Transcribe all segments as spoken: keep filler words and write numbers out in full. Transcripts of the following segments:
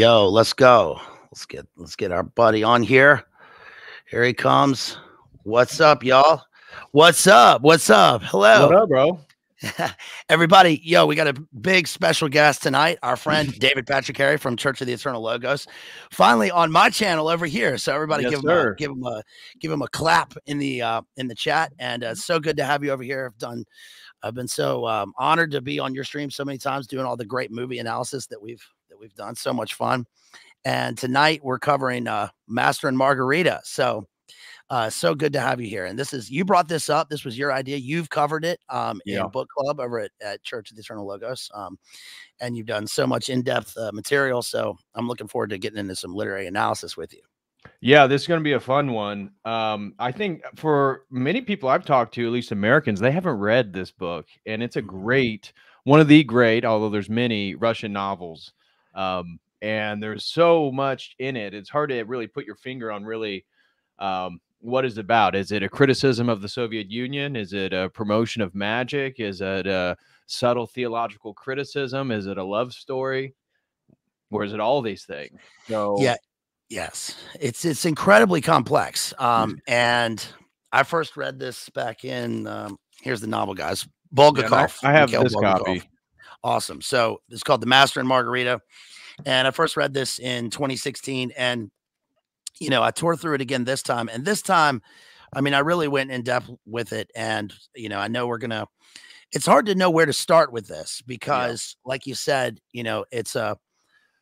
Yo, let's go. Let's get let's get our buddy on here. Here he comes. What's up, y'all? What's up? What's up? Hello. What up, bro? Everybody, yo, we got a big special guest tonight. Our friend David Patrick Harry from Church of the Eternal Logos, finally on my channel over here. So everybody, yes, give him a, give him a give him a clap in the uh, in the chat. And uh, so good to have you over here. I've done, I've been so um, honored to be on your stream so many times, doing all the great movie analysis that we've that we've done. So much fun. And tonight we're covering uh, Master and Margarita. So. Uh, so good to have you here. And this is, you brought this up. This was your idea. You've covered it um, yeah. in book club over at, at Church of the Eternal Logos. Um, and you've done so much in-depth uh, material. So I'm looking forward to getting into some literary analysis with you. Yeah, this is going to be a fun one. Um, I think for many people I've talked to, at least Americans, they haven't read this book. And it's a great, one of the great, although there's many Russian novels. Um, and there's so much in it. It's hard to really put your finger on really, um, what is it about? Is it a criticism of the Soviet Union? Is it a promotion of magic? Is it a subtle theological criticism? Is it a love story? Or is it all these things? So yeah, yes, it's it's incredibly complex. Um, and I first read this back in. Um, here's the novel, guys. Bulgakov. Yeah, I have Mikhail this Bulgakov. Copy. Awesome. So it's called The Master and Margarita, and I first read this in twenty sixteen, and. You know, I tore through it again this time, and this time, I mean, I really went in depth with it. And, you know, I know we're going to, it's hard to know where to start with this because yeah. like you said, you know, it's a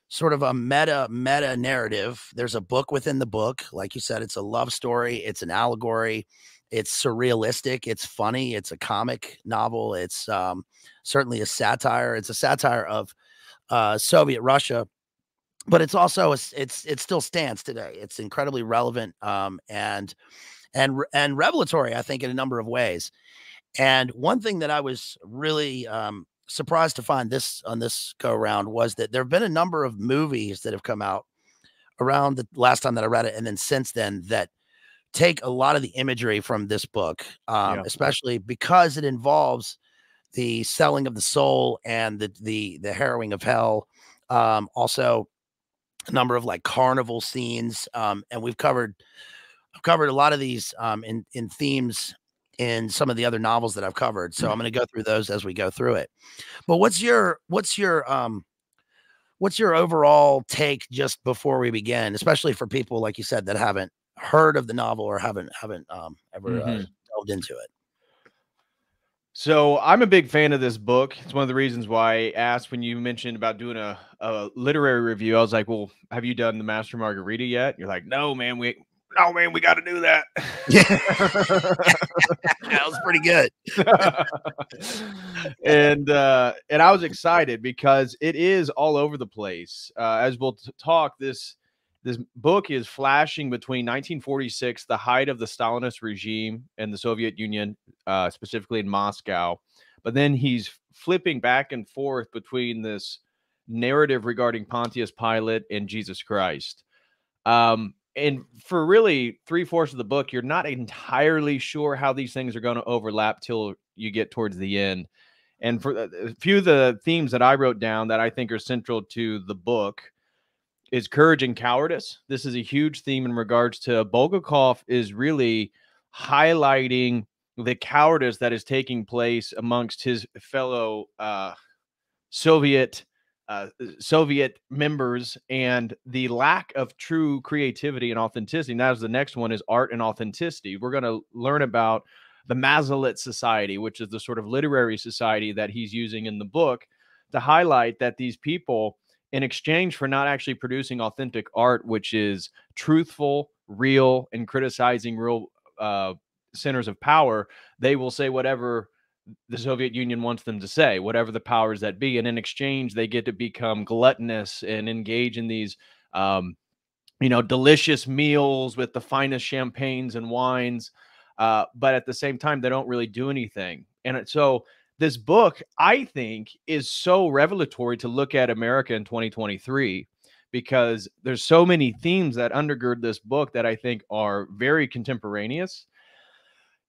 sort of a meta meta narrative. There's a book within the book. Like you said, it's a love story. It's an allegory. It's surrealistic. It's funny. It's a comic novel. It's um, certainly a satire. It's a satire of uh, Soviet Russia. But it's also it's it still stands today. It's incredibly relevant um, and and and revelatory, I think, in a number of ways. And one thing that I was really um, surprised to find this on this go round was that there have been a number of movies that have come out around the last time that I read it, and then since then that take a lot of the imagery from this book, um, yeah. especially because it involves the selling of the soul and the the the harrowing of hell. Um, also. A number of like carnival scenes, um, and we've covered I've covered a lot of these um, in in themes in some of the other novels that I've covered. So I'm going to go through those as we go through it. But what's your what's your um, what's your overall take just before we begin, especially for people like you said that haven't heard of the novel or haven't haven't um, ever mm-hmm. uh, delved into it? So I'm a big fan of this book. It's one of the reasons why I asked when you mentioned about doing a, a literary review. I was like, well, have you done The Master Margarita yet? You're like, no, man, we no man, we gotta do that. Yeah. That was pretty good. and uh and I was excited because it is all over the place. Uh as we'll talk, this this book is flashing between nineteen forty-six, the height of the Stalinist regime and the Soviet Union, uh, specifically in Moscow. But then he's flipping back and forth between this narrative regarding Pontius Pilate and Jesus Christ. Um, and for really three-fourths of the book, you're not entirely sure how these things are going to overlap till you get towards the end. And for a few of the themes that I wrote down that I think are central to the book, is courage and cowardice. This is a huge theme in regards to Bulgakov is really highlighting the cowardice that is taking place amongst his fellow uh, Soviet uh, Soviet members and the lack of true creativity and authenticity. And that is the next one is art and authenticity. We're going to learn about the MASSOLIT society, which is the sort of literary society that he's using in the book to highlight that these people in exchange for not actually producing authentic art, which is truthful, real, and criticizing real uh, centers of power, they will say whatever the Soviet Union wants them to say, whatever the powers that be. And in exchange, they get to become gluttonous and engage in these, um, you know, delicious meals with the finest champagnes and wines. Uh, but at the same time, they don't really do anything. And so this book, I think, is so revelatory to look at America in twenty twenty-three because there's so many themes that undergird this book that I think are very contemporaneous.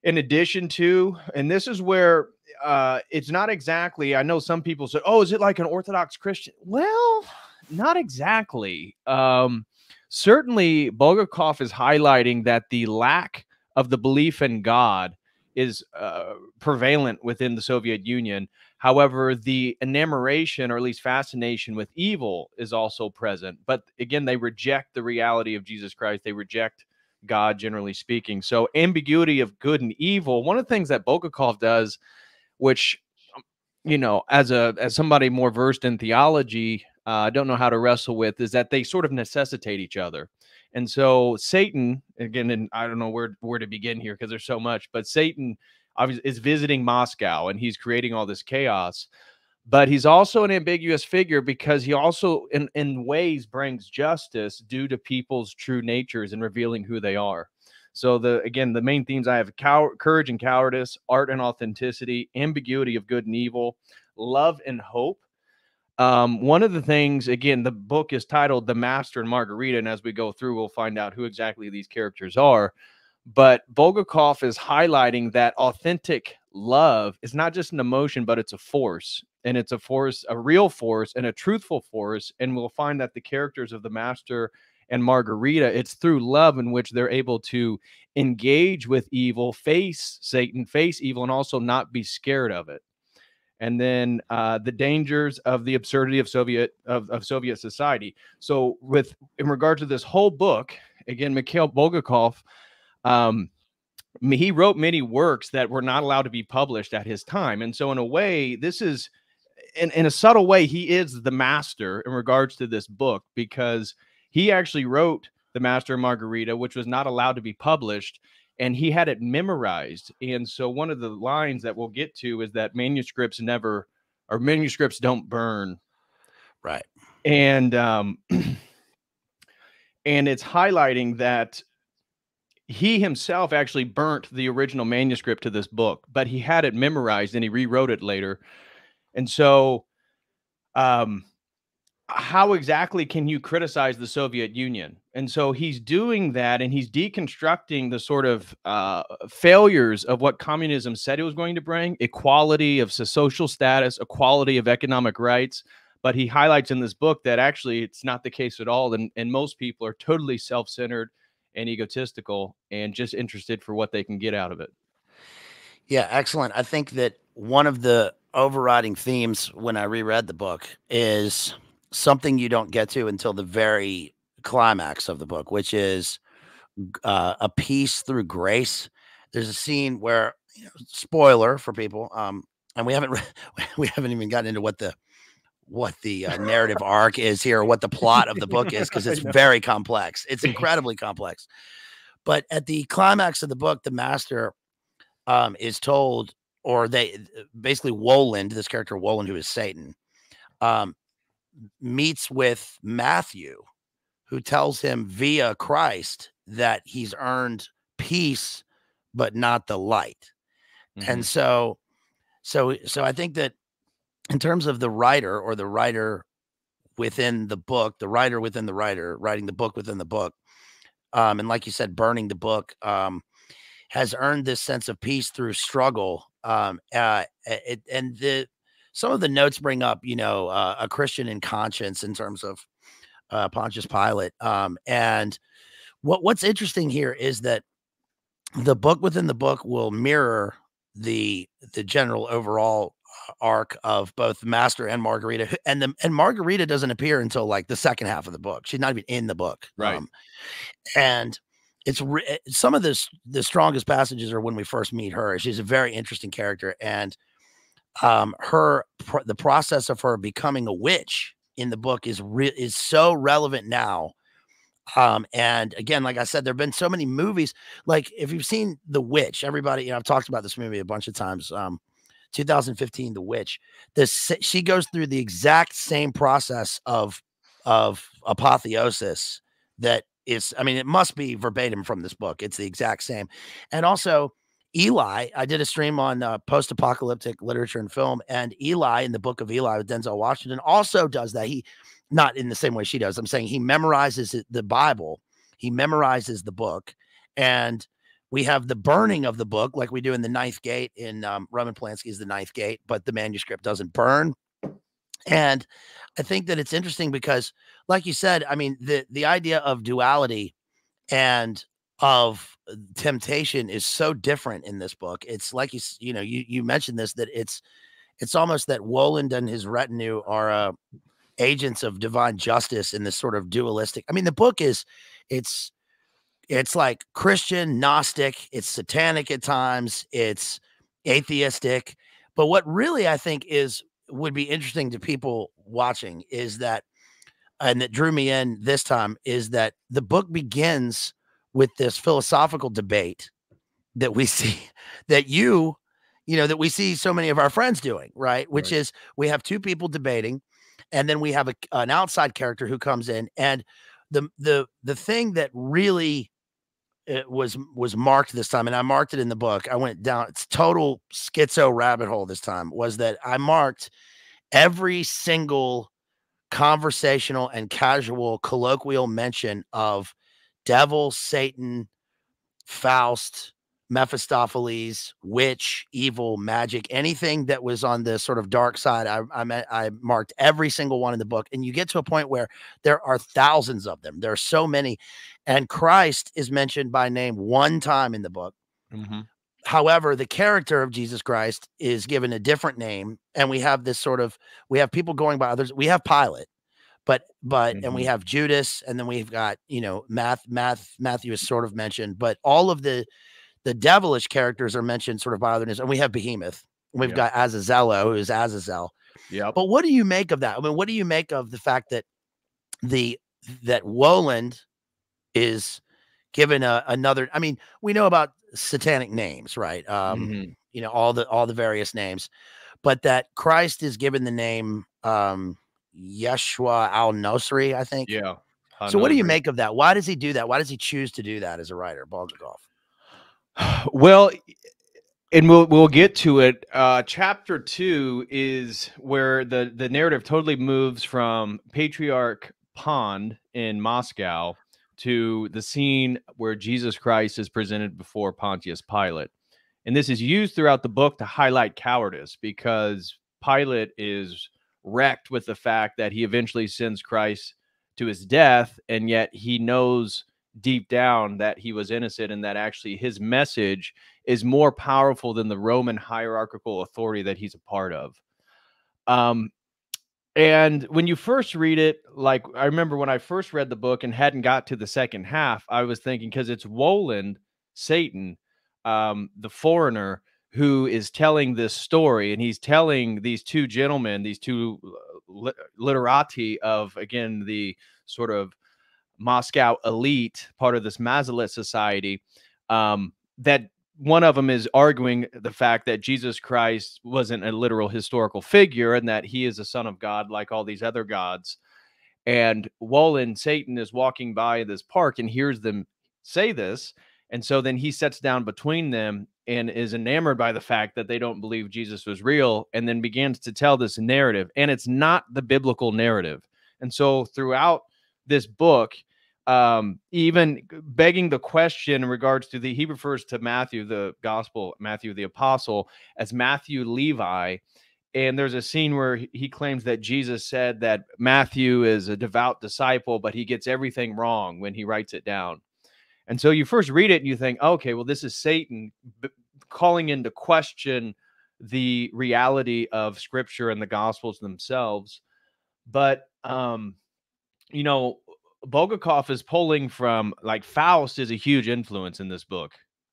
In addition to, and this is where uh, it's not exactly, I know some people said, oh, is it like an Orthodox Christian? Well, Not exactly. Um, certainly, Bulgakov is highlighting that the lack of the belief in God is uh, prevalent within the Soviet Union. However, the enamoration, or at least fascination, with evil is also present. But again, they reject the reality of Jesus Christ. They reject God, generally speaking. So ambiguity of good and evil. One of the things that Bulgakov does, which, you know, as a as somebody more versed in theology, I uh, don't know how to wrestle with, is that they sort of necessitate each other. And so Satan, again, and I don't know where, where to begin here because there's so much, but Satan obviously is visiting Moscow and he's creating all this chaos, but he's also an ambiguous figure because he also in, in ways brings justice due to people's true natures and revealing who they are. So the, again, the main themes I have: cow courage and cowardice, art and authenticity, ambiguity of good and evil, love and hope. Um, one of the things, again, the book is titled The Master and Margarita, and as we go through, we'll find out who exactly these characters are. But Bulgakov is highlighting that authentic love is not just an emotion, but it's a force, and it's a force, a real force, and a truthful force. And we'll find that the characters of The Master and Margarita, it's through love in which they're able to engage with evil, face Satan, face evil, and also not be scared of it. And then uh, the dangers of the absurdity of Soviet of, of Soviet society. So, with in regard to this whole book, again, Mikhail Bulgakov, um, he wrote many works that were not allowed to be published at his time. And so, in a way, this is, in in a subtle way, he is the master in regards to this book, because he actually wrote The Master and Margarita, which was not allowed to be published. And he had it memorized. And so one of the lines that we'll get to is that manuscripts never, or manuscripts don't burn. Right. And, um, and it's highlighting that he himself actually burnt the original manuscript to this book, but he had it memorized and he rewrote it later. And so, um, how exactly can you criticize the Soviet Union? And so he's doing that, and he's deconstructing the sort of uh, failures of what communism said it was going to bring, equality of social status, equality of economic rights. But he highlights in this book that actually it's not the case at all. And, and most people are totally self-centered and egotistical and just interested for what they can get out of it. Yeah, excellent. I think that one of the overriding themes when I reread the book is something you don't get to until the very climax of the book, which is uh, a peace through grace. There's a scene where, you know, spoiler for people, um, and we haven't we haven't even gotten into what the what the uh, narrative arc is here, or what the plot of the book is, because it's very complex. It's incredibly complex. But at the climax of the book, the master um, is told, or they basically Woland, this character Woland, who is Satan, um, meets with Matthew, who tells him via Christ that he's earned peace, but not the light. Mm-hmm. And so, so, so I think that in terms of the writer, or the writer within the book, the writer within the writer, writing the book within the book, um, and like you said, burning the book, um, has earned this sense of peace through struggle. Um, uh, it, and the, Some of the notes bring up, you know, uh, a Christian in conscience in terms of uh, Pontius Pilate. Um, and what what's interesting here is that the book within the book will mirror the the general overall arc of both Master and Margarita. And the and Margarita doesn't appear until like the second half of the book. She's not even in the book, right? Um, and it's re some of this the strongest passages are when we first meet her. She's a very interesting character, and um her pr the process of her becoming a witch in the book is re is so relevant now. Um and again, like I said, there have been so many movies. Like, if you've seen The Witch, everybody, you know, I've talked about this movie a bunch of times. um twenty fifteen The Witch, this she goes through the exact same process of of apotheosis that is, I mean, it must be verbatim from this book. It's the exact same. And also Eli, I did a stream on uh, post-apocalyptic literature and film, and Eli in the Book of Eli with Denzel Washington also does that. He, not in the same way she does, I'm saying he memorizes the Bible, he memorizes the book, and we have the burning of the book like we do in The Ninth Gate in um, Roman Polanski's The Ninth Gate, but the manuscript doesn't burn. And I think that it's interesting because, like you said, I mean, the, the idea of duality and of temptation is so different in this book. It's like, you, you know, you, you mentioned this, that it's, it's almost that Woland and his retinue are uh, agents of divine justice in this sort of dualistic. I mean, the book is, it's, it's like Christian, Gnostic, it's satanic at times, it's atheistic. But what really I think is, would be interesting to people watching is that, and that drew me in this time, is that the book begins with this philosophical debate that we see that you, you know, that we see so many of our friends doing, right? Which right. is we have two people debating, and then we have a, an outside character who comes in. And the, the, the thing that really it was, was marked this time, and I marked it in the book, I went down, it's total schizo rabbit hole this time, was that I marked every single conversational and casual colloquial mention of devil, Satan, Faust, Mephistopheles, witch, evil, magic, anything that was on the sort of dark side. I, I, I marked every single one in the book. And you get to a point where there are thousands of them. There are so many. And Christ is mentioned by name one time in the book. Mm-hmm. However, the character of Jesus Christ is given a different name. And we have this sort of, we have people going by others. We have Pilate. But, but, mm-hmm. and we have Judas, and then we've got, you know, Math, Math, Matthew is sort of mentioned, but all of the, the devilish characters are mentioned sort of by otherness. And we have Behemoth, and we've yep. got Azazello, who is Azazel. Yeah. But what do you make of that? I mean, what do you make of the fact that the, that Woland is given a, another, I mean, we know about satanic names, right? Um, mm-hmm. you know, all the, all the various names, but that Christ is given the name, um, Yeshua Ha-Nozri, I think. Yeah. Ha-Nozri. So what do you make of that? Why does he do that? Why does he choose to do that as a writer, Bulgakov? Well, and we'll we'll get to it. Uh, chapter two is where the the narrative totally moves from Patriarch Pond in Moscow to the scene where Jesus Christ is presented before Pontius Pilate, and this is used throughout the book to highlight cowardice, because Pilate is wrecked with the fact that he eventually sends Christ to his death, and yet he knows deep down that he was innocent, and that actually his message is more powerful than the Roman hierarchical authority that he's a part of. Um, and when you first read it, like I remember when I first read the book and hadn't got to the second half, I was thinking, because it's Woland, Satan, um, the foreigner, who is telling this story, and he's telling these two gentlemen, these two literati of, again, the sort of Moscow elite, part of this MASSOLIT society, um, that one of them is arguing the fact that Jesus Christ wasn't a literal historical figure, and that he is a son of God like all these other gods. And Woland, Satan, is walking by this park and hears them say this. And so then he sits down between them and is enamored by the fact that they don't believe Jesus was real, and then begins to tell this narrative. And it's not the biblical narrative. And so throughout this book, um, even begging the question in regards to the, he refers to Matthew, the gospel, Matthew the apostle, as Matthew Levi. And there's a scene where he claims that Jesus said that Matthew is a devout disciple, but he gets everything wrong when he writes it down. And so you first read it and you think, oh, okay, well, this is Satan b calling into question the reality of Scripture and the Gospels themselves. But, um, you know, Bulgakov is pulling from, like, Faust is a huge influence in this book.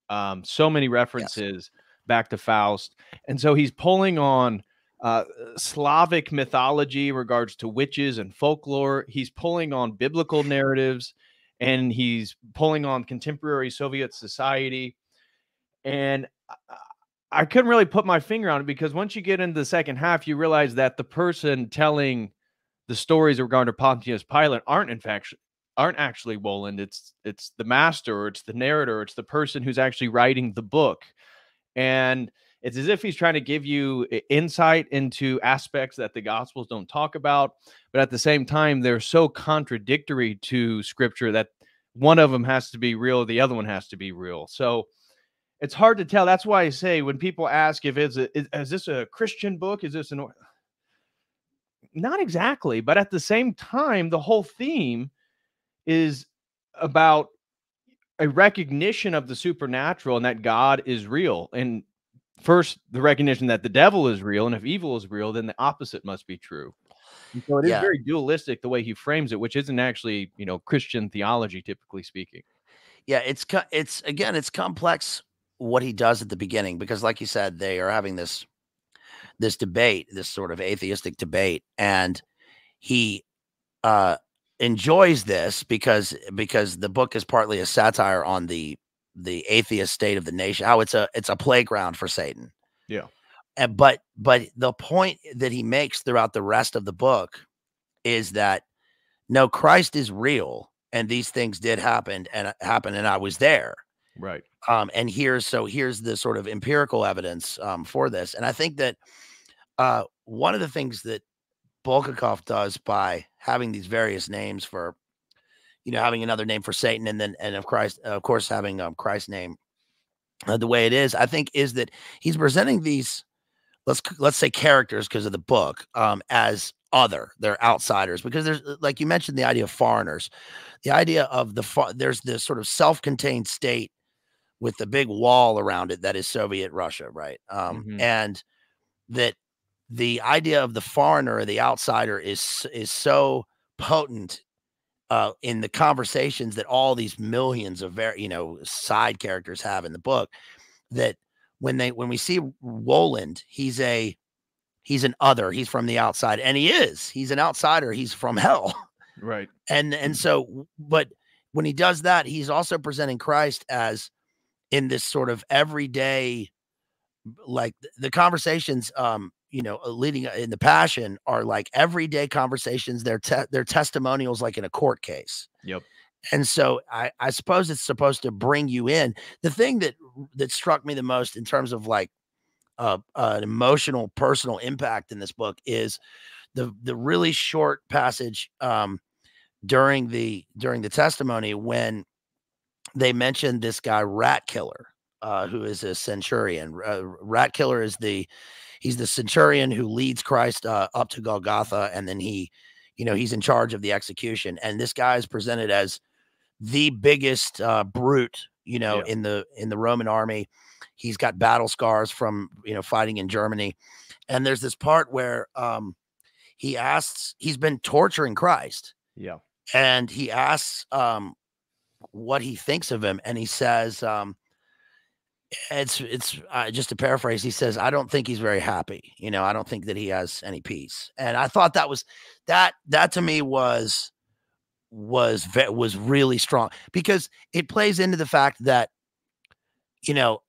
Um, so many references yes. back to Faust. And so he's pulling on uh, Slavic mythology in regards to witches and folklore. He's pulling on biblical narratives. And he's pulling on contemporary Soviet society. And I couldn't really put my finger on it, because once you get into the second half, you realize that the person telling the stories regarding Pontius Pilate aren't in fact aren't actually Woland. It's it's the master, or it's the narrator, it's the person who's actually writing the book. And it's as if he's trying to give you insight into aspects that the Gospels don't talk about. But at the same time, they're so contradictory to Scripture that one of them has to be real. The other one has to be real. So it's hard to tell. That's why I say, when people ask if it's a, is, is this a Christian book? Is this an, Not exactly, but at the same time, the whole theme is about a recognition of the supernatural and that God is real. And first, the recognition that the devil is real, and if evil is real, then the opposite must be true. And so it yeah. is very dualistic the way he frames it, which isn't actually, you know, Christian theology, typically speaking. Yeah, it's it's again, it's complex what he does at the beginning, because like you said, they are having this this debate, this sort of atheistic debate, and he uh enjoys this because because the book is partly a satire on the the atheist state of the nation, how it's a it's a playground for Satan. Yeah. And but but the point that he makes throughout the rest of the book is that no, Christ is real, and these things did happen and happen, and I was there. Right. Um, and here's so here's the sort of empirical evidence um, for this. And I think that uh, one of the things that Bulgakov does by having these various names for, you know, having another name for Satan and then and of Christ, of course, having um, Christ's name uh, the way it is, I think, is that he's presenting these let's let's say characters because of the book um, as other. They're outsiders because there's, like you mentioned, the idea of foreigners, the idea of the there's this sort of self-contained state with the big wall around it that is Soviet Russia, right? Um, mm-hmm. And that the idea of the foreigner or the outsider is is so potent uh, in the conversations that all these millions of very you know side characters have in the book, that when they when we see Woland, he's a he's an other, he's from the outside, and he is he's an outsider, he's from hell, right? And and so, but when he does that, he's also presenting Christ as in this sort of everyday, like the conversations, um, you know, leading in the Passion are like everyday conversations. They're te they're testimonials, like in a court case. Yep. And so I, I suppose it's supposed to bring you in. The thing that that struck me the most in terms of like uh, uh, an emotional, personal impact in this book is the the really short passage um, during the during the testimony when they mentioned this guy Rat Killer, uh, who is a centurion. Uh, Rat Killer is the he's the centurion who leads Christ uh, up to Golgotha, and then he, you know, he's in charge of the execution. And this guy is presented as the biggest uh, brute, you know, yeah. in the in the Roman army. He's got battle scars from you know fighting in Germany, and there's this part where um, he asks, he's been torturing Christ, yeah, and he asks. Um, what he thinks of him, and he says um it's it's uh, just to paraphrase, he says, I don't think he's very happy, you know I don't think that he has any peace. And I thought that was that that to me was was was really strong, because it plays into the fact that you know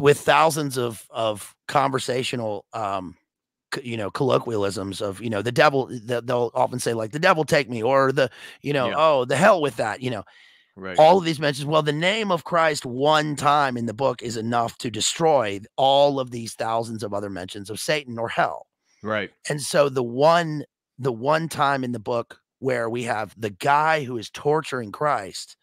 with thousands of of conversational um you know colloquialisms of you know the devil, they'll often say like the devil take me, or the you know yeah. oh the hell with that, you know Right. All of these mentions. Well, the name of Christ one time in the book is enough to destroy all of these thousands of other mentions of Satan or hell. Right. And so the one, the one time in the book where we have the guy who is torturing Christ,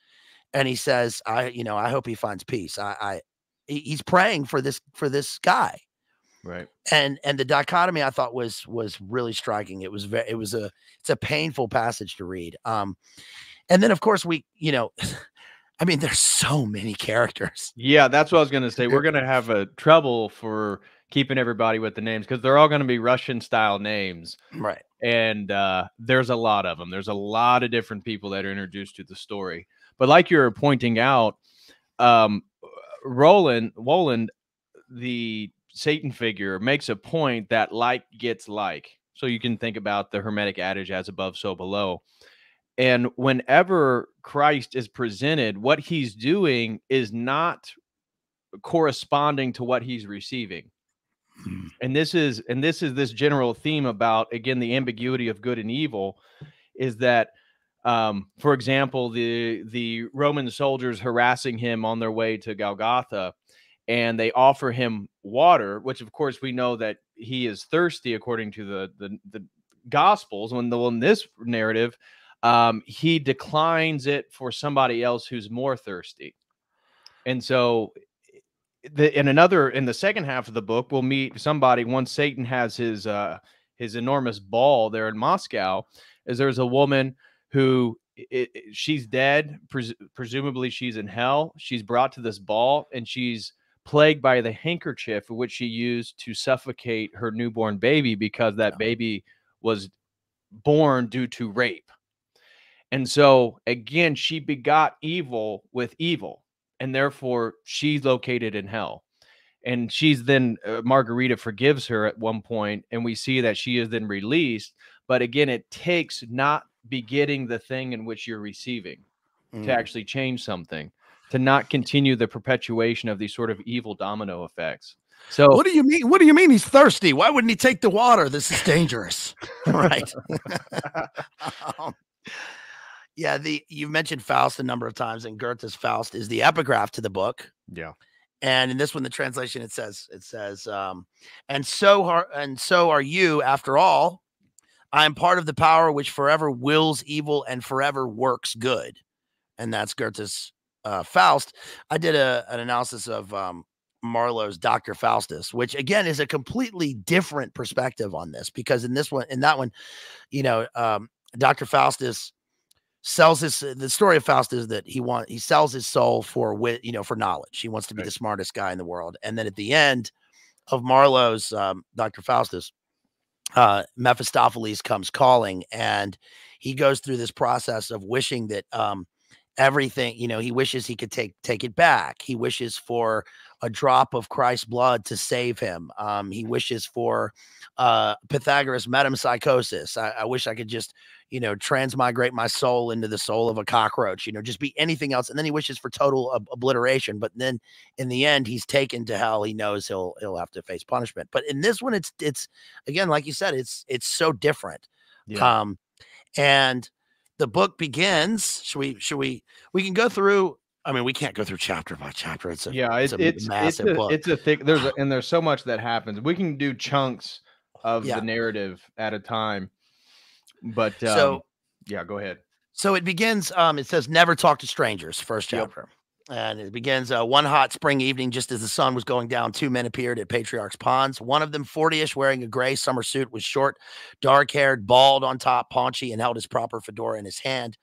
and he says, "I, you know, I hope he finds peace." I, I he's praying for this for this guy. Right. And and the dichotomy I thought was was really striking. It was very, it was a it's a painful passage to read. Um. And then, of course, we, you know, I mean, there's so many characters. Yeah, that's what I was going to say. We're going to have a trouble for keeping everybody with the names because they're all going to be Russian-style names. Right. And uh, there's a lot of them. There's a lot of different people that are introduced to the story. But like you were pointing out, um, Roland, Woland, the Satan figure, makes a point that like gets like. So you can think about the Hermetic adage, as above, so below. And whenever Christ is presented, what he's doing is not corresponding to what he's receiving. Mm. And this is and this is this general theme about, again, the ambiguity of good and evil, is that, um, for example, the, the Roman soldiers harassing him on their way to Golgotha, and they offer him water, which, of course, we know that he is thirsty according to the, the, the Gospels. When the, in this narrative, Um, he declines it for somebody else who's more thirsty. And so the, in another, in the second half of the book, we'll meet somebody once Satan has his, uh, his enormous ball there in Moscow, is there's a woman who it, it, she's dead. Pres presumably she's in hell. She's brought to this ball and she's plagued by the handkerchief which she used to suffocate her newborn baby, because that baby was born due to rape. And so again, she begot evil with evil, and therefore she's located in hell. And she's then uh, Margarita forgives her at one point, and we see that she is then released. But again, it takes not begetting the thing in which you're receiving mm. to actually change something, to not continue the perpetuation of these sort of evil domino effects. So what do you mean? What do you mean he's thirsty? Why wouldn't he take the water? This is dangerous. Right. um, yeah. The, you've mentioned Faust a number of times, and Goethe's Faust is the epigraph to the book. Yeah. And in this one, the translation, it says, it says, um, and so are, and so are you, after all, I am part of the power which forever wills evil and forever works good. And that's Goethe's uh, Faust. I did a, an analysis of um, Marlowe's Doctor Faustus, which again is a completely different perspective on this, because in this one, in that one, you know, um, Doctor Faustus sells his, the story of Faust is that he want he sells his soul for wit, you know, for knowledge. He wants to be right. the smartest guy in the world. And then at the end of Marlowe's um, Doctor Faustus, uh, Mephistopheles comes calling, and he goes through this process of wishing that um, everything, you know, he wishes he could take, take it back. He wishes for a drop of Christ's blood to save him. Um, he wishes for uh, Pythagoras metempsychosis. I, I wish I could just, you know, transmigrate my soul into the soul of a cockroach, you know, just be anything else. And then he wishes for total ob obliteration. But then in the end, he's taken to hell. He knows he'll, he'll have to face punishment. But in this one, it's, it's again, like you said, it's, it's so different. Yeah. Um, and the book begins, should we, should we, we can go through, I mean, we can't go through chapter by chapter. It's a, yeah, it's, it's a it's, massive it's a, book. It's a thick, there's a, and there's so much that happens. We can do chunks of yeah. the narrative at a time. But um, so, yeah, go ahead. So it begins, um, it says, never talk to strangers, first chapter. Yep. And it begins, uh, one hot spring evening, just as the sun was going down, two men appeared at Patriarch's Ponds. One of them, forty-ish, wearing a gray summer suit, was short, dark-haired, bald on top, paunchy, and held his proper fedora in his hand.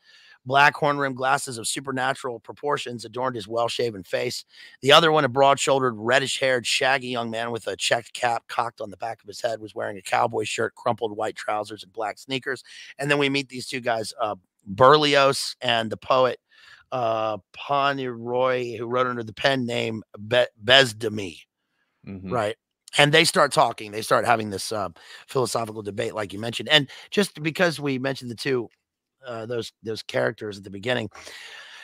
Black horn-rimmed glasses of supernatural proportions adorned his well-shaven face. The other one, a broad-shouldered, reddish-haired, shaggy young man with a checked cap cocked on the back of his head, was wearing a cowboy shirt, crumpled white trousers, and black sneakers. And then we meet these two guys, uh, Berlioz and the poet uh, Poneroy, who wrote under the pen name Be Besdemi, mm-hmm. right? And they start talking. They start having this uh, philosophical debate, like you mentioned. And just because we mentioned the two Uh, those those characters at the beginning,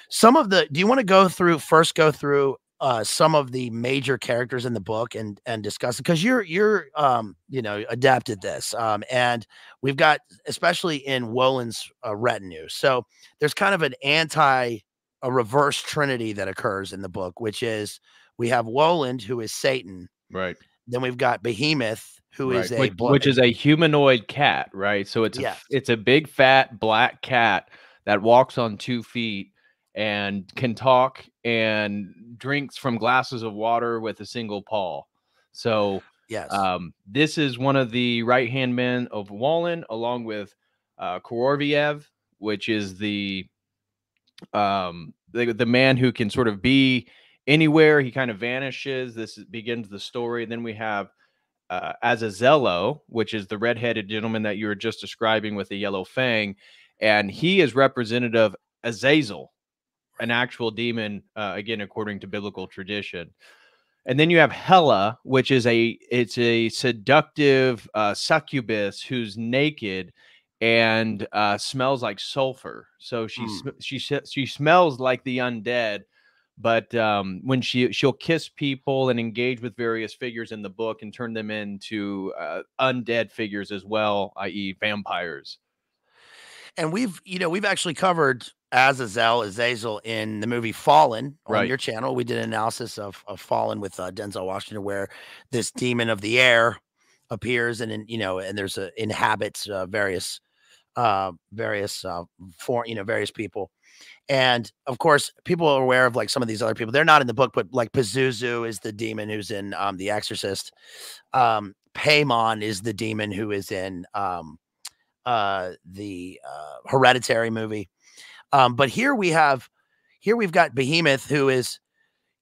some of the do you want to go through first go through uh some of the major characters in the book and and discuss it, because you're you're um you know adept at this, um and we've got, especially in Woland's uh, retinue, so there's kind of an anti a reverse trinity that occurs in the book, which is we have Woland, who is Satan, right? Then we've got Behemoth, who right. is a which, which is a humanoid cat, right? So it's yes. a, it's a big fat black cat that walks on two feet and can talk and drinks from glasses of water with a single paw. So yes, um, this is one of the right hand men of Woland, along with uh, Koroviev, which is the um the, the man who can sort of be anywhere. He kind of vanishes. This begins the story. Then we have uh, Azazello, which is the redheaded gentleman that you were just describing with the yellow fang. And he is representative Azazel, an actual demon, uh, again, according to biblical tradition. And then you have Hella, which is a, it's a seductive uh, succubus who's naked and uh, smells like sulfur. So she, mm. she, she smells like the undead. But um, when she she'll kiss people and engage with various figures in the book and turn them into uh, undead figures as well, that is vampires. And we've you know we've actually covered Azazel, Azazel in the movie Fallen on right. your channel. We did an analysis of of Fallen with uh, Denzel Washington, where this demon of the air appears and in, you know and there's a inhabits uh, various uh, various uh, for you know various people. And of course, people are aware of like some of these other people. They're not in the book, but like Pazuzu is the demon who's in um, The Exorcist. Um, Paimon is the demon who is in um, uh, the uh, Hereditary movie. Um, but here we have, here we've got Behemoth, who is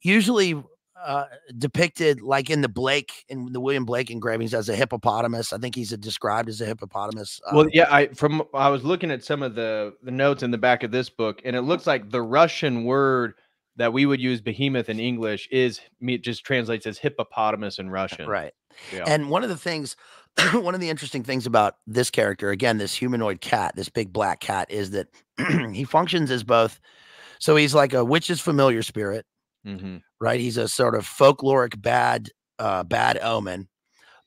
usually uh, depicted like in the Blake, in the William Blake engravings, as a hippopotamus. I think he's described as a hippopotamus. Um, well, yeah, I from I was looking at some of the, the notes in the back of this book, and it looks like the Russian word that we would use behemoth in English is it just translates as hippopotamus in Russian. Right. Yeah. And one of the things, one of the interesting things about this character, again, this humanoid cat, this big black cat, is that he functions as both. So he's like a witch's familiar spirit, mm-hmm. right? He's a sort of folkloric bad, uh, bad omen,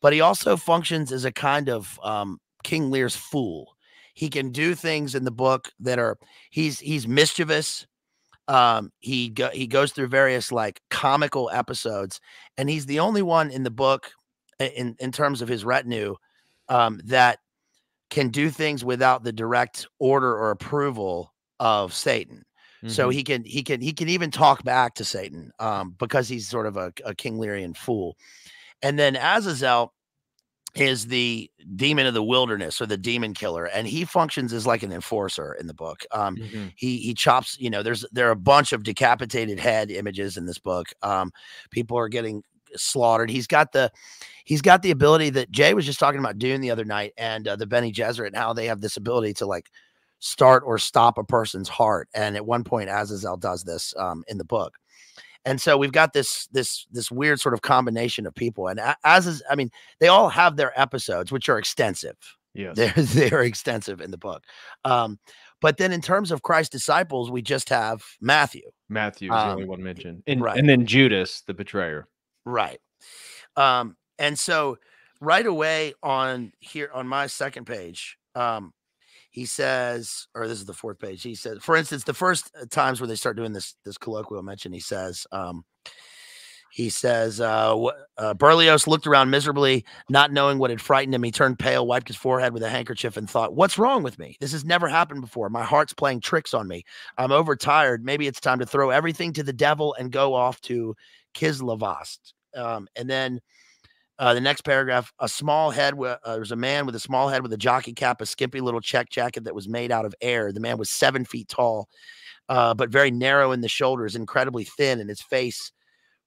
but he also functions as a kind of um, King Lear's fool. He can do things in the book that are, he's, he's mischievous. Um, he go, he goes through various like comical episodes, and he's the only one in the book in, in terms of his retinue, um, that can do things without the direct order or approval of Satan. Mm-hmm. So he can, he can, he can even talk back to Satan, um, because he's sort of a, a King Learian fool. And then Azazel is the demon of the wilderness, or the demon killer, and he functions as like an enforcer in the book. Um, mm-hmm. He he chops, you know, there's there are a bunch of decapitated head images in this book. Um, people are getting slaughtered. He's got the he's got the ability that Jay was just talking about Dune the other night, and uh, the Bene Gesserit, and how they have this ability to like start or stop a person's heart. And at one point, Azazel does this um, in the book. And so we've got this this this weird sort of combination of people, and as is, I mean, they all have their episodes, which are extensive. Yeah, they're they're extensive in the book. Um, but then in terms of Christ's disciples, we just have Matthew. Matthew is um, the only one mentioned, and, right. and then Judas, the betrayer. Right. Um, and so right away on here on my second page, um, he says, or this is the fourth page. He says, for instance, the first times where they start doing this, this colloquial mention, he says, um, he says, uh, uh, Berlioz looked around miserably, not knowing what had frightened him. He turned pale, wiped his forehead with a handkerchief, and thought, what's wrong with me? This has never happened before. My heart's playing tricks on me. I'm overtired. Maybe it's time to throw everything to the devil and go off to Kislevost. Um, and then, Uh, the next paragraph, a small head, uh, there's a man with a small head with a jockey cap, a skimpy little check jacket that was made out of air. The man was seven feet tall, uh, but very narrow in the shoulders, incredibly thin, and his face,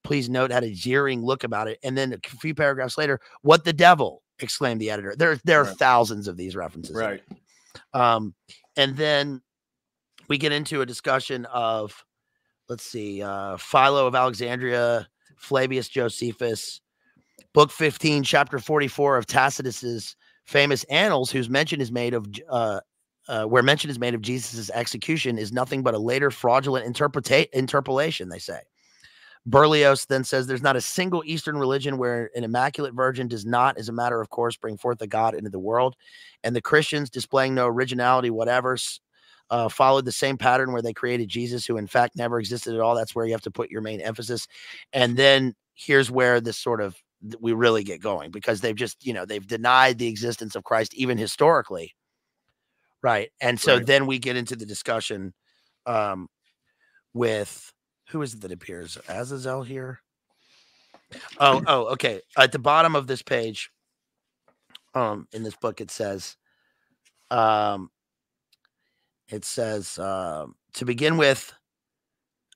please note, had a jeering look about it. And then a few paragraphs later, what the devil, exclaimed the editor. There, there are right. thousands of these references. Right. Um, and then we get into a discussion of, let's see, uh, Philo of Alexandria, Flavius Josephus, Book fifteen, chapter forty-four of Tacitus's famous annals, whose mention is made of, uh, uh, where mention is made of Jesus's execution, is nothing but a later fraudulent interpreta- interpolation, they say. Berlioz then says there's not a single Eastern religion where an immaculate virgin does not, as a matter of course, bring forth a God into the world. And the Christians, displaying no originality whatever, Uh, followed the same pattern where they created Jesus, who in fact never existed at all. That's where you have to put your main emphasis. And then here's where this sort of we really get going, because they've just, you know, they've denied the existence of Christ even historically. Right. And so right. then we get into the discussion um, with who is it that appears? Azazel here. Oh, oh, okay. At the bottom of this page, um, in this book, it says, um, it says uh, to begin with,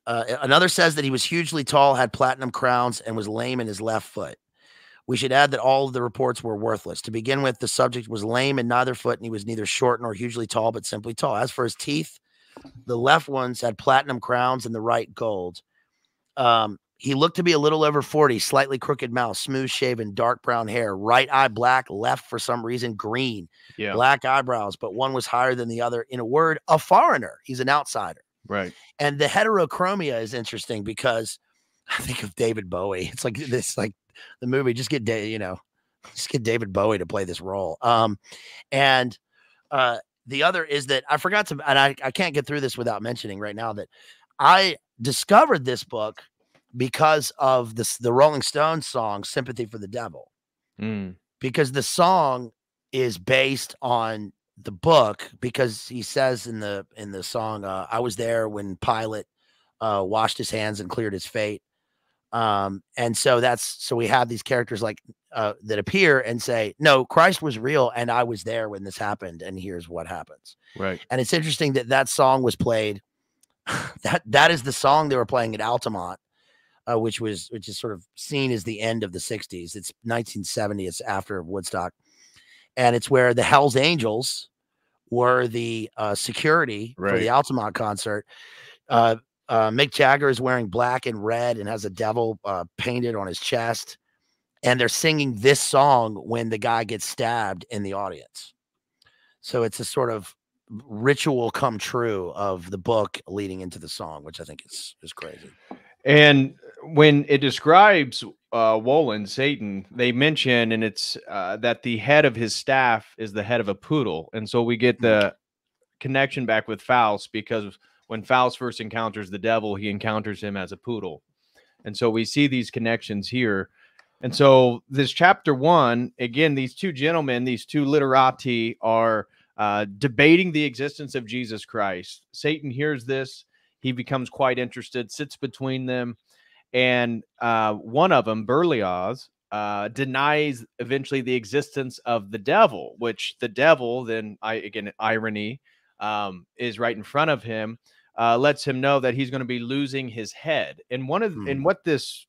uh, another says that he was hugely tall, had platinum crowns, and was lame in his left foot. We should add that all of the reports were worthless. To begin with, the subject was lame in neither foot, and he was neither short nor hugely tall, but simply tall. As for his teeth, the left ones had platinum crowns and the right gold. Um, he looked to be a little over forty, slightly crooked mouth, smooth shaven, dark brown hair, right eye black, left for some reason green, yeah. black eyebrows, but one was higher than the other. In a word, a foreigner. He's an outsider. Right. And the heterochromia is interesting because I think of David Bowie. It's like this, like the movie, just get, you know, just get David Bowie to play this role. Um, and uh, the other is that I forgot to, and I, I can't get through this without mentioning right now that I discovered this book because of this, the Rolling Stones song, Sympathy for the Devil, mm. because the song is based on the book, because he says in the in the song, uh, I was there when Pilate uh, washed his hands and cleared his fate. Um, and so that's, so we have these characters like uh, that appear and say, no, Christ was real and I was there when this happened and here's what happens. Right. And it's interesting that that song was played. that That is the song they were playing at Altamont, uh, which was, which is sort of seen as the end of the sixties. It's nineteen seventy. It's after Woodstock. And it's where the Hell's Angels were the uh, security right. for the Altamont concert. Uh, Uh, Mick Jagger is wearing black and red and has a devil uh, painted on his chest. And they're singing this song when the guy gets stabbed in the audience. So it's a sort of ritual come true of the book leading into the song, which I think is, is crazy. And when it describes uh, Woland, Satan, they mention, and it's uh, that the head of his staff is the head of a poodle. And so we get the connection back with Faust because when Faust first encounters the devil, he encounters him as a poodle. And so we see these connections here. And so this chapter one, again, these two gentlemen, these two literati are uh, debating the existence of Jesus Christ. Satan hears this. He becomes quite interested, sits between them. And uh, one of them, Berlioz, uh, denies eventually the existence of the devil, which the devil then, I again, irony, um, is right in front of him. Uh, lets him know that he's going to be losing his head. And one of, mm. and what this,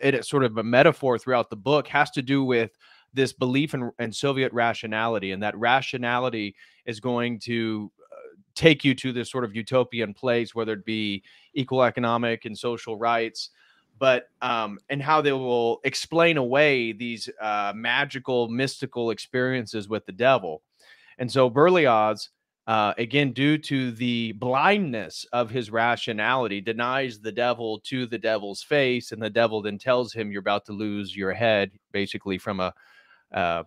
it is sort of a metaphor throughout the book, has to do with this belief in, in Soviet rationality, and that rationality is going to uh, take you to this sort of utopian place, whether it be equal economic and social rights, but, um, and how they will explain away these uh, magical, mystical experiences with the devil. And so Berlioz, Uh, again, due to the blindness of his rationality, denies the devil to the devil's face, and the devil then tells him, "You're about to lose your head," basically from a uh,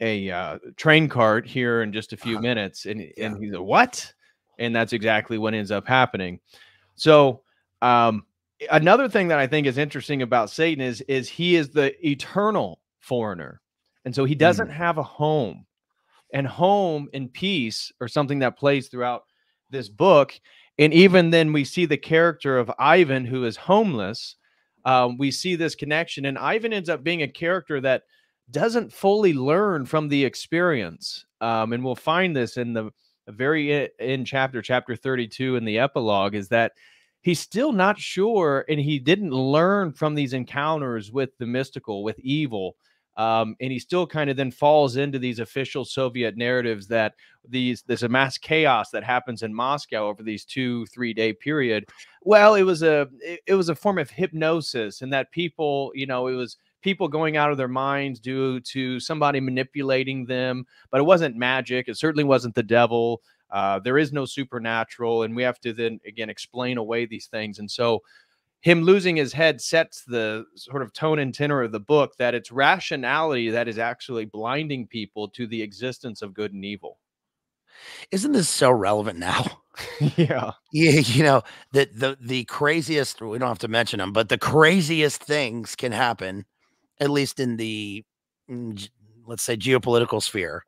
a uh, train cart here in just a few minutes. And yeah. and he's a what? And that's exactly what ends up happening. So um, another thing that I think is interesting about Satan is is he is the eternal foreigner, and so he doesn't mm. have a home. And home and peace are something that plays throughout this book. And even then we see the character of Ivan, who is homeless. Um, we see this connection. And Ivan ends up being a character that doesn't fully learn from the experience. Um, and we'll find this in the very end chapter, chapter thirty-two in the epilogue, is that he's still not sure. And he didn't learn from these encounters with the mystical, with evil. Um, and he still kind of then falls into these official Soviet narratives that these there's a mass chaos that happens in Moscow over these two, three day period. Well, it was a it, it was a form of hypnosis, and that people, you know, it was people going out of their minds due to somebody manipulating them. But it wasn't magic. It certainly wasn't the devil. Uh, there is no supernatural. And we have to then, again, explain away these things. And so him losing his head sets the sort of tone and tenor of the book, that it's rationality that is actually blinding people to the existence of good and evil. Isn't this so relevant now? Yeah. Yeah. You know, that the, the craziest, we don't have to mention them, but the craziest things can happen, at least in the, let's say, geopolitical sphere.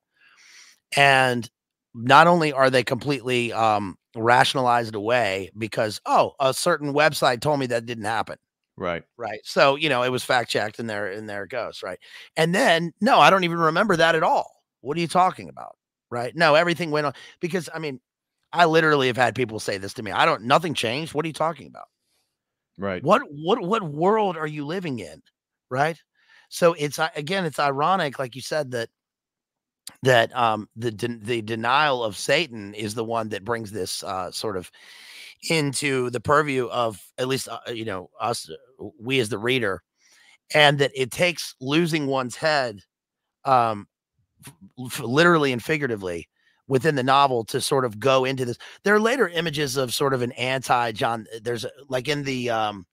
And not only are they completely, um, rationalized away because, oh, a certain website told me that didn't happen. Right. Right. So, you know, it was fact checked and there, and there it goes. Right. And then, no, I don't even remember that at all. What are you talking about? Right. No, everything went on because, I mean, I literally have had people say this to me. I don't, nothing changed. What are you talking about? Right. What, what, what world are you living in? Right. So it's, again, it's ironic, like you said, that that um, the de the denial of Satan is the one that brings this uh, sort of into the purview of at least, uh, you know, us, we as the reader, and that it takes losing one's head um, f literally and figuratively within the novel to sort of go into this. There are later images of sort of an anti-John. There's like in the um,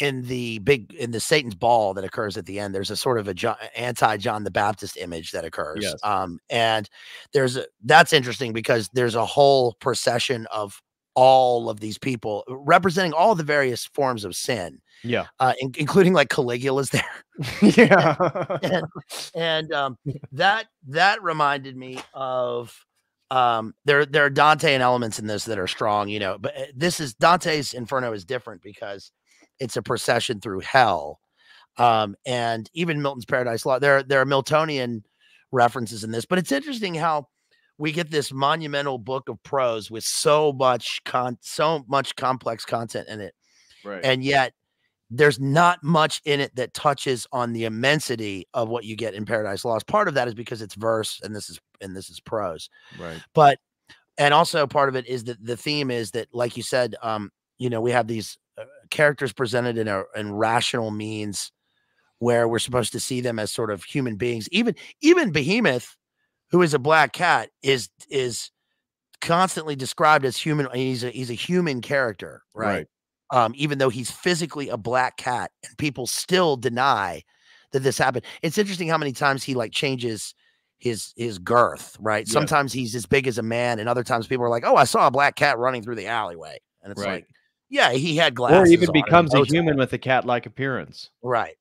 in the big in the Satan's ball that occurs at the end, there's a sort of a John, anti John the Baptist image that occurs. Yes. Um, and there's a, that's interesting because there's a whole procession of all of these people representing all the various forms of sin. Yeah. Uh, in, including like Caligula's there. Yeah. and and, and um, that, that reminded me of, um, there, there are Dantean elements in this that are strong, you know, but this is Dante's Inferno is different because it's a procession through hell. Um, and even Milton's Paradise Lost, there, there are Miltonian references in this, but it's interesting how we get this monumental book of prose with so much con so much complex content in it. Right. And yet there's not much in it that touches on the immensity of what you get in Paradise Lost. Part of that is because it's verse and this is, and this is prose. Right. But, and also part of it is that the theme is that, like you said, um, you know, we have these uh, characters presented in a, in rational means where we're supposed to see them as sort of human beings. Even, even Behemoth, who is a black cat, is, is constantly described as human. He's a, he's a human character, right? Right. Um, even though he's physically a black cat, and people still deny that this happened. It's interesting how many times he like changes his, his girth, right? Yeah. Sometimes he's as big as a man. And other times people are like, oh, I saw a black cat running through the alleyway. And it's right. like, yeah, he had glasses. Or even becomes a human with a cat-like appearance. Right.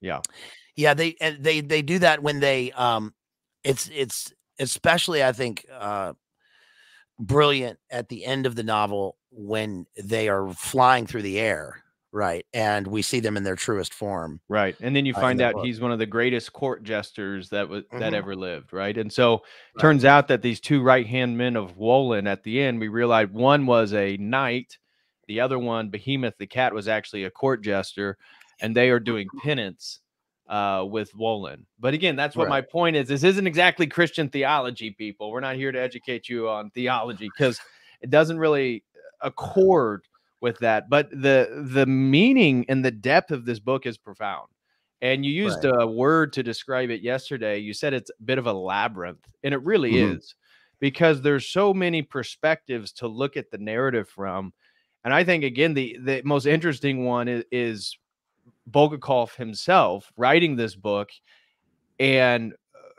Yeah. Yeah. They, and they, they do that when they, um, it's, it's especially, I think, uh, brilliant at the end of the novel when they are flying through the air, right? And we see them in their truest form, right? And then you find uh, out book. he's one of the greatest court jesters that was mm-hmm. that ever lived, right? And so right. turns out that these two right-hand men of Woland, at the end we realized one was a knight, the other one, Behemoth the cat, was actually a court jester, and they are doing penance uh with Woland. But again, that's what right. my point is. This isn't exactly Christian theology, people. We're not here to educate you on theology because it doesn't really accord with that, but the the meaning and the depth of this book is profound. And you used right. a word to describe it yesterday. You said it's a bit of a labyrinth, and it really mm-hmm. is, because there's so many perspectives to look at the narrative from. And I think, again, the the most interesting one is, is Bulgakov himself writing this book and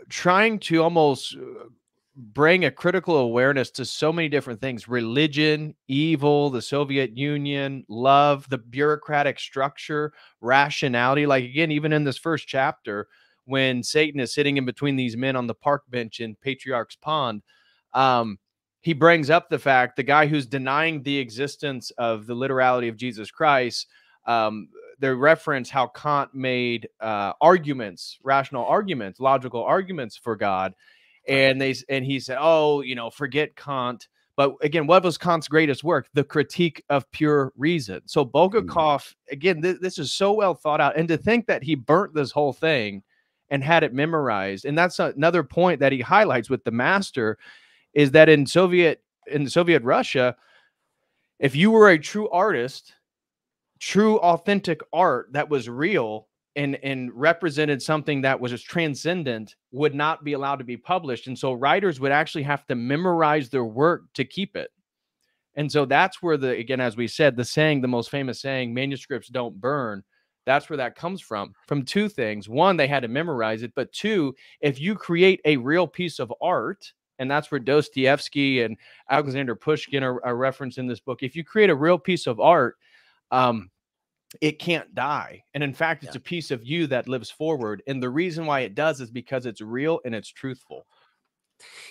trying to almost bring a critical awareness to so many different things: religion, evil, the Soviet Union, love, the bureaucratic structure, rationality. Like, again, even in this first chapter, when Satan is sitting in between these men on the park bench in Patriarch's Pond, um, he brings up the fact, the guy who's denying the existence of the literality of Jesus Christ, um, they reference how Kant made uh, arguments, rational arguments, logical arguments for God. And they, and he said, oh, you know, forget Kant. But again, what was Kant's greatest work? The Critique of Pure Reason. So Bulgakov, again, th this is so well thought out. And to think that he burnt this whole thing and had it memorized. And that's another point that he highlights with the master, is that in Soviet, in Soviet Russia, if you were a true artist, true authentic art that was real and and represented something that was just transcendent, would not be allowed to be published. And so writers would actually have to memorize their work to keep it. And so that's where the, again, as we said, the saying, the most famous saying, manuscripts don't burn, that's where that comes from, from two things. One, they had to memorize it. But two, if you create a real piece of art, and that's where Dostoevsky and Alexander Pushkin are, are referenced in this book. If you create a real piece of art, um, it can't die. And in fact, it's yeah. a piece of you that lives forward. And the reason why it does is because it's real and it's truthful.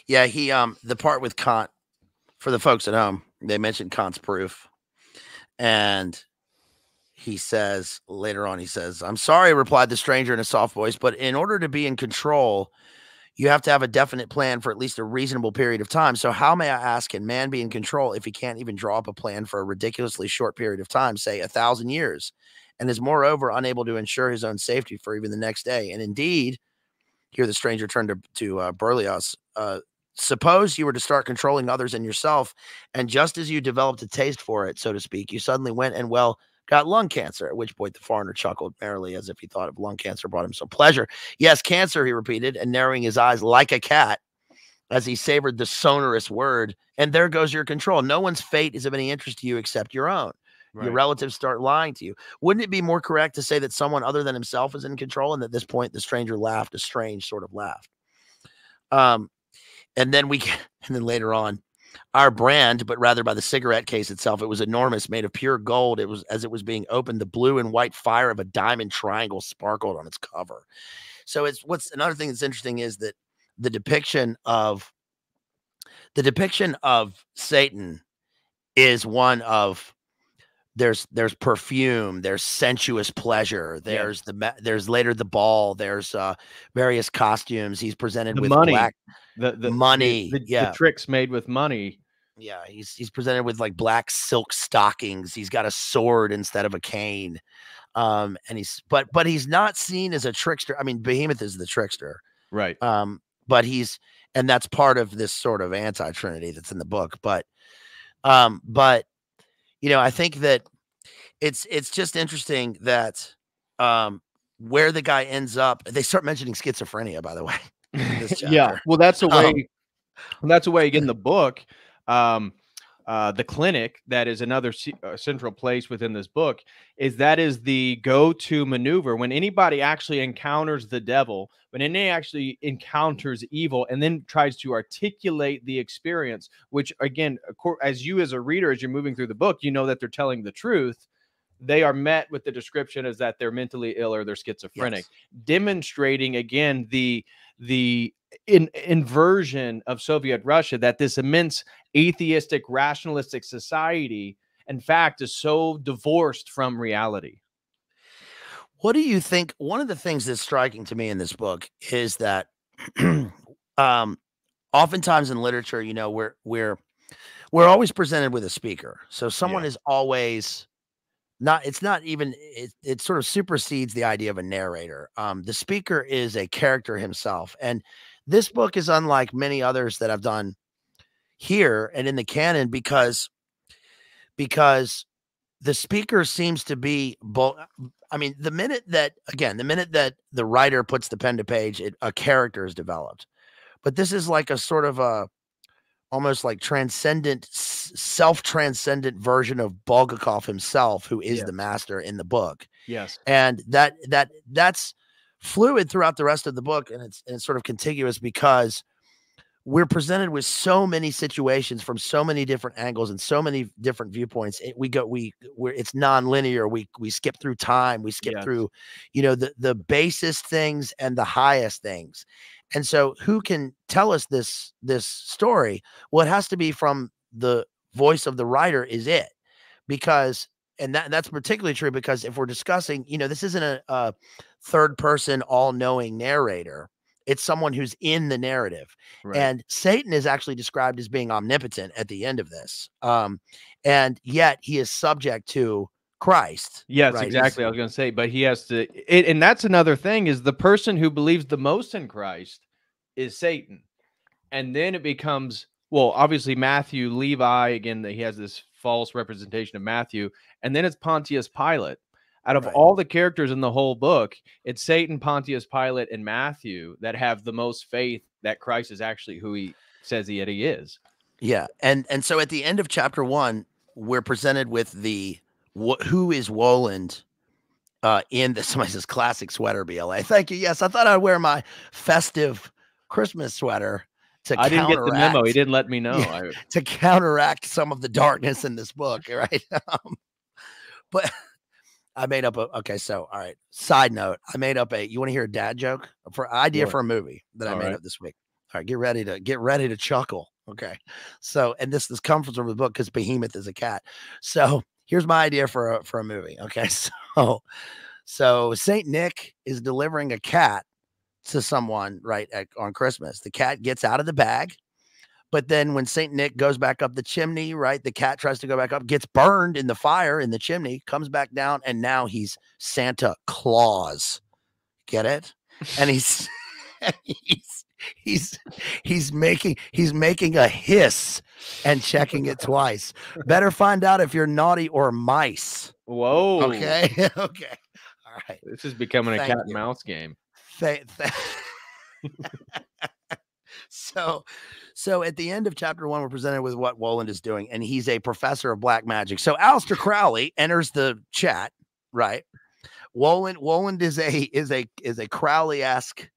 Yeah. He, um, the part with Kant, for the folks at home, they mentioned Kant's proof. And he says later on, he says, "I'm sorry," replied the stranger in a soft voice, "but in order to be in control, you have to have a definite plan for at least a reasonable period of time. So how, may I ask, can man be in control if he can't even draw up a plan for a ridiculously short period of time, say a thousand years, and is moreover unable to ensure his own safety for even the next day? And indeed," here the stranger turned to, to uh, Berlioz, uh, "suppose you were to start controlling others and yourself, and just as you developed a taste for it, so to speak, you suddenly went and, well, got lung cancer," at which point the foreigner chuckled merrily, as if he thought of lung cancer brought him some pleasure. "Yes, cancer," he repeated, and narrowing his eyes like a cat as he savored the sonorous word, "and there goes your control. No one's fate is of any interest to you except your own. Right. Your relatives start lying to you. Wouldn't it be more correct to say that someone other than himself is in control?" And at this point, the stranger laughed, a strange sort of laugh. Um, and then we, and then later on, "Our brand, but rather by the cigarette case itself, it was enormous, made of pure gold. It was, as it was being opened, the blue and white fire of a diamond triangle sparkled on its cover." So it's, what's another thing that's interesting is that the depiction of the depiction of Satan is one of there's there's perfume, there's sensuous pleasure, there's yeah. the there's later the ball, there's uh, various costumes. He's presented the with money, black, the, the money, the, the, yeah, the tricks made with money. Yeah, he's he's presented with like black silk stockings. He's got a sword instead of a cane, um, and he's but but he's not seen as a trickster. I mean, Behemoth is the trickster, right? Um, but he's and that's part of this sort of anti-Trinity that's in the book, but um, but. You know, I think that it's it's just interesting that um, where the guy ends up. They start mentioning schizophrenia, by the way. Yeah, well, that's a way. Um, that's a way in the book. Um, uh, the clinic, that is another c uh, central place within this book, is that is the go-to maneuver when anybody actually encounters the devil, when anybody actually encounters evil, and then tries to articulate the experience, which again, as you as a reader, as you're moving through the book, you know that they're telling the truth. They are met with the description as that they're mentally ill or they're schizophrenic, yes. demonstrating again the the in, inversion of Soviet Russia, that this immense atheistic, rationalistic society, in fact, is so divorced from reality. What do you think? One of the things that's striking to me in this book is that um, oftentimes in literature, you know, we're we're we're always presented with a speaker, so someone yeah. is always. Not it's not even it, it sort of supersedes the idea of a narrator. Um, the speaker is a character himself. And this book is unlike many others that I've done here and in the canon, because because the speaker seems to be both. I mean, the minute that again, the minute that the writer puts the pen to page, it, a character is developed. But this is like a sort of a almost like transcendent, self-transcendent version of Bulgakov himself, who is yes. the master in the book. Yes. And that that that's fluid throughout the rest of the book, and it's, and it's sort of contiguous, because we're presented with so many situations from so many different angles and so many different viewpoints. It, we go we we're, it's non-linear. We we skip through time, we skip yes. through, you know, the the basest things and the highest things. And so who can tell us this, this story? Well, it has to be from the voice of the writer is it, because, and that, that's particularly true because if we're discussing, you know, this isn't a, a third person, all knowing narrator. It's someone who's in the narrative, right. and Satan is actually described as being omnipotent at the end of this. Um, and yet he is subject to Christ. Yes, right? exactly. He's, I was going to say, but he has to, it, and that's another thing, is the person who believes the most in Christ is Satan. And then it becomes, well, obviously Matthew Levi, again, he has this false representation of Matthew. And then it's Pontius Pilate. Out of right. all the characters in the whole book, it's Satan, Pontius Pilate, and Matthew that have the most faith that Christ is actually who he says he, he is. Yeah. And, and so at the end of chapter one, we're presented with the, What, who is Woland uh, in this? Somebody says classic sweater, B L A. Thank you. Yes, I thought I'd wear my festive Christmas sweater to I didn't get the memo. He didn't let me know. Yeah, to counteract some of the darkness in this book, right? Um, but I made up a, okay, so, all right. Side note, I made up a, you want to hear a dad joke? For idea what? for a movie that all I made right. up this week. All right, get ready to, get ready to chuckle. Okay. So, and this, this comes from the book because Behemoth is a cat. So, here's my idea for a, for a movie. Okay. So, so Saint Nick is delivering a cat to someone right at, on Christmas. The cat gets out of the bag, but then when Saint Nick goes back up the chimney, right, the cat tries to go back up, gets burned in the fire in the chimney, comes back down. And now he's Santa Claus. Get it? And he's, he's, he's he's making he's making a hiss and checking it twice. Better find out if you're naughty or mice. Whoa. Okay. Okay. All right. This is becoming Thank a cat you. and mouse game. Th th so so at the end of chapter one, we're presented with what Woland is doing, and he's a professor of black magic. So Aleister Crowley enters the chat, right? Woland Woland is a is a is a Crowley-esque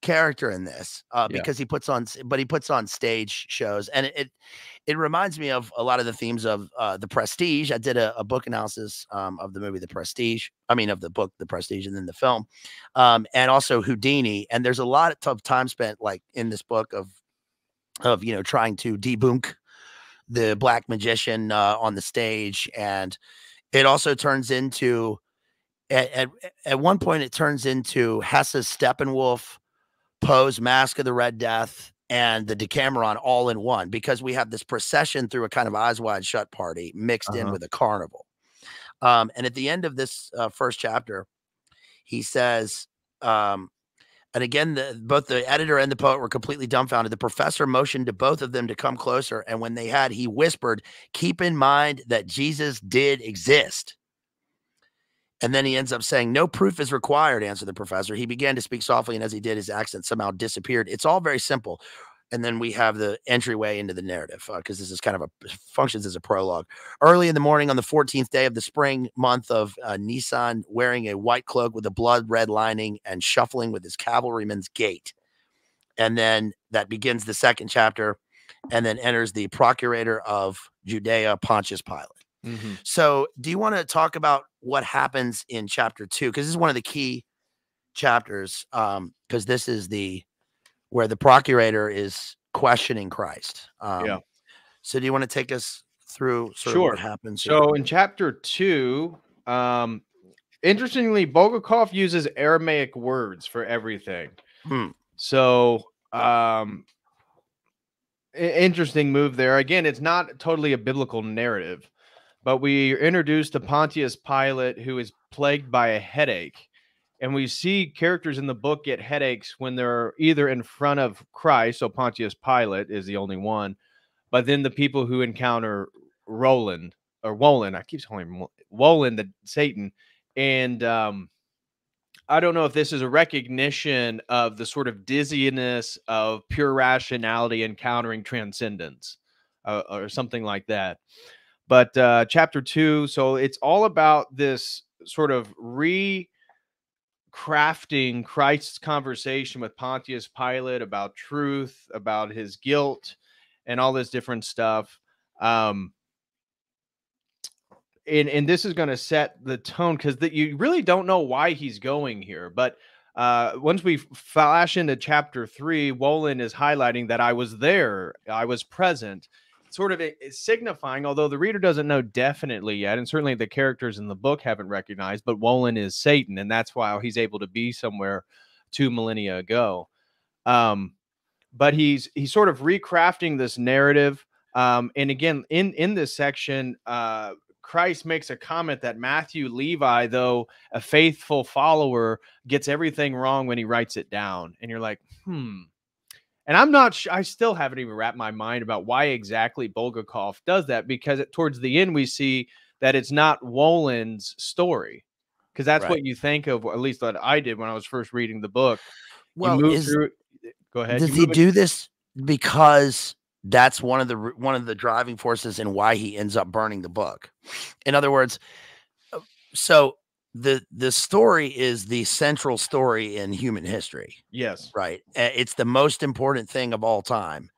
character in this uh yeah. because he puts on but he puts on stage shows, and it, it it reminds me of a lot of the themes of uh The Prestige. I did a, a book analysis um of the movie The Prestige, I mean of the book The Prestige, and then the film, um and also Houdini. And there's a lot of time spent like in this book of of you know trying to debunk the black magician uh on the stage, and It also turns into, at, at, at one point, it turns into Hesse's Steppenwolf, Poe's Mask of the Red Death, and the Decameron all in one, because we have this procession through a kind of Eyes Wide Shut party mixed uh-huh. in with a carnival. Um, and at the end of this uh, first chapter, he says, um, and again, the, both the editor and the poet were completely dumbfounded. The professor motioned to both of them to come closer. And when they had, he whispered, keep in mind that Jesus did exist. And then he ends up saying, no proof is required, answered the professor. He began to speak softly, and as he did, his accent somehow disappeared. It's all very simple. And then we have the entryway into the narrative, because uh, this is kind of a functions as a prologue. Early in the morning on the fourteenth day of the spring month of uh, Nisan, wearing a white cloak with a blood red lining and shuffling with his cavalryman's gait. And then that begins the second chapter, and then enters the procurator of Judea, Pontius Pilate. Mm-hmm. So do you want to talk about what happens in chapter two? Because this is one of the key chapters, um, because this is the where the procurator is questioning Christ. Um, yeah. So do you want to take us through sort sure. of what happens? Here? So in chapter two, um, interestingly, Bulgakov uses Aramaic words for everything. Hmm. So um, interesting move there. Again, it's not totally a biblical narrative, but we are introduced to Pontius Pilate, who is plagued by a headache. And we see characters in the book get headaches when they're either in front of Christ, so Pontius Pilate is the only one, but then the people who encounter Roland, or Woland, I keep calling him Woland, the Satan. And um, I don't know if this is a recognition of the sort of dizziness of pure rationality encountering transcendence, uh, or something like that. But uh, chapter two, so it's all about this sort of recrafting Christ's conversation with Pontius Pilate about truth, about his guilt, and all this different stuff. Um, and, and this is going to set the tone, because you really don't know why he's going here. But uh, once we flash into chapter three, Woland is highlighting that I was there, I was present. Sort of signifying, although the reader doesn't know definitely yet, and certainly the characters in the book haven't recognized, but Woland is Satan, and that's why he's able to be somewhere two millennia ago. Um, but he's he's sort of recrafting this narrative, um, and again, in in this section, uh, Christ makes a comment that Matthew Levi, though a faithful follower, gets everything wrong when he writes it down, and you're like, hmm. And I'm not sure, I still haven't even wrapped my mind about why exactly Bulgakov does that, because it, towards the end, we see that it's not Woland's story, because that's right. what you think of, at least that I did when I was first reading the book. Well, is, through, go ahead. Does he do this because that's one of the one of the driving forces in why he ends up burning the book? In other words, so the the story is the central story in human history. Yes. Right. It's the most important thing of all time.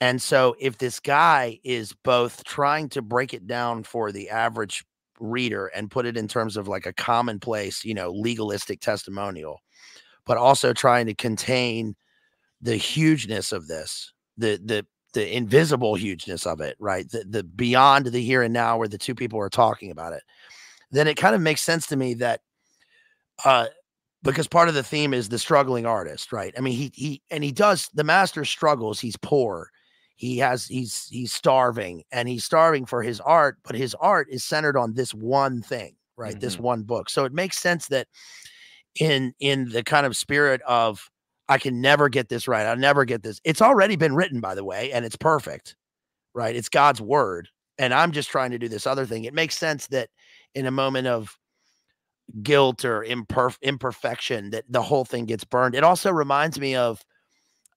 And so if this guy is both trying to break it down for the average reader and put it in terms of like a commonplace, you know, legalistic testimonial, but also trying to contain the hugeness of this, the, the, the invisible hugeness of it, right? The, the beyond the here and now where the two people are talking about it. Then it kind of makes sense to me that, uh, because part of the theme is the struggling artist, right? I mean, he, he, and he does, the master struggles. He's poor. He has, he's, he's starving, and he's starving for his art, but his art is centered on this one thing, right? Mm-hmm. This one book. So it makes sense that in, in the kind of spirit of, I can never get this right. I'll never get this. It's already been written, by the way, and it's perfect, right? It's God's word. And I'm just trying to do this other thing. It makes sense that in a moment of guilt or imperf imperfection that the whole thing gets burned. It also reminds me of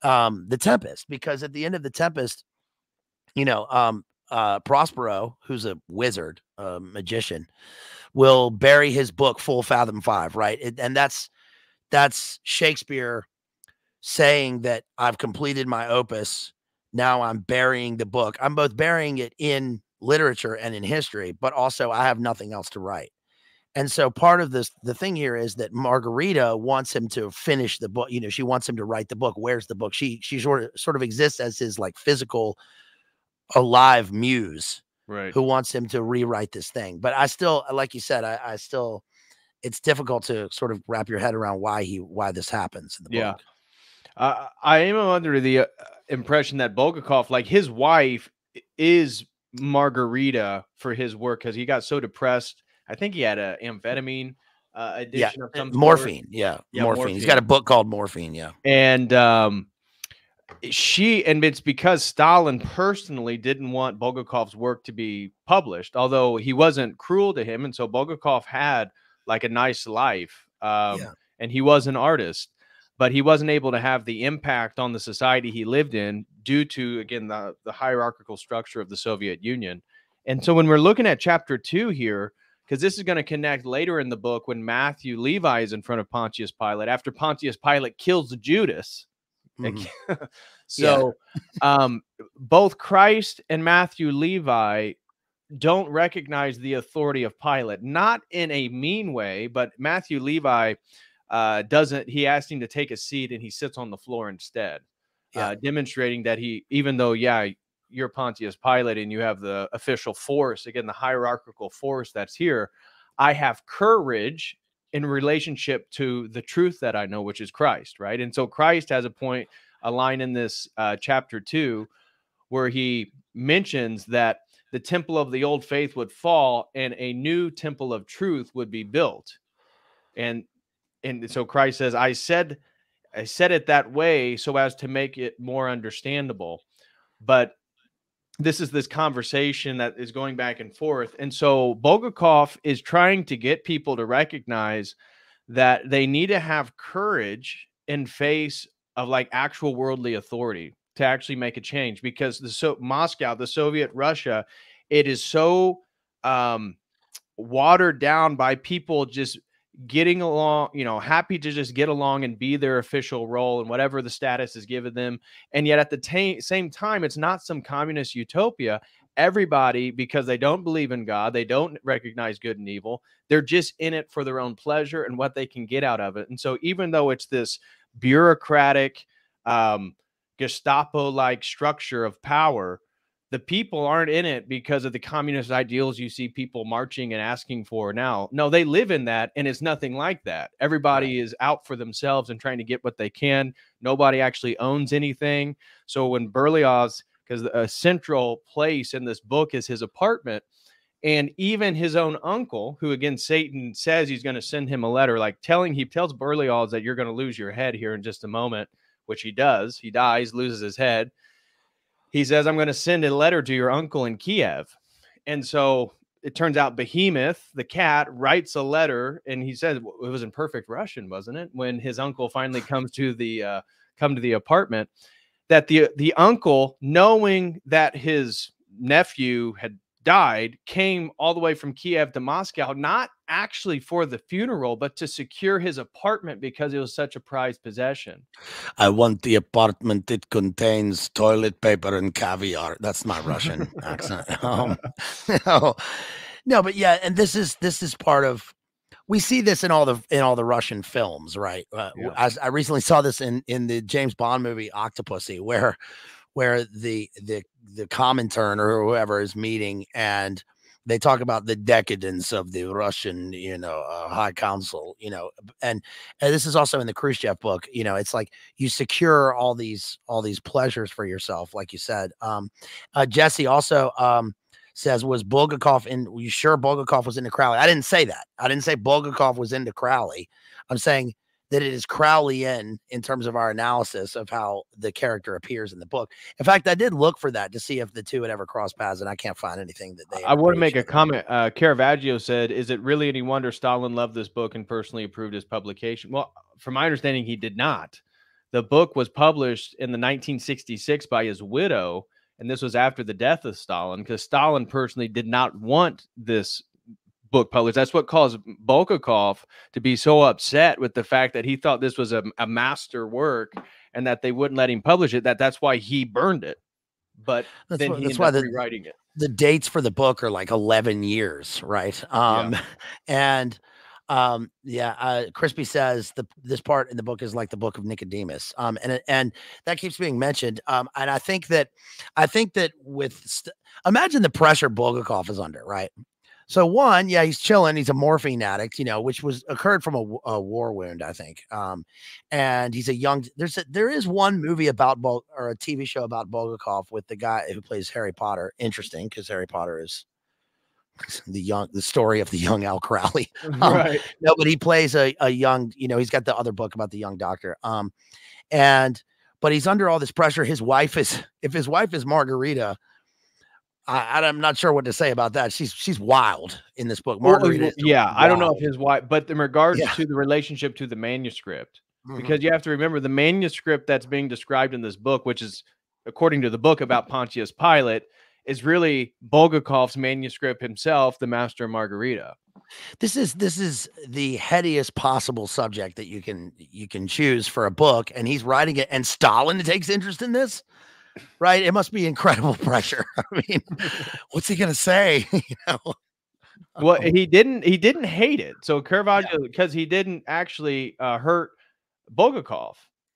um, The Tempest, because at the end of The Tempest, you know, um, uh, Prospero, who's a wizard, a magician, will bury his book full fathom five, right? It, and that's, that's Shakespeare saying that I've completed my opus. Now I'm burying the book. I'm both burying it in literature and in history, but also I have nothing else to write. And so part of this, the thing here is that Margarita wants him to finish the book. You know, she wants him to write the book. Where's the book? She, she sort of, sort of exists as his like physical alive muse. right, who wants him to rewrite this thing. But I still, like you said, I, I still, it's difficult to sort of wrap your head around why he, why this happens in the book. Yeah. Uh, I am under the uh, impression that Bulgakov, like his wife is Margarita for his work, because he got so depressed. I think he had a amphetamine uh, addiction yeah. or something. Morphine. Yeah. yeah morphine. morphine. He's got a book called Morphine. Yeah. And um, she, and it's because Stalin personally didn't want Bulgakov's work to be published, although he wasn't cruel to him. And so Bulgakov had like a nice life. Um, yeah. And he was an artist, but he wasn't able to have the impact on the society he lived in due to, again, the, the hierarchical structure of the Soviet Union. And so when we're looking at chapter two here, because this is going to connect later in the book when Matthew Levi is in front of Pontius Pilate after Pontius Pilate kills Judas. Mm-hmm. So yeah. um, both Christ and Matthew Levi don't recognize the authority of Pilate, not in a mean way, but Matthew Levi uh, doesn't. He asked him to take a seat and he sits on the floor instead, yeah. uh, demonstrating that he, even though, yeah, you're Pontius Pilate and you have the official force, again, the hierarchical force that's here, I have courage in relationship to the truth that I know, which is Christ, right? And so Christ has a point, a line in this uh, chapter two, where he mentions that the temple of the old faith would fall and a new temple of truth would be built. And, and so Christ says, I said, I said it that way so as to make it more understandable. But this is this conversation that is going back and forth. And so Bulgakov is trying to get people to recognize that they need to have courage in face of like actual worldly authority to actually make a change, because the so Moscow, the Soviet Russia, it is so um, watered down by people just getting along, you know, happy to just get along and be their official role and whatever the status is given them. And yet at the same time, it's not some communist utopia. Everybody, because they don't believe in God, they don't recognize good and evil. They're just in it for their own pleasure and what they can get out of it. And so even though it's this bureaucratic um, Gestapo-like structure of power, the people aren't in it because of the communist ideals you see people marching and asking for now. No, they live in that, and it's nothing like that. Everybody is out for themselves and trying to get what they can. Nobody actually owns anything. So when Berlioz, because a central place in this book is his apartment, and even his own uncle, who again, Satan says he's going to send him a letter, like telling, he tells Berlioz that you're going to lose your head here in just a moment, which he does. He dies, loses his head. He says, I'm going to send a letter to your uncle in Kiev. And so it turns out Behemoth, the cat, writes a letter. And he says, it was in perfect Russian, wasn't it? When his uncle finally comes to the, uh, come to the apartment, that the, the uncle, knowing that his nephew had died, came all the way from Kiev to Moscow, not actually for the funeral, but to secure his apartment because it was such a prized possession. I want the apartment. It contains toilet paper and caviar. That's my Russian accent. Um, no, no, but yeah. And this is, this is part of, we see this in all the, in all the Russian films, right? Uh, yeah. I, I recently saw this in, in the James Bond movie, Octopussy, where, where the, the, the Comintern or whoever is meeting, and they talk about the decadence of the Russian, you know, uh, high council, you know, and, and this is also in the Khrushchev book, you know, it's like you secure all these, all these pleasures for yourself. Like you said, um, uh, Jesse also um, says, was Bulgakov in, were you sure Bulgakov was into Crowley? I didn't say that. I didn't say Bulgakov was into Crowley. I'm saying that it is Crowleyan in terms of our analysis of how the character appears in the book. In fact, I did look for that to see if the two had ever crossed paths, and I can't find anything that they. I want to make a comment. Uh, Caravaggio said, is it really any wonder Stalin loved this book and personally approved its publication? Well, from my understanding, he did not. The book was published in the nineteen sixty-six by his widow, and this was after the death of Stalin, because Stalin personally did not want this book published. That's what caused Bulgakov to be so upset with the fact that he thought this was a, a master work and that they wouldn't let him publish it. That that's why he burned it. But that's then what, he that's why the, rewriting it. The dates for the book are like eleven years, right? Um, yeah. And Um, yeah, uh, Crispy says the this part in the book is like the book of Nicodemus, um, and and that keeps being mentioned. Um, and I think that I think that with imagine the pressure Bulgakov is under, right? So one, yeah, he's chilling. He's a morphine addict, you know, which was occurred from a, a war wound, I think. Um, and he's a young. There's a, there is one movie about Bul or a T V show about Bulgakov with the guy who plays Harry Potter. Interesting, because Harry Potter is the young the story of the young Al Crowley. Um, right. No, but he plays a a young. You know, he's got the other book about the young doctor. Um, and but he's under all this pressure. His wife is if his wife is Margarita. I, I'm not sure what to say about that. She's she's wild in this book. Margarita. Yeah, wild. I don't know if his wife, but in regards yeah. to the relationship to the manuscript, mm-hmm. because you have to remember the manuscript that's being described in this book, which is according to the book about Pontius Pilate, is really Bulgakov's manuscript himself, the Master and Margarita. This is this is the headiest possible subject that you can you can choose for a book, and he's writing it, and Stalin takes interest in this. Right, it must be incredible pressure. I mean, what's he gonna say? You know, well, he didn't. He didn't hate it. So Caravaggio, because yeah. he didn't actually uh, hurt Bulgakov.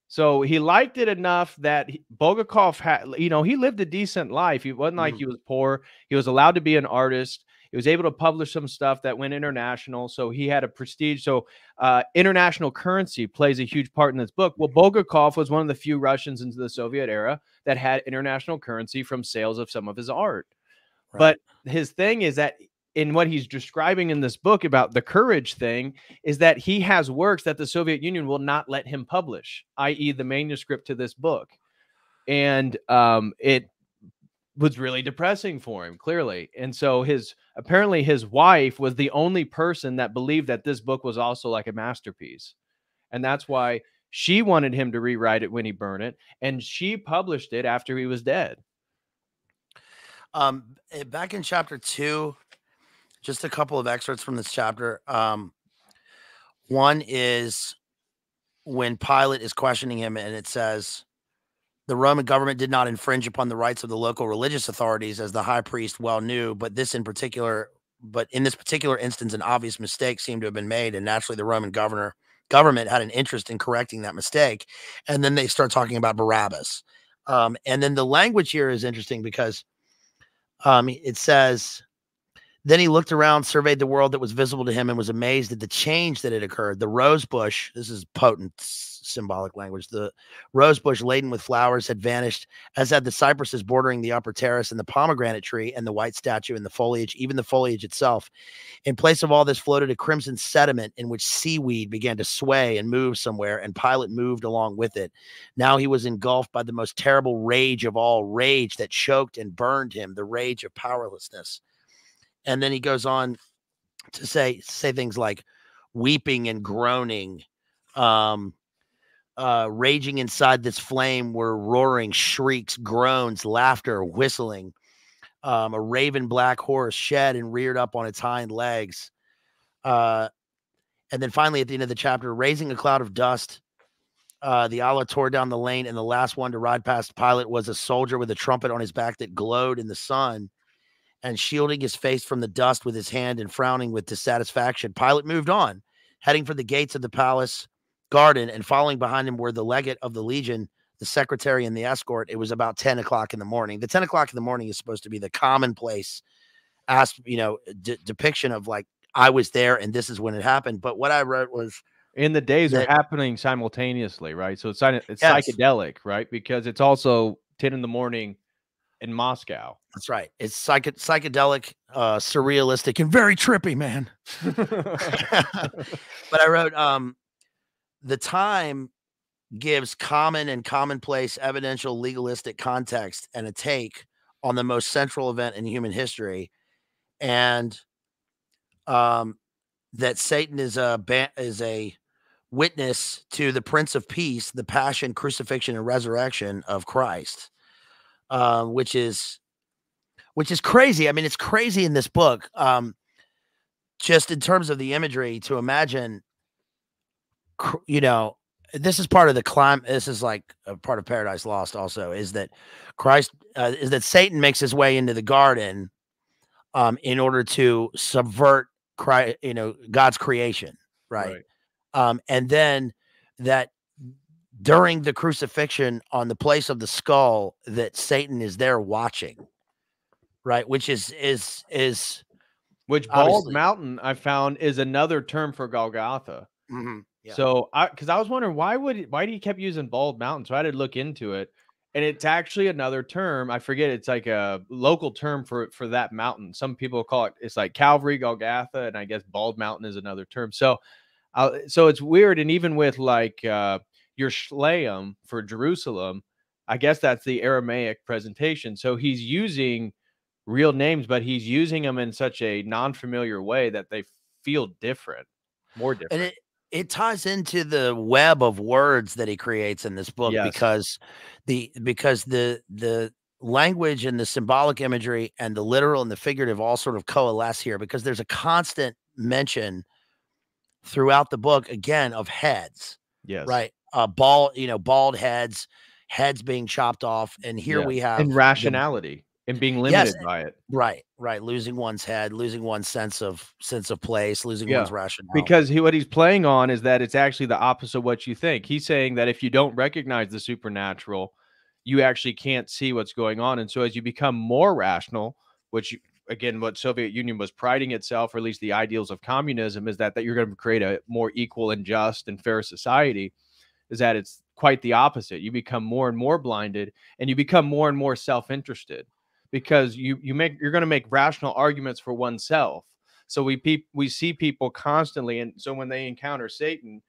So he liked it enough that he, Bulgakov had, you know, he lived a decent life. He wasn't like mm-hmm. he was poor. He was allowed to be an artist. He was able to publish some stuff that went international. So he had a prestige. So uh, international currency plays a huge part in this book. Well, Bulgakov was one of the few Russians into the Soviet era that had international currency from sales of some of his art. Right. But his thing is that in what he's describing in this book about the courage thing is that he has works that the Soviet Union will not let him publish, that is the manuscript to this book. And um, it was really depressing for him, clearly. And so his apparently his wife was the only person that believed that this book was also like a masterpiece. And that's why she wanted him to rewrite it when he burned it. And she published it after he was dead. Um, back in chapter two, just a couple of excerpts from this chapter. Um, one is when Pilate is questioning him and it says, the Roman government did not infringe upon the rights of the local religious authorities, as the high priest well knew, but this in particular, but in this particular instance, an obvious mistake seemed to have been made, and naturally the Roman governor government had an interest in correcting that mistake. And then they start talking about Barabbas. Um, and then the language here is interesting because um, it says, then he looked around, surveyed the world that was visible to him, and was amazed at the change that had occurred. The rose bush, this is potent symbolic language, the rose bush laden with flowers had vanished, as had the cypresses bordering the upper terrace and the pomegranate tree and the white statue and the foliage, even the foliage itself. In place of all this floated a crimson sediment in which seaweed began to sway and move somewhere, and Pilate moved along with it. Now he was engulfed by the most terrible rage of all, rage that choked and burned him, the rage of powerlessness. And then he goes on to say say things like weeping and groaning, um, uh, raging inside this flame were roaring shrieks, groans, laughter, whistling. Um, a raven black horse shed and reared up on its hind legs. Uh, and then finally, at the end of the chapter, raising a cloud of dust, uh, the Allah tore down the lane, and the last one to ride past Pilate was a soldier with a trumpet on his back that glowed in the sun. And shielding his face from the dust with his hand and frowning with dissatisfaction, Pilate moved on, heading for the gates of the palace garden, and following behind him were the legate of the legion, the secretary, and the escort. It was about ten o'clock in the morning. The ten o'clock in the morning is supposed to be the commonplace as, you know, de depiction of like, I was there and this is when it happened. But what I wrote was, in the days that, are happening simultaneously, right? So it's, it's yes. psychedelic, right? Because it's also ten in the morning in Moscow. That's right. It's psych psychedelic, uh, surrealistic, and very trippy, man. But I wrote, um, the time gives common and commonplace evidential legalistic context and a take on the most central event in human history. And um, that Satan is a ban is a witness to the Prince of Peace, the passion, crucifixion, and resurrection of Christ. Uh, which is, which is crazy. I mean, it's crazy in this book, um, just in terms of the imagery to imagine, you know, this is part of the climb. This is like a part of Paradise Lost also, is that Christ, uh, is that Satan makes his way into the garden um, in order to subvert, Christ, you know, God's creation. right? Right. Um, and then that during the crucifixion on the place of the skull that Satan is there watching, right? Which is, is, is. Which Bald Mountain I found is another term for Golgotha. Mm-hmm. Yeah. So I, cause I was wondering why would, why do you kept using Bald Mountain? So I did look into it, and it's actually another term. I forget. It's like a local term for, for that mountain. Some people call it, it's like Calvary, Golgotha. And I guess Bald Mountain is another term. So, uh, so it's weird. And even with like, uh, your Shleim for Jerusalem, I guess that's the Aramaic presentation. So he's using real names, but he's using them in such a non-familiar way that they feel different, more different. And it, it ties into the web of words that he creates in this book, yes. because the because the the language and the symbolic imagery and the literal and the figurative all sort of coalesce here, because there's a constant mention throughout the book again of heads. Yes. Right. Uh, bald, you know, bald heads, heads being chopped off. And here yeah. we have and rationality the, and being limited yes, by it. Right. Right. Losing one's head, losing one's sense of sense of place, losing yeah. one's rationality. Because he, what he's playing on is that it's actually the opposite of what you think. He's saying that if you don't recognize the supernatural, you actually can't see what's going on. And so as you become more rational, which you, again, what Soviet Union was priding itself, or at least the ideals of communism, is that, that you're going to create a more equal and just and fair society. Is that it's quite the opposite. You become more and more blinded, and you become more and more self-interested, because you you make you're going to make rational arguments for oneself. So we pe we see people constantly, and so when they encounter Satan,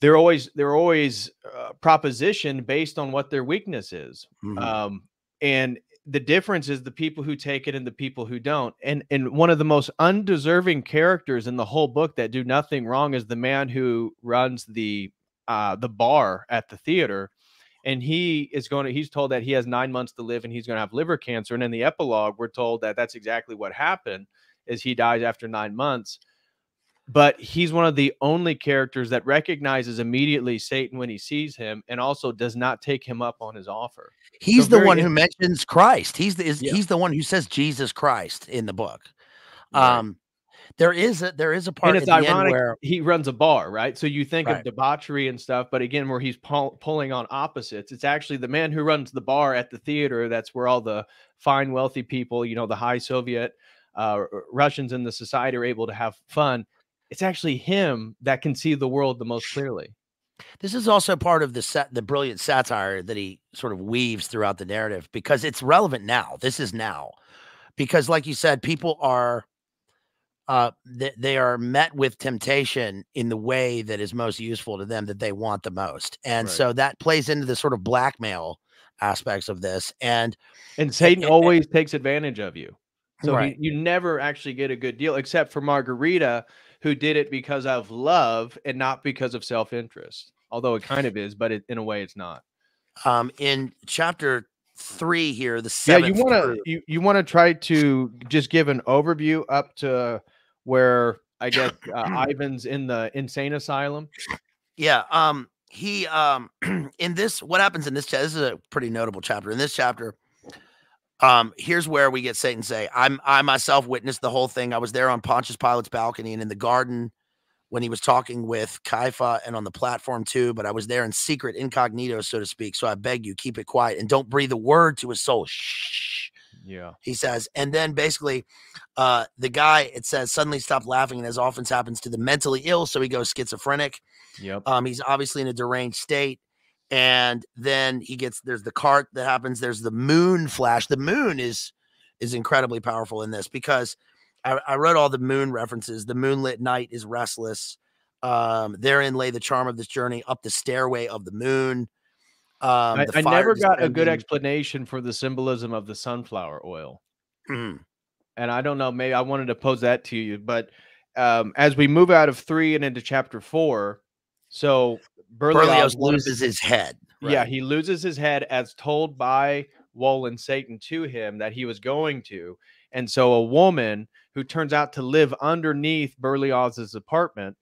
they're always they're always uh, propositioned based on what their weakness is. Mm-hmm. Um, and the difference is the people who take it and the people who don't. And and one of the most undeserving characters in the whole book that do nothing wrong is the man who runs the Uh, the bar at the theater, and he is going to, he's told that he has nine months to live and he's going to have liver cancer. And in the epilogue, we're told that that's exactly what happened, is he dies after nine months. But he's one of the only characters that recognizes immediately Satan when he sees him, and also does not take him up on his offer. He's so the one who mentions Christ. He's the, is, yeah. he's the one who says Jesus Christ in the book. Right. Um, There is a there is a part, and it's ironic where he runs a bar, right? So you think right. of debauchery and stuff, but again, where he's pull, pulling on opposites, it's actually the man who runs the bar at the theater. That's where all the fine, wealthy people, you know, the high Soviet uh, Russians in the society are able to have fun. It's actually him that can see the world the most clearly. This is also part of the sat the brilliant satire that he sort of weaves throughout the narrative, because it's relevant now. This is now, because like you said, people are. Uh, they, they are met with temptation in the way that is most useful to them, that they want the most. And right. so that plays into the sort of blackmail aspects of this. And, and Satan and, always and, takes advantage of you. So right. he, you never actually get a good deal, except for Margarita, who did it because of love and not because of self-interest. Although it kind of is, but it, in a way it's not. Um, in chapter three here, the seventh. Yeah, you want to, you, you want to try to just give an overview up to where I guess uh, Ivan's in the insane asylum. Yeah. Um, he, um, in this, what happens in this chapter, this is a pretty notable chapter. In this chapter, um, here's where we get Satan say, I'm, I myself witnessed the whole thing. I was there on Pontius Pilate's balcony and in the garden when he was talking with Caiaphas, and on the platform too, but I was there in secret, incognito, so to speak. So I beg you, keep it quiet and don't breathe a word to his soul. Shh. Yeah, he says. And then basically uh, the guy, it says, suddenly stopped laughing. And as often happens to the mentally ill, so he goes schizophrenic. Yep. Um, he's obviously in a deranged state. And then he gets, there's the cart that happens. There's the moon flash. The moon is, is incredibly powerful in this, because I, I wrote all the moon references. The moonlit night is restless. Um, therein lay the charm of this journey up the stairway of the moon. Um, I, the I never got a good explanation for the symbolism of the sunflower oil. Mm. And I don't know, maybe I wanted to pose that to you, but um, as we move out of three and into chapter four, so Berlioz, Berlioz loses his head. Right? Yeah, he loses his head as told by Woland, Satan, to him that he was going to. And so a woman who turns out to live underneath Berlioz's apartment,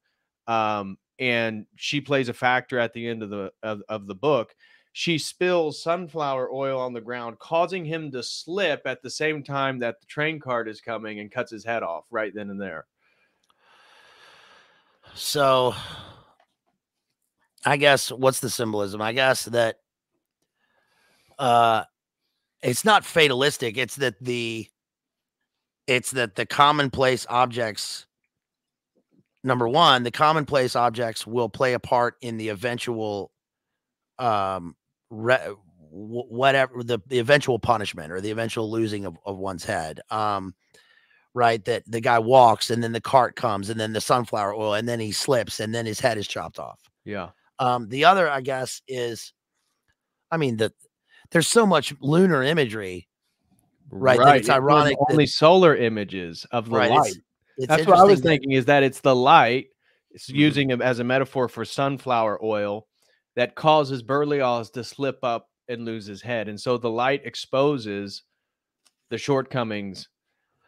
um, and she plays a factor at the end of the of, of the book. She spills sunflower oil on the ground, causing him to slip at the same time that the train cart is coming, and cuts his head off right then and there. So I guess what's the symbolism? I guess that uh, it's not fatalistic. It's that the it's that the commonplace objects, number one, the commonplace objects will play a part in the eventual um, re whatever the, the eventual punishment or the eventual losing of, of one's head. Um, right. That the guy walks and then the cart comes and then the sunflower oil and then he slips and then his head is chopped off. Yeah. Um, the other, I guess, is, I mean, the, there's so much lunar imagery, right? right. That it's ironic. It only that, solar images of the right, light. It's, it's That's what I was that, thinking is that it's the light. It's mm-hmm. using it as a metaphor for sunflower oil that causes Berlioz to slip up and lose his head. And so the light exposes the shortcomings,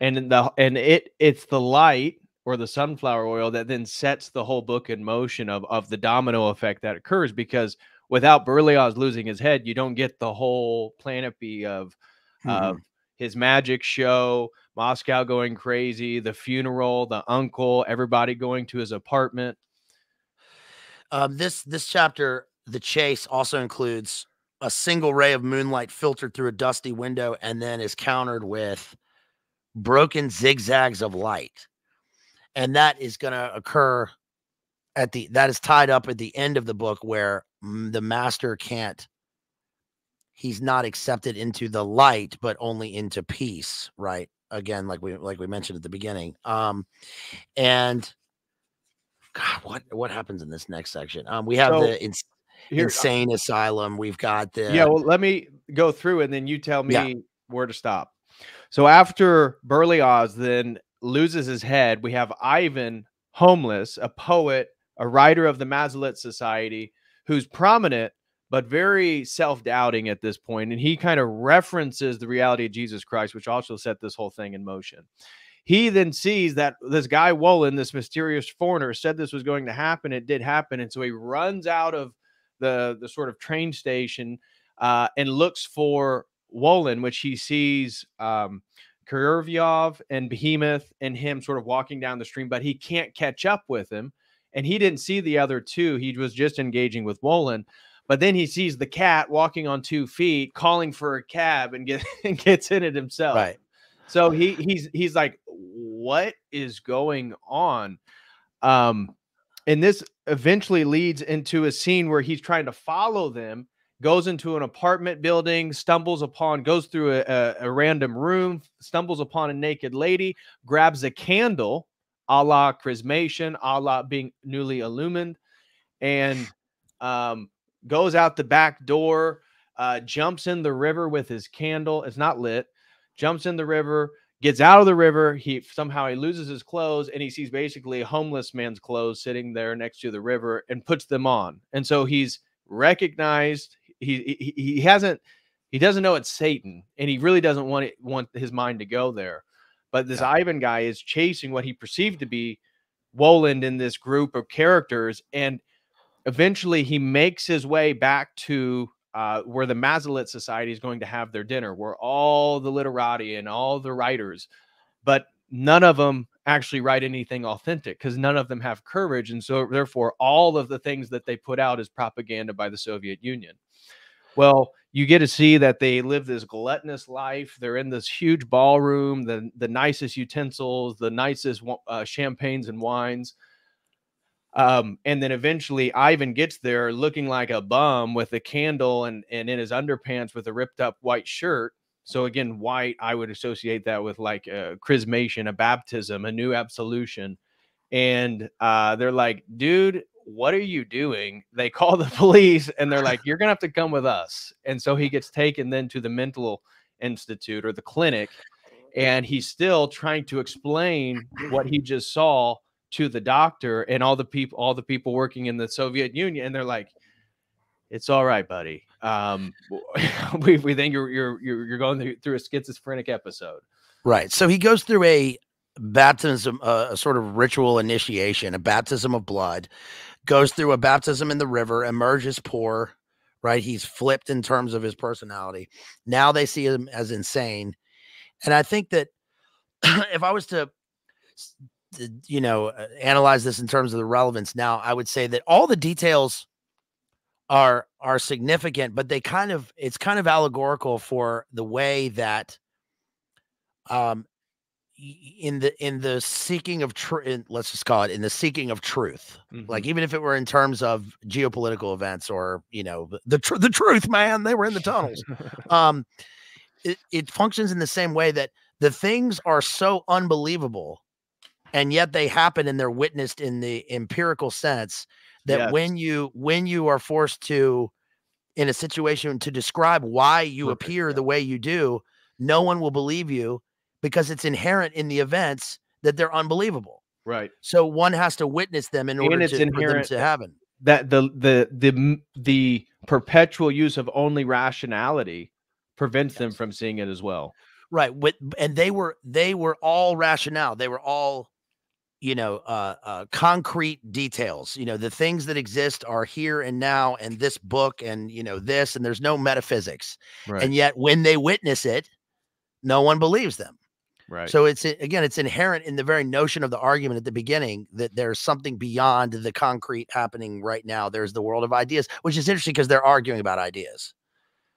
and the and it it's the light or the sunflower oil that then sets the whole book in motion of of the domino effect that occurs, because without Berlioz losing his head, you don't get the whole panoply of mm-hmm. uh, his magic show, Moscow going crazy, the funeral, the uncle, everybody going to his apartment. Um, this this chapter, The Chase, also includes a single ray of moonlight filtered through a dusty window and then is countered with broken zigzags of light. And that is going to occur at the, that is tied up at the end of the book where the master can't, he's not accepted into the light, but only into peace. Right. Again, like we, like we mentioned at the beginning. Um, and God, what, what happens in this next section? Um, we have so the, ins Here, insane asylum. We've got the yeah. Well, let me go through and then you tell me yeah. where to stop. So after Berlioz then loses his head, we have Ivan, homeless, a poet, a writer of the MASSOLIT Society, who's prominent but very self-doubting at this point, and he kind of references the reality of Jesus Christ, which also set this whole thing in motion. He then sees that this guy Woland, this mysterious foreigner, said this was going to happen. It did happen, and so he runs out of the the sort of train station uh, and looks for Woland, which he sees um, Koroviev and Behemoth and him sort of walking down the stream, but he can't catch up with him. And he didn't see the other two. He was just engaging with Woland. But then he sees the cat walking on two feet, calling for a cab, and, get, and gets in it himself. Right. So he he's he's like, what is going on? Um, and this eventually leads into a scene where he's trying to follow them, goes into an apartment building, stumbles upon, goes through a, a, a random room, stumbles upon a naked lady, grabs a candle, a la chrismation, a la being newly illumined, and um, goes out the back door, uh, jumps in the river with his candle. It's not lit. Jumps in the river, gets out of the river. He somehow he loses his clothes, and he sees basically a homeless man's clothes sitting there next to the river and puts them on. And so he's recognized. He, he, he hasn't, he doesn't know it's Satan, and he really doesn't want it, want his mind to go there. But this yeah. Ivan guy is chasing what he perceived to be Woland in this group of characters. And eventually he makes his way back to Uh, where the MASSOLIT Society is going to have their dinner, where all the literati and all the writers, but none of them actually write anything authentic because none of them have courage. And so therefore all of the things that they put out is propaganda by the Soviet Union. Well, you get to see that they live this gluttonous life. They're in this huge ballroom, the, the nicest utensils, the nicest uh, champagnes and wines. Um, and then eventually Ivan gets there looking like a bum with a candle and, and in his underpants with a ripped up white shirt. So again, white, I would associate that with like a chrismation, a baptism, a new absolution. And uh, they're like, dude, what are you doing? They call the police and they're like, you're going to have to come with us. And so he gets taken then to the mental institute or the clinic. And he's still trying to explain what he just saw to the doctor and all the people, all the people working in the Soviet Union. And they're like, it's all right, buddy. Um, we, we think you're, you're, you're going through a schizophrenic episode. Right. So he goes through a baptism, uh, a sort of ritual initiation, a baptism of blood, goes through a baptism in the river, emerges poor, right? He's flipped in terms of his personality. Now they see him as insane. And I think that if I was to you know, analyze this in terms of the relevance. Now, I would say that all the details are are significant, but they kind of it's kind of allegorical for the way that um in the in the seeking of truth, let's just call it in the seeking of truth. Mm-hmm. Like, even if it were in terms of geopolitical events or, you know, the tr the truth, man, they were in the tunnels. um, it, it functions in the same way that the things are so unbelievable, and yet they happen and they're witnessed in the empirical sense. That yes. when you when you are forced to, in a situation, to describe why you Perfect. appear yeah. the way you do, no one will believe you, because it's inherent in the events that they're unbelievable. Right. So one has to witness them in and order to, for them to happen. That the, the, the, the perpetual use of only rationality prevents yes. them from seeing it as well. Right. With, and they were, they were all rationale. They were all, you know, uh, uh, concrete details. You know, the things that exist are here and now, and this book, and, you know, this, and there's no metaphysics. Right. And yet when they witness it, no one believes them. Right. So it's, again, it's inherent in the very notion of the argument at the beginning that there's something beyond the concrete happening right now. There's the world of ideas, which is interesting because they're arguing about ideas.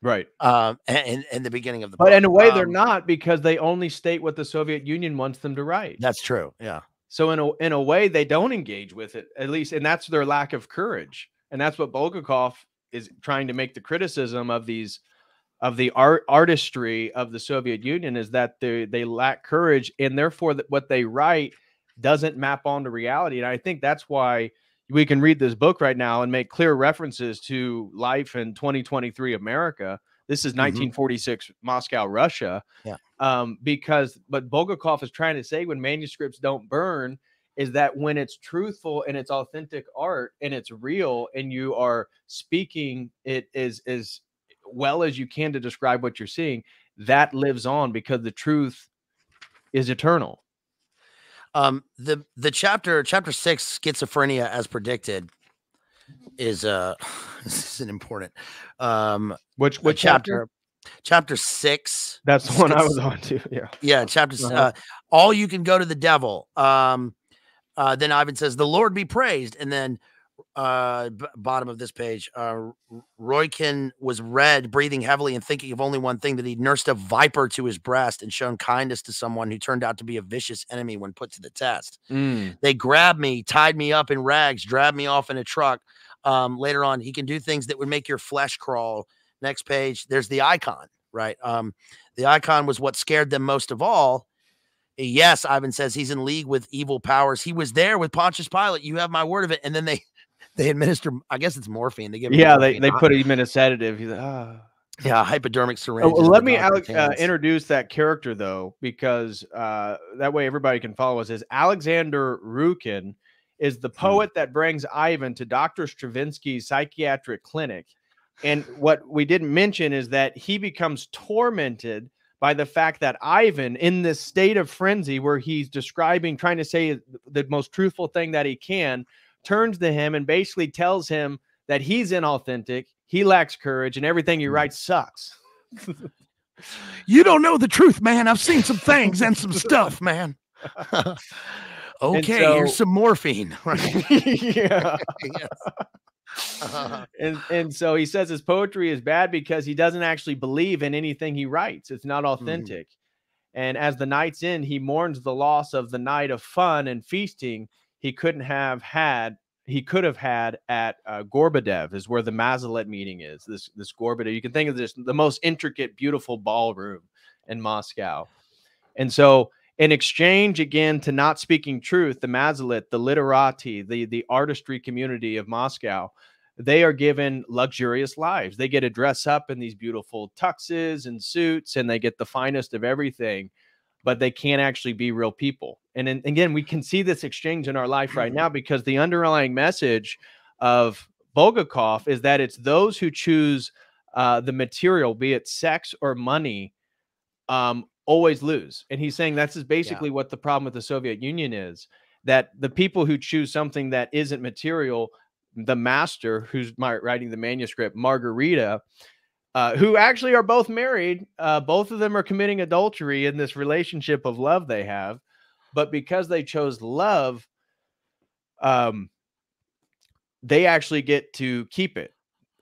Right. Um, and in the beginning of the book. But in a way um, they're not, because they only state what the Soviet Union wants them to write. That's true. Yeah. So in a, in a way they don't engage with it, at least. And that's their lack of courage. And that's what Bulgakov is trying to make the criticism of these of the art artistry of the Soviet Union, is that they, they lack courage, and therefore that what they write doesn't map onto reality. And I think that's why we can read this book right now and make clear references to life in twenty twenty-three America. This is nineteen forty-six mm-hmm. Moscow, Russia. Yeah. Um, because what Bulgakov is trying to say when manuscripts don't burn is that when it's truthful and it's authentic art and it's real and you are speaking it is is well as you can to describe what you're seeing, that lives on, because the truth is eternal. Um, the the chapter chapter six, schizophrenia as predicted, is uh this is an important um which which chapter chapter, chapter six. That's the one I was on to. Yeah, yeah. Chapter uh-huh. uh, all you can go to the devil. Um, uh, then Ivan says, "The Lord be praised," and then. Uh, b bottom of this page, uh, Roykin was red, breathing heavily and thinking of only one thing, that he'd nursed a viper to his breast and shown kindness to someone who turned out to be a vicious enemy when put to the test. Mm. They grabbed me, tied me up in rags, dragged me off in a truck. Um, later on, he can do things that would make your flesh crawl. Next page, there's the icon, right? Um, the icon was what scared them most of all. Yes, Ivan says he's in league with evil powers. He was there with Pontius Pilate. You have my word of it. And then they They administer, I guess it's morphine. They give. Yeah, they, they put him in a sedative. He's like, ah. Yeah, hypodermic syringe. Oh, let me Alec, uh, introduce that character, though, because uh, that way everybody can follow us. Is Alexander Rukin is the poet that brings Ivan to Doctor Stravinsky's psychiatric clinic. And what we didn't mention is that he becomes tormented by the fact that Ivan, in this state of frenzy where he's describing, trying to say the most truthful thing that he can, turns to him and basically tells him that he's inauthentic, he lacks courage, and everything he writes sucks. You don't know the truth, man. I've seen some things and some stuff, man. Okay, so, here's some morphine. Yeah. Yes. uh, and, and so he says his poetry is bad because he doesn't actually believe in anything he writes. It's not authentic. Mm-hmm. And as the night's end, he mourns the loss of the night of fun and feasting he couldn't have had, he could have had at uh, Gorbadev, is where the MASSOLIT meeting is. This, this Gorbadev, you can think of this, the most intricate, beautiful ballroom in Moscow. And so in exchange, again, to not speaking truth, the MASSOLIT, the literati, the, the artistry community of Moscow, they are given luxurious lives. They get to dress up in these beautiful tuxes and suits, and they get the finest of everything, but they can't actually be real people. And, and again, we can see this exchange in our life right now, because the underlying message of Bulgakov is that it's those who choose uh, the material, be it sex or money, um, always lose. And he's saying that's basically yeah. what the problem with the Soviet Union is, that the people who choose something that isn't material, the master who's writing the manuscript, Margarita, Uh, who actually are both married. Uh, both of them are committing adultery in this relationship of love they have. But because they chose love, um, they actually get to keep it.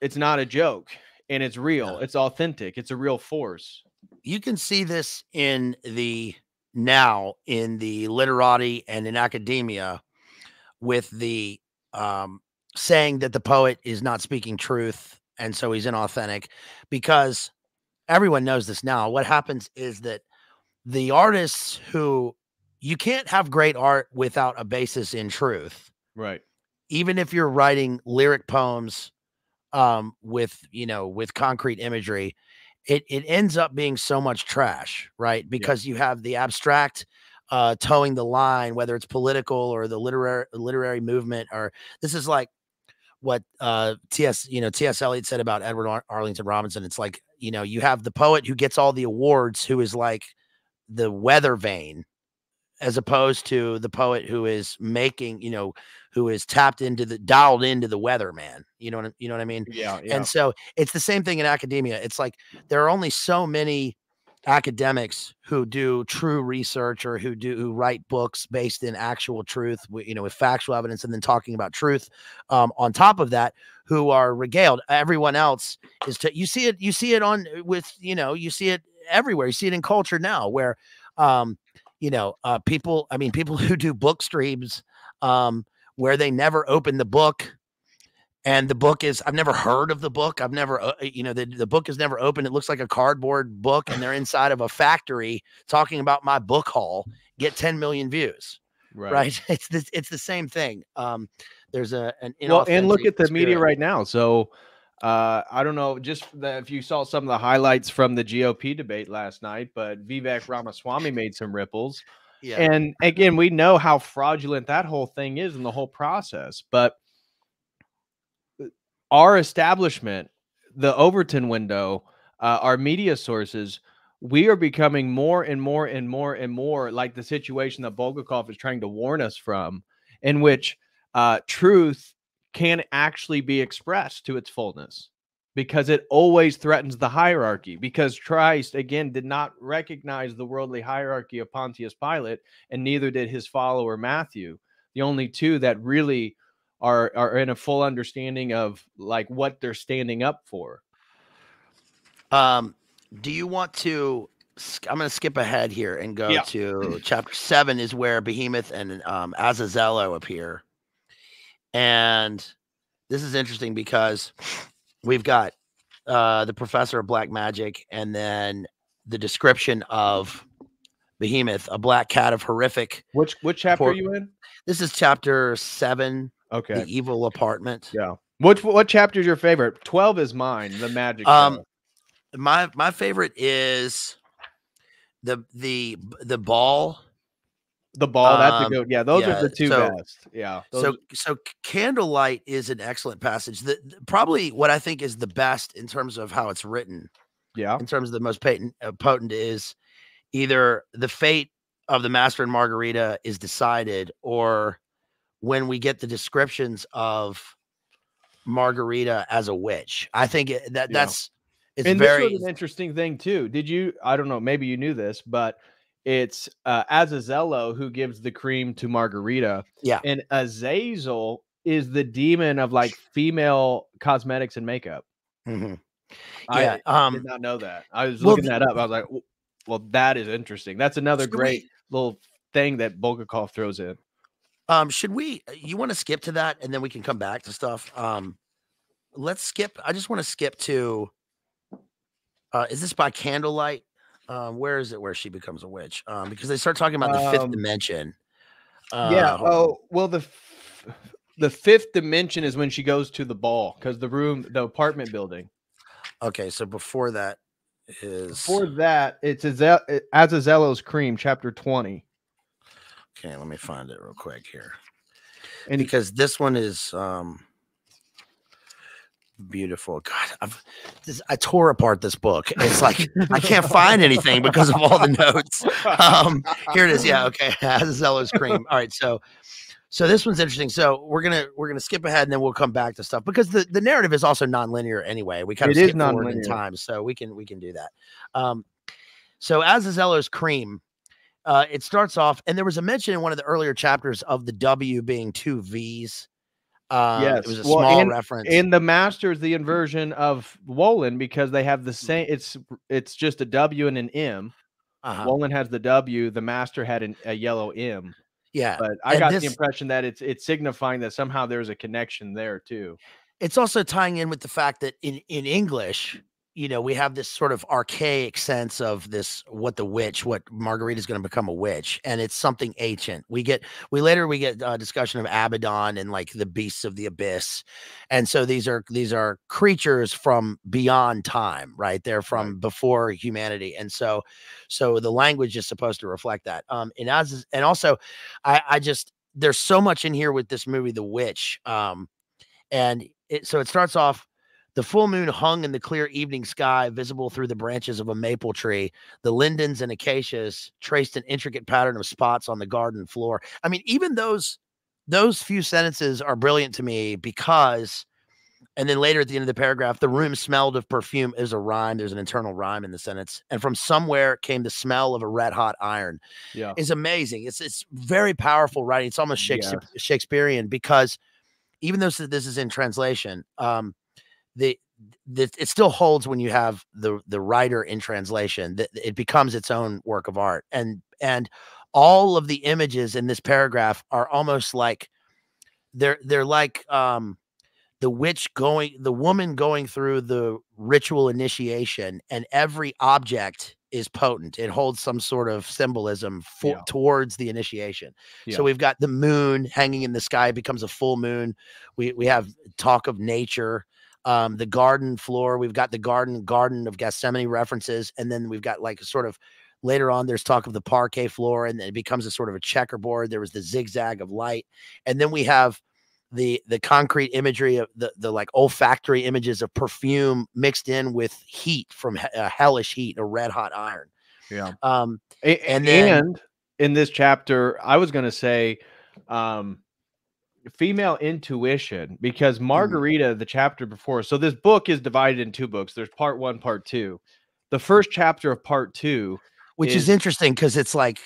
It's not a joke, and it's real. It's authentic. It's a real force. You can see this in the now in the literati and in academia with the um, saying that the poet is not speaking truth, and so he's inauthentic, because everyone knows this now. What happens is that the artists who you can't have great art without a basis in truth. Right. Even if you're writing lyric poems um, with, you know, with concrete imagery, it, it ends up being so much trash, right? Because yeah. you have the abstract uh, towing the line, whether it's political or the literary literary movement, or this is like what uh, T S, you know, T S Eliot said about Edward Ar Arlington Robinson. It's like, you know, you have the poet who gets all the awards, who is like the weather vane, as opposed to the poet who is making, you know, who is tapped into the dialed into the weather, man. You know what, you know what I mean? Yeah, yeah. And so it's the same thing in academia. It's like, there are only so many academics who do true research or who do, who write books based in actual truth, you know, with factual evidence, and then talking about truth um, on top of that, who are regaled. Everyone else is to, you see it, you see it on with, you know, you see it everywhere. You see it in culture now where, um, you know, uh, people, I mean, people who do book streams um, where they never open the book, and the book is, I've never heard of the book. I've never, uh, you know, the, the book is never open. It looks like a cardboard book, and they're inside of a factory talking about my book haul, get ten million views. Right. Right? It's the, it's the same thing. Um, there's a, an, well, and look at the spirit. media right now. So uh, I don't know, just the, if you saw some of the highlights from the G O P debate last night, but Vivek Ramaswamy made some ripples. Yeah. And again, we know how fraudulent that whole thing is in the whole process, but our establishment, the Overton window, uh, our media sources, we are becoming more and more and more and more like the situation that Bulgakov is trying to warn us from, in which uh, truth can actually be expressed to its fullness, because it always threatens the hierarchy, because Christ, again, did not recognize the worldly hierarchy of Pontius Pilate, and neither did his follower Matthew, the only two that really Are, are in a full understanding of like what they're standing up for. Um, do you want to, I'm going to skip ahead here and go yeah. to chapter seven, is where Behemoth and um, Azazello appear. And this is interesting because we've got uh, the professor of black magic, and then the description of Behemoth, a black cat of horrific. Which, which chapter are you in? This is chapter seven. Okay. The evil apartment. Yeah. What what chapter is your favorite? twelve is mine. The magic. Um, chapter. my my favorite is the the the ball. The ball. Um, that's a good. Yeah. Those yeah, are the two so, best. Yeah. Those so are... so Candlelight is an excellent passage. That probably what I think is the best in terms of how it's written. Yeah. In terms of the most potent, uh, potent is either the fate of the Master and Margarita is decided, or when we get the descriptions of Margarita as a witch. I think it, that yeah. that's, it's and very this was an interesting thing too. Did you, I don't know, maybe you knew this, but it's uh, Azazello who gives the cream to Margarita. Yeah. And Azazel is the demon of like female cosmetics and makeup. Mm-hmm. Yeah. I um, did not know that. I was well, looking that up. I was like, well, that is interesting. That's another great we, little thing that Bulgakov throws in. Um, should we, you want to skip to that and then we can come back to stuff. Um, let's skip. I just want to skip to, uh, is this by candlelight? Um, where is it where she becomes a witch? Um, because they start talking about the um, fifth dimension. Uh, yeah. Oh, well, the, f the fifth dimension is when she goes to the ball, because the room, the apartment building. Okay. So before that is. Before that, it's Azazello's cream, chapter twenty. Okay, let me find it real quick here. And because this one is um, beautiful. God, I've, this, I tore apart this book. It's like I can't find anything because of all the notes. Um, here it is. Yeah, okay. Azazello's cream. All right, so so this one's interesting. So we're gonna we're gonna skip ahead and then we'll come back to stuff, because the, the narrative is also nonlinear anyway. We kind of skip forward in time, so we can we can do that. Um, so Azazello's cream. Uh, it starts off, and there was a mention in one of the earlier chapters of the W being two V's. Um, yes, it was a well, small in, reference. In the Master is the inversion of Woland because they have the same. It's it's just a W and an M. Uh-huh. Woland has the W. The Master had an, a yellow M. Yeah, but I and got this, the impression that it's it's signifying that somehow there's a connection there too. It's also tying in with the fact that in in English, you know, we have this sort of archaic sense of this, what the witch, what Margarita is going to become a witch. And it's something ancient. We get, we later, we get a discussion of Abaddon and like the beasts of the abyss. And so these are, these are creatures from beyond time, right? They're from right. before humanity. And so, so the language is supposed to reflect that. Um, and as, and also I, I just, there's so much in here with this movie, The Witch. Um, and it, so it starts off, the full moon hung in the clear evening sky, visible through the branches of a maple tree. The lindens and acacias traced an intricate pattern of spots on the garden floor. I mean, even those, those few sentences are brilliant to me because, and then later at the end of the paragraph, the room smelled of perfume is a rhyme. There's an internal rhyme in the sentence. And from somewhere came the smell of a red hot iron. Yeah. It's amazing. It's, it's very powerful writing. It's almost Shakespeare, yeah. Shakespearean because even though this is in translation, um, The, the it still holds when you have the the writer in translation, that it becomes its own work of art, and and all of the images in this paragraph are almost like they're they're like um the witch going the woman going through the ritual initiation, and every object is potent. It holds some sort of symbolism for yeah. towards the initiation. Yeah. So we've got the moon hanging in the sky, becomes a full moon. We we have talk of nature. Um, the garden floor, we've got the garden, garden of Gethsemane references. And then we've got like sort of later on, there's talk of the parquet floor, and then it becomes a sort of a checkerboard. There was the zigzag of light. And then we have the, the concrete imagery of the, the like olfactory images of perfume mixed in with heat from he a hellish heat, a red hot iron. Yeah. Um, and, and, then, and in this chapter, I was going to say, um, female intuition, because Margarita, the chapter before, so this book is divided in two books. There's part one, part two. The first chapter of part two, which is, is interesting because it's like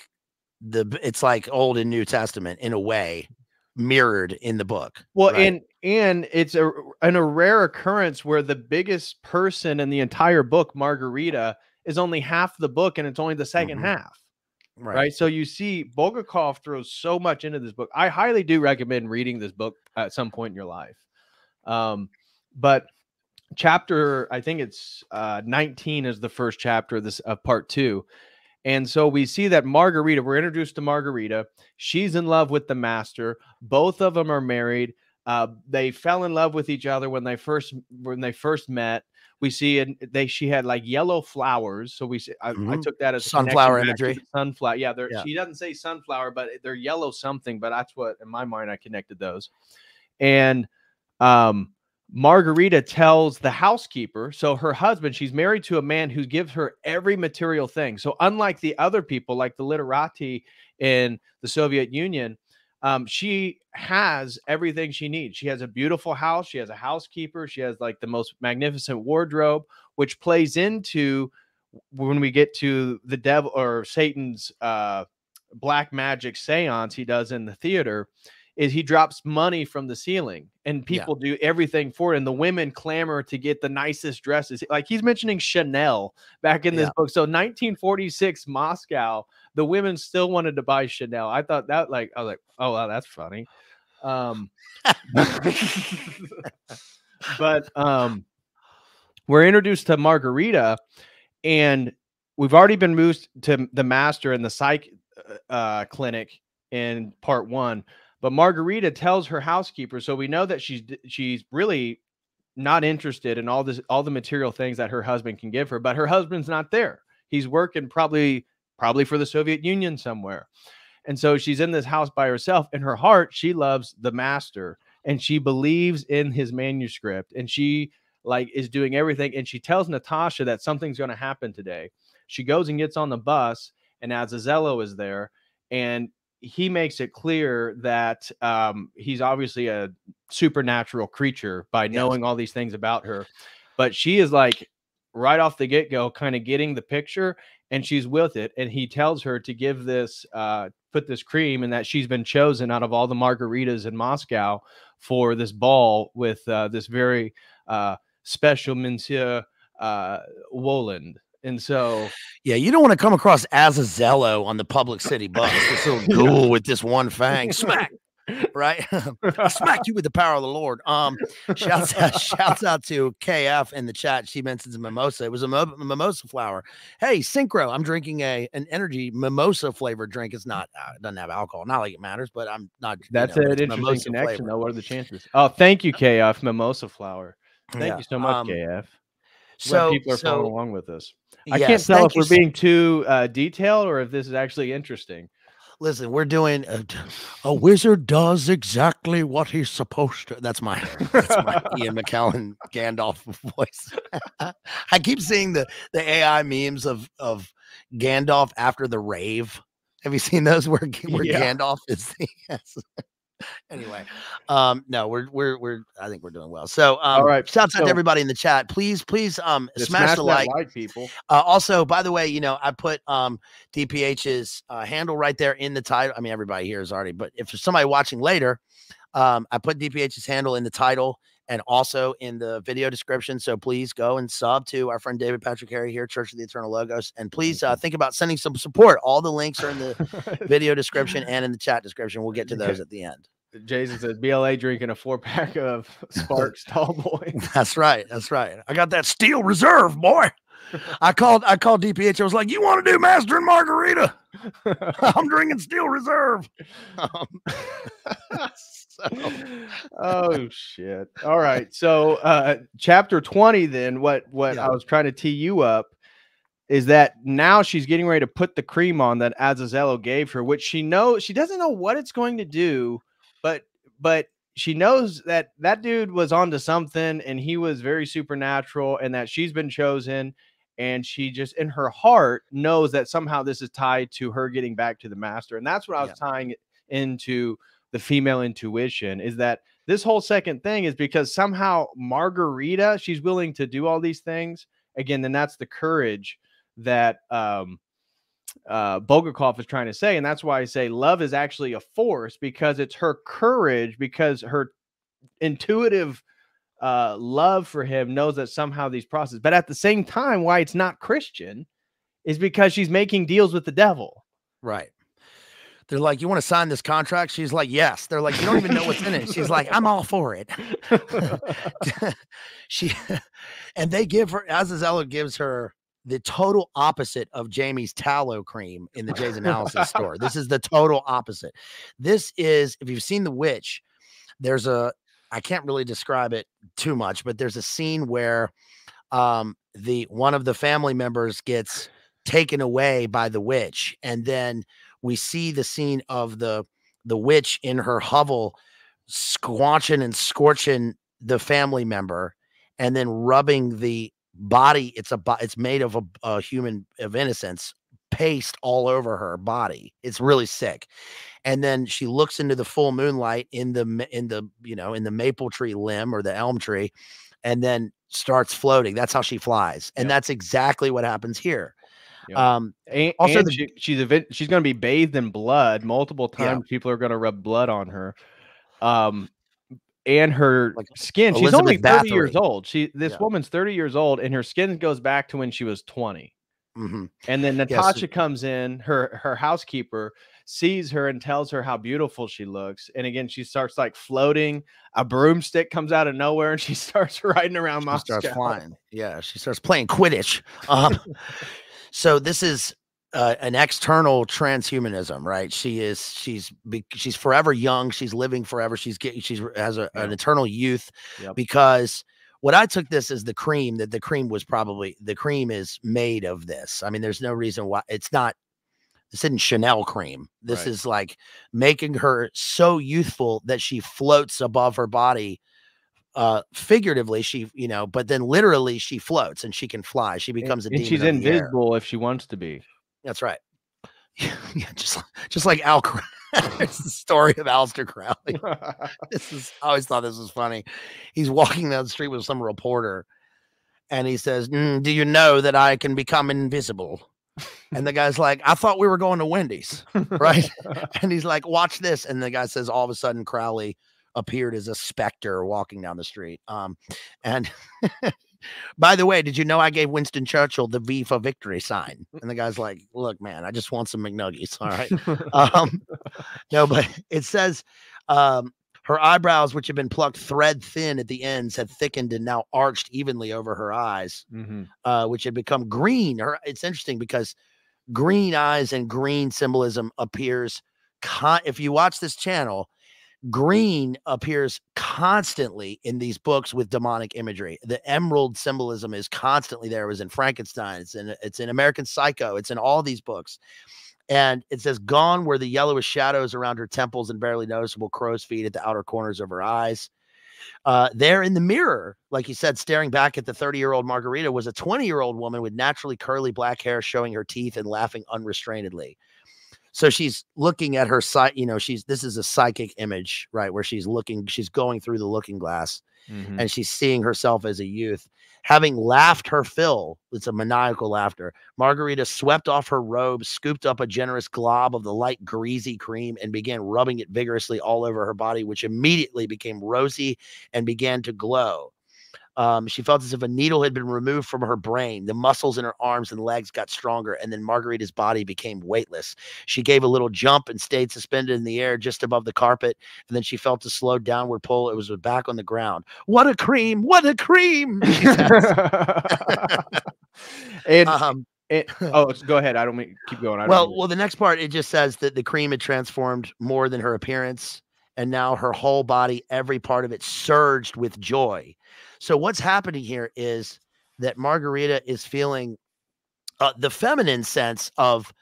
the it's like Old and New Testament in a way, mirrored in the book. Well, right? and and it's a an a rare occurrence where the biggest person in the entire book, Margarita, is only half the book, and it's only the second mm-hmm. half. Right. right. So you see, Bulgakov throws so much into this book. I highly do recommend reading this book at some point in your life. Um, but chapter, I think it's uh, nineteen is the first chapter of this uh, part two. And so we see that Margarita, we're introduced to Margarita. She's in love with the master. Both of them are married. Uh, they fell in love with each other when they first, when they first met. We see and they she had like yellow flowers, so we see, I, mm-hmm. I took that as sunflower imagery. Sunflower, yeah, yeah. She doesn't say sunflower, but they're yellow something. But that's what in my mind I connected those. And um, Margarita tells the housekeeper, so her husband, she's married to a man who gives her every material thing. So unlike the other people, like the literati in the Soviet Union. Um, she has everything she needs. She has a beautiful house. She has a housekeeper. She has like the most magnificent wardrobe, which plays into when we get to the devil or Satan's uh, black magic seance he does in the theater, is he drops money from the ceiling and people yeah. do everything for it. And the women clamor to get the nicest dresses. Like he's mentioning Chanel back in this yeah. book. So nineteen forty-six Moscow, the women still wanted to buy Chanel. I thought that, like, I was like, oh, wow, that's funny. Um, but um, we're introduced to Margarita, and we've already been moved to the master in the psych uh, clinic in part one. But Margarita tells her housekeeper, so we know that she's she's really not interested in all this, all the material things that her husband can give her. But her husband's not there; he's working probably. probably for the Soviet Union somewhere. And so she's in this house by herself. In her heart, she loves the master and she believes in his manuscript, and she like is doing everything. And she tells Natasha that something's going to happen today. She goes and gets on the bus, and Azazello is there, and he makes it clear that um, he's obviously a supernatural creature by knowing yes. all these things about her. But she is like, right off the get-go, kind of getting the picture, and she's with it. And he tells her to give this, uh, put this cream, and that she's been chosen out of all the margaritas in Moscow for this ball with uh, this very uh, special Monsieur uh, Woland. And so, yeah, you don't want to come across Azazello on the public city bus, this little ghoul with this one fang, smack, right? Smack you with the power of the Lord. Um, shouts out, shouts out to K F in the chat. She mentions mimosa. It was a mo mimosa flower. Hey, Synchro, I'm drinking a an energy mimosa flavored drink. It's not uh, it doesn't have alcohol. Not like it matters, but I'm not. That's you know, an interesting connection, though. What are the chances? Oh, thank you, K F. Mimosa flower. Thank yeah. you so much, um, K F. So when people are so, following along with us. I yes, can't tell if we're being too uh, detailed or if this is actually interesting. Listen, we're doing a, a wizard does exactly what he's supposed to. That's my, that's my Ian McKellen Gandalf voice. I keep seeing the the A I memes of of Gandalf after the rave. Have you seen those where where yeah. Gandalf is? Yes. Anyway, um, no, we're we're we're. I think we're doing well. So, um, all right. Shouts so, out to everybody in the chat. Please, please, um, smash, smash the like, like people. Uh, also, by the way, you know, I put um D P H's uh, handle right there in the title. I mean, everybody here is already, but if there's somebody watching later, um, I put D P H's handle in the title and also in the video description. So please go and sub to our friend David Patrick Harry here, Church of the Eternal Logos. And please uh, think about sending some support. All the links are in the video description and in the chat description. We'll get to those at the end. Jason says B L A drinking a four pack of Sparks Tall Boy. That's right. That's right. I got that steel reserve, boy. I called, I called D P H. I was like, you want to do Master and Margarita? I'm drinking steel reserve. Um, so. Oh shit. All right. So, uh, chapter twenty, then what, what yeah. I was trying to tee you up is that now she's getting ready to put the cream on that Azazello gave her, which she knows, she doesn't know what it's going to do. But but she knows that that dude was onto something and he was very supernatural and that she's been chosen. And she just in her heart knows that somehow this is tied to her getting back to the master. And that's what I was yeah. tying into the female intuition, is that this whole second thing is because somehow Margarita, she's willing to do all these things. Again, then that's the courage that um uh Bulgakov is trying to say, and that's why I say love is actually a force, because it's her courage, because her intuitive uh love for him knows that somehow these processes, but at the same time why it's not Christian is because she's making deals with the devil, right? They're like, you want to sign this contract? She's like, yes. They're like, you don't even know what's in it. She's like, I'm all for it. She and they give her, Azazello gives her the total opposite of Jamie's tallow cream in the Jay's Analysis store. This is the total opposite. This is, if you've seen The Witch, there's a, I can't really describe it too much, but there's a scene where um, the one of the family members gets taken away by the witch. And then we see the scene of the, the witch in her hovel squanching and scorching the family member and then rubbing the body, it's a it's made of a, a human of innocence paste all over her body. It's really sick. And then she looks into the full moonlight in the in the you know in the maple tree limb or the elm tree, and then starts floating. That's how she flies, and yeah. that's exactly what happens here. Yeah. Um, and, also, and the, she, she's a, she's going to be bathed in blood multiple times. Yeah. People are going to rub blood on her. Um. And her like skin, Elizabeth she's only thirty Bathory. Years old. She, this yeah. woman's thirty years old, and her skin goes back to when she was twenty. Mm-hmm. And then Natasha yes. comes in, her, her housekeeper sees her and tells her how beautiful she looks. And again, she starts like floating. A broomstick comes out of nowhere and she starts riding around she Moscow. Starts flying. Yeah. She starts playing Quidditch. Um, so this is, Uh, an external transhumanism, right? She is, she's, she's forever young. She's living forever. She's getting, she's has a, yeah. an eternal youth yep. because what I took this as the cream, that the cream was probably, the cream is made of this. I mean, there's no reason why it's not, this isn't Chanel cream. This right. is like making her so youthful that she floats above her body. Uh, figuratively, she, you know, but then literally she floats and she can fly. She becomes and, a demon. And she's invisible if she wants to be. That's right. Yeah, yeah, just just like Al Crowley. It's the story of Aleister Crowley. This is I always thought this was funny. He's walking down the street with some reporter and he says, mm, do you know that I can become invisible? And the guy's like, I thought we were going to Wendy's, right? And he's like, watch this. And the guy says, all of a sudden, Crowley appeared as a specter walking down the street. Um, and by the way, did you know I gave Winston Churchill the V for victory sign? And the guy's like, look, man, I just want some McNuggets. All right. um, no, but it says, um, her eyebrows, which had been plucked thread thin at the ends, had thickened and now arched evenly over her eyes, mm-hmm. uh, which had become green. Her, it's interesting because green eyes and green symbolism appears. Con if you watch this channel, green appears constantly in these books with demonic imagery. The emerald symbolism is constantly there. It was in Frankenstein. It's in, it's in American Psycho. It's in all these books. And it says, gone were the yellowish shadows around her temples and barely noticeable crow's feet at the outer corners of her eyes. Uh, there in the mirror, like he said, staring back at the thirty-year-old Margarita was a twenty-year-old woman with naturally curly black hair showing her teeth and laughing unrestrainedly. So she's looking at her sight. You know, she's this is a psychic image, right, where she's looking. She's going through the looking glass mm-hmm. and she's seeing herself as a youth. Having laughed her fill, it's a maniacal laughter, Margarita swept off her robe, scooped up a generous glob of the light, greasy cream, and began rubbing it vigorously all over her body, which immediately became rosy and began to glow. Um, she felt as if a needle had been removed from her brain. The muscles in her arms and legs got stronger, and then Margarita's body became weightless. She gave a little jump and stayed suspended in the air just above the carpet, and then she felt a slow downward pull. It was back on the ground. What a cream! What a cream! She and, um, and, oh, go ahead. I don't mean keep going. I well, well, the next part, it just says that the cream had transformed more than her appearance, and now her whole body, every part of it, surged with joy. So what's happening here is that Margarita is feeling uh, the feminine sense of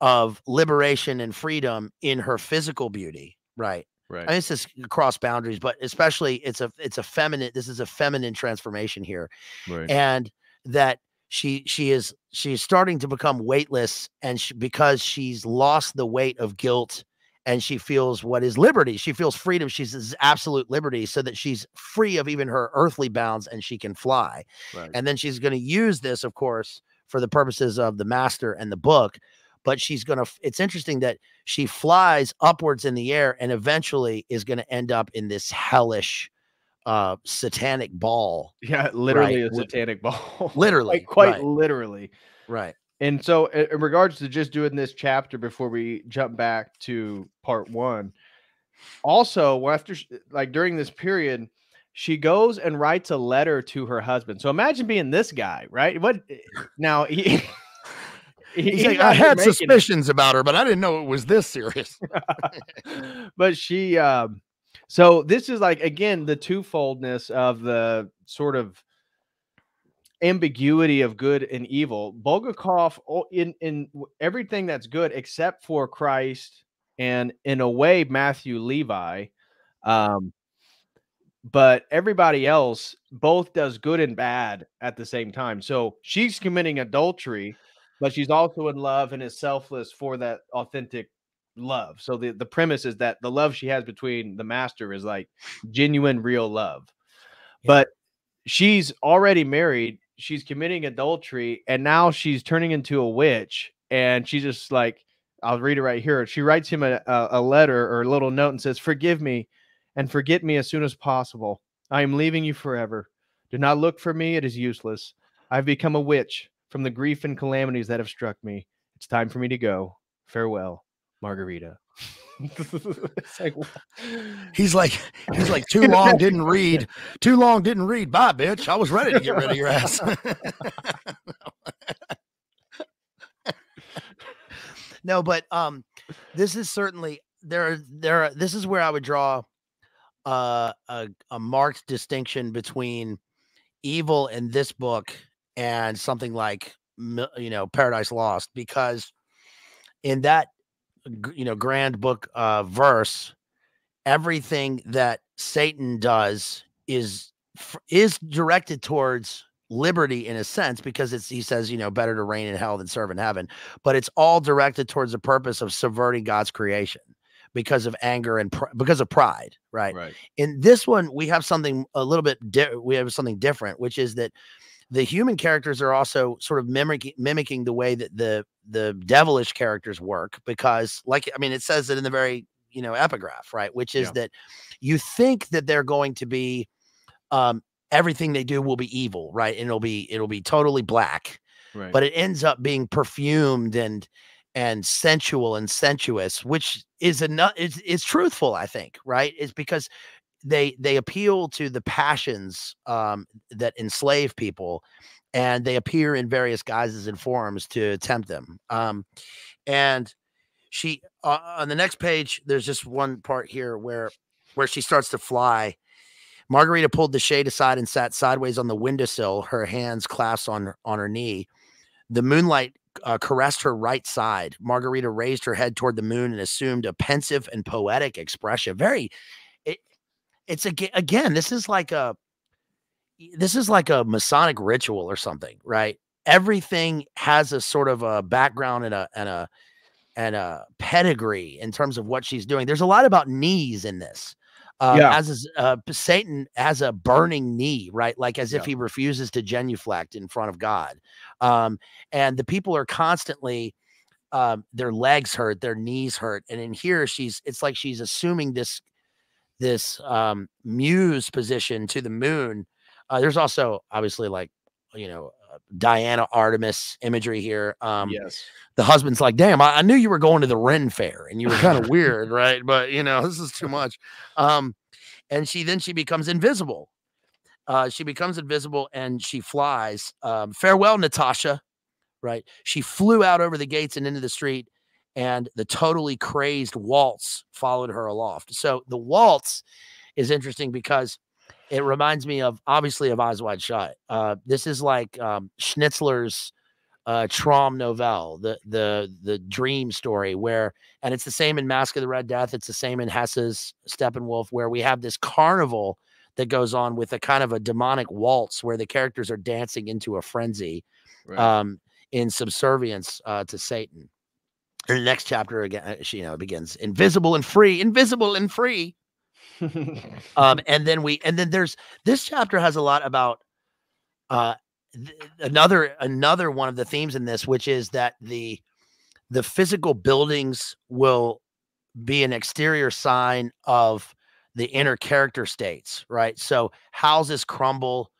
of liberation and freedom in her physical beauty, right? Right. I mean, this is across boundaries, but especially it's a it's a feminine. This is a feminine transformation here, right. And that she she is she's starting to become weightless, and she, because she's lost the weight of guilt. And she feels what is liberty. She feels freedom. She's absolute liberty so that she's free of even her earthly bounds and she can fly. Right. And then she's going to use this, of course, for the purposes of the master and the book. But she's going to, it's interesting that she flies upwards in the air and eventually is going to end up in this hellish uh, satanic ball. Yeah, literally right? a satanic ball. Literally. Like, quite right. literally. Right. And so in regards to just doing this chapter before we jump back to part one, also after like during this period, she goes and writes a letter to her husband. So imagine being this guy, right? What now? He, he, he's like, I had suspicions it. about her, but I didn't know it was this serious. But she, um, so this is like, again, the twofoldness of the sort of ambiguity of good and evil. Bulgakov in in everything that's good except for Christ and in a way Matthew Levi, um but everybody else both does good and bad at the same time. So she's committing adultery, but she's also in love and is selfless for that authentic love. So the the premise is that the love she has between the master is like genuine real love. Yeah. But she's already married. She's committing adultery, and now she's turning into a witch. And she's just like, I'll read it right here. She writes him a, a letter or a little note and says, forgive me and forget me as soon as possible. I am leaving you forever. Do not look for me. It is useless. I've become a witch from the grief and calamities that have struck me. It's time for me to go. Farewell, Margarita. It's like, he's like he's like too long didn't read too long didn't read bye bitch, I was ready to get rid of your ass. No, but um this is certainly there there are, this is where I would draw uh a, a marked distinction between evil in this book and something like, you know, Paradise Lost, because in that, you know, grand book uh verse, everything that Satan does is is directed towards liberty in a sense, because it's, he says, you know, better to reign in hell than serve in heaven, but it's all directed towards the purpose of subverting God's creation because of anger and pr because of pride, right? Right. In this one we have something a little bit di we have something different, which is that the human characters are also sort of mimicking mimicking the way that the the devilish characters work, because, like, I mean, it says it in the very, you know, epigraph, right? Which is yeah. that you think that they're going to be, um, everything they do will be evil, right? And it'll be, it'll be totally black, right? But it ends up being perfumed and, and sensual and sensuous, which is enough. It's, it's truthful, I think, right? It's because they, they appeal to the passions, um, that enslave people, and they appear in various guises and forms to tempt them. Um, and she, uh, on the next page, there's just one part here where, where she starts to fly. Margarita pulled the shade aside and sat sideways on the windowsill, her hands clasped on, on her knee. The moonlight uh, caressed her right side. Margarita raised her head toward the moon and assumed a pensive and poetic expression. Very, it, it's a, again, this is like a, this is like a Masonic ritual or something, right? Everything has a sort of a background and a, and a, and a pedigree in terms of what she's doing. There's a lot about knees in this. Um, yeah. As is, uh, Satan has a burning knee, right? Like as yeah. if he refuses to genuflect in front of God. Um, and the people are constantly, um, their legs hurt, their knees hurt. And in here, she's, it's like she's assuming this, this um, muse position to the moon. Uh, there's also obviously like, you know, uh, Diana Artemis imagery here. Um, yes. The husband's like, damn, I, I knew you were going to the Ren Fair and you were kind of weird, right? But, you know, this is too much. Um, and she then she becomes invisible. Uh, she becomes invisible and she flies. Um, farewell, Natasha, right? She flew out over the gates and into the street, and the totally crazed waltz followed her aloft. So the waltz is interesting because it reminds me of, obviously, of Eyes Wide Shut. Uh, this is like um, Schnitzler's uh, Traum Novel, the the the dream story, where, and it's the same in Mask of the Red Death. It's the same in Hesse's Steppenwolf, where we have this carnival that goes on with a kind of a demonic waltz where the characters are dancing into a frenzy, right, um, in subservience uh, to Satan. And the next chapter again, you know, begins invisible and free, invisible and free. um, and then we, and then there's, this chapter has a lot about uh, another, another one of the themes in this, which is that the, the physical buildings will be an exterior sign of the inner character states, right? So houses crumble,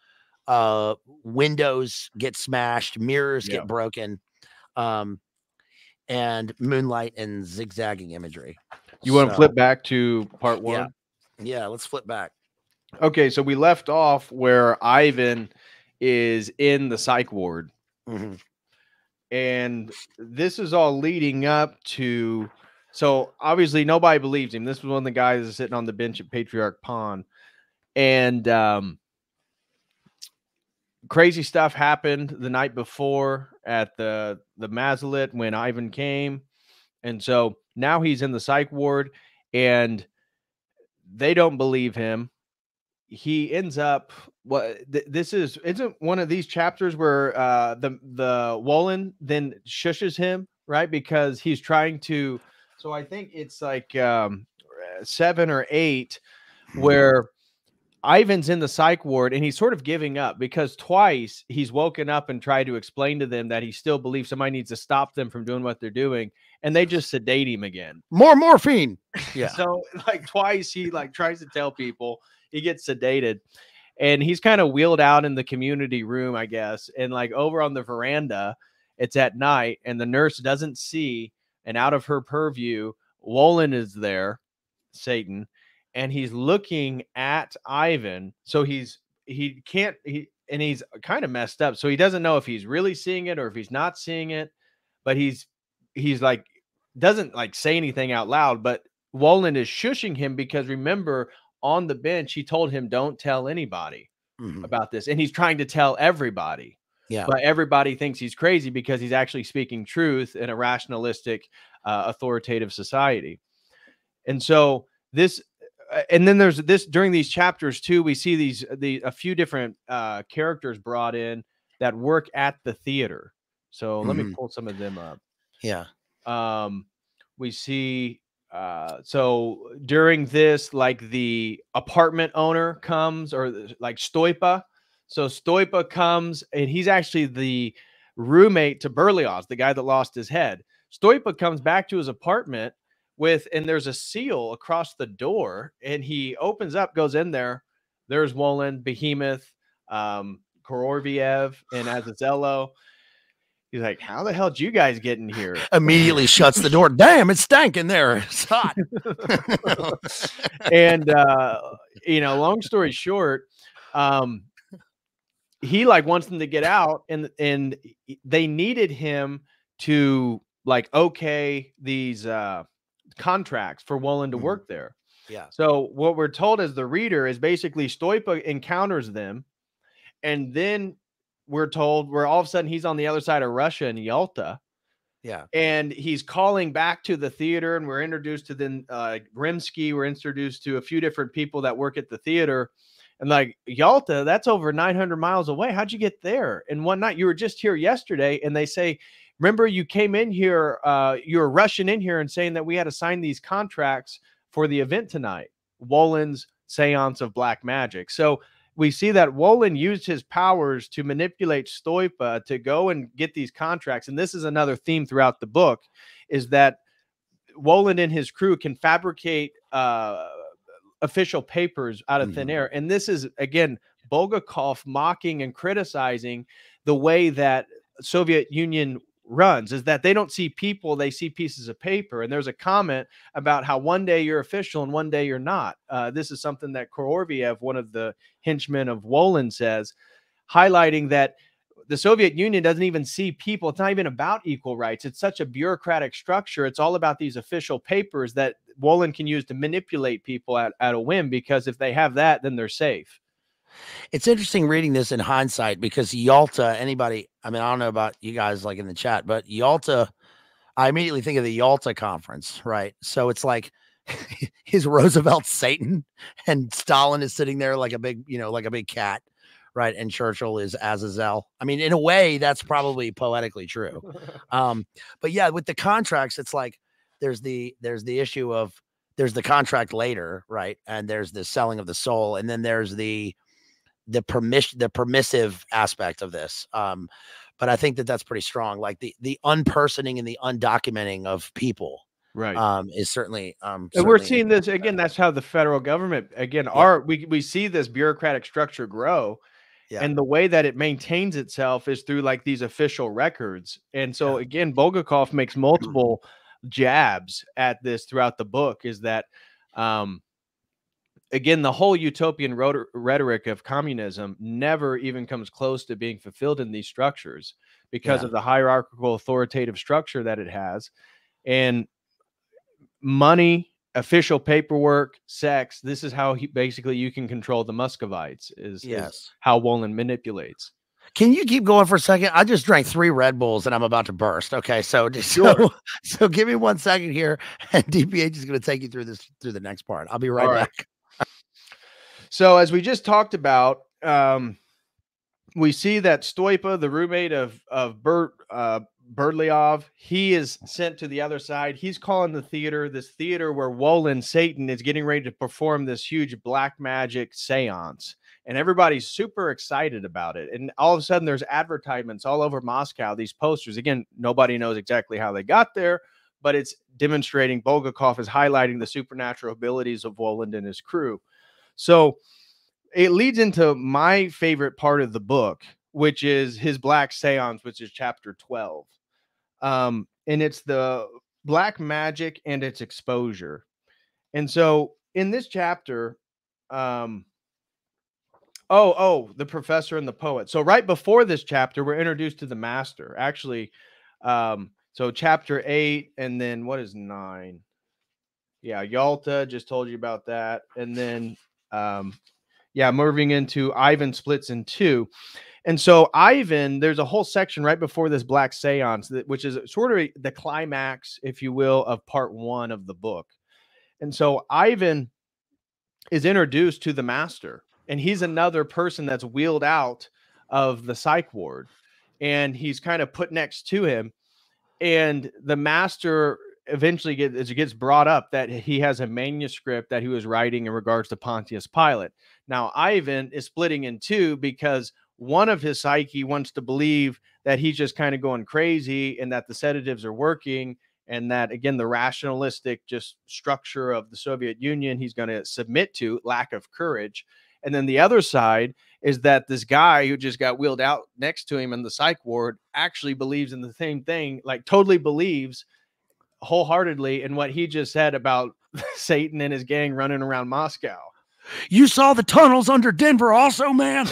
uh, windows get smashed, mirrors yeah. get broken, um, and moonlight and zigzagging imagery. You want to so, flip back to part one? Yeah. Yeah, let's flip back. Okay, so we left off where Ivan is in the psych ward. Mm-hmm. And this is all leading up to... So, obviously, nobody believes him. This was one of the guys that's sitting on the bench at Patriarch Pond. And um, crazy stuff happened the night before at the, the MASSOLIT when Ivan came. And so, now he's in the psych ward. And... they don't believe him. He ends up what well, th this is isn't one of these chapters where uh the the Woland then shushes him, right? Because he's trying to, so I think it's like um seven or eight where Ivan's in the psych ward and he's sort of giving up because twice he's woken up and tried to explain to them that he still believes somebody needs to stop them from doing what they're doing. And they just sedate him again. More morphine. Yeah. So like twice he like tries to tell people, he gets sedated, and he's kind of wheeled out in the community room, I guess. And like over on the veranda, it's at night, and the nurse doesn't see, and out of her purview, Woland is there, Satan, and he's looking at Ivan. So he's, he can't, he, and he's kind of messed up. So he doesn't know if he's really seeing it or if he's not seeing it, but he's, he's like, doesn't like say anything out loud, but Woland is shushing him because remember on the bench, he told him, don't tell anybody mm-hmm. about this. And he's trying to tell everybody, yeah, but everybody thinks he's crazy because he's actually speaking truth in a rationalistic, uh, authoritative society. And so this, and then there's this during these chapters too, we see these, the, a few different, uh, characters brought in that work at the theater. So mm-hmm. let me pull some of them up. Yeah. Um, we see, uh, so during this, like the apartment owner comes or the, like Styopa. So Styopa comes, and he's actually the roommate to Berlioz, the guy that lost his head. Styopa comes back to his apartment with, and there's a seal across the door, and he opens up, goes in there. There's Woland, Behemoth, um, Koroviev, and Azazello. He's like, how the hell did you guys get in here? Immediately shuts the door. Damn, it's stank in there. It's hot. And, uh, you know, long story short, um, he like wants them to get out, and, and they needed him to like, okay, these uh, contracts for Woland to mm-hmm. work there. Yeah. So what we're told as the reader is basically Styopa encounters them, and then we're told where all of a sudden he's on the other side of Russia in Yalta. Yeah. And he's calling back to the theater, and we're introduced to then uh, Rimsky. We're introduced to a few different people that work at the theater, and like Yalta, that's over nine hundred miles away. How'd you get there? And one night you were just here yesterday. And they say, remember you came in here, uh, you were rushing in here and saying that we had to sign these contracts for the event tonight. Woland's seance of black magic. So we see that Woland used his powers to manipulate Styopa to go and get these contracts. And this is another theme throughout the book, is that Woland and his crew can fabricate uh, official papers out of mm. thin air. And this is, again, Bulgakov mocking and criticizing the way that Soviet Union runs, is that they don't see people, they see pieces of paper. And there's a comment about how one day you're official and one day you're not. Uh, this is something that Koroviev, one of the henchmen of Woland, says, highlighting that the Soviet Union doesn't even see people. It's not even about equal rights. It's such a bureaucratic structure. It's all about these official papers that Woland can use to manipulate people at, at a whim, because if they have that, then they're safe. It's interesting reading this in hindsight, because Yalta, anybody, I mean, I don't know about you guys like in the chat, but Yalta, I immediately think of the Yalta conference, right? So it's like his Roosevelt Satan, and Stalin is sitting there like a big, you know, like a big cat, right? And Churchill is Azazel. I mean, in a way, that's probably poetically true. Um, but yeah, with the contracts, it's like there's the there's the issue of there's the contract later, right? And there's the selling of the soul, and then there's the the permission, the permissive aspect of this. Um, but I think that that's pretty strong. Like the, the unpersoning and the undocumenting of people. Right. Um, is certainly, um, certainly and we're seeing this again. That's how the federal government again, yeah. are, we, we see this bureaucratic structure grow, yeah. and the way that it maintains itself is through like these official records. And so yeah. again, Bulgakov makes multiple jabs at this throughout the book, is that, um, again, the whole utopian rhetoric of communism never even comes close to being fulfilled in these structures, because yeah. of the hierarchical authoritative structure that it has. And money, official paperwork, sex, this is how he, basically you can control the Muscovites, is, yes. is how Woland manipulates. Can you keep going for a second? I just drank three Red Bulls and I'm about to burst. Okay, so just, sure. so, so give me one second here, and D P H is going to take you through this, through the next part. I'll be right All back. Right. So as we just talked about, um, we see that Styopa, the roommate of, of Bert, uh, Berlioz, he is sent to the other side. He's calling the theater, this theater where Woland, Satan, is getting ready to perform this huge black magic seance. And everybody's super excited about it. And all of a sudden there's advertisements all over Moscow, these posters. Again, nobody knows exactly how they got there, but it's demonstrating Bulgakov is highlighting the supernatural abilities of Woland and his crew. So it leads into my favorite part of the book, which is his black seance, which is chapter twelve. Um, and it's the black magic and its exposure. And so in this chapter, um, oh, oh, the professor and the poet. So right before this chapter, we're introduced to the master, actually. Um, so chapter eight, and then what is nine? Yeah, Yalta, just told you about that. And then... Um, yeah, moving into Ivan splits in two. And so Ivan, there's a whole section right before this black seance, that, which is sort of the climax, if you will, of part one of the book. And so Ivan is introduced to the master, and he's another person that's wheeled out of the psych ward, and he's kind of put next to him. And the master eventually get, as it gets brought up that he has a manuscript that he was writing in regards to Pontius Pilate. Now, Ivan is splitting in two because one of his psyche wants to believe that he's just kind of going crazy and that the sedatives are working, and that, again, the rationalistic just structure of the Soviet Union he's going to submit to, lack of courage. And then the other side is that this guy who just got wheeled out next to him in the psych ward actually believes in the same thing, like totally believes wholeheartedly in what he just said about Satan and his gang running around Moscow. You saw the tunnels under Denver also, man.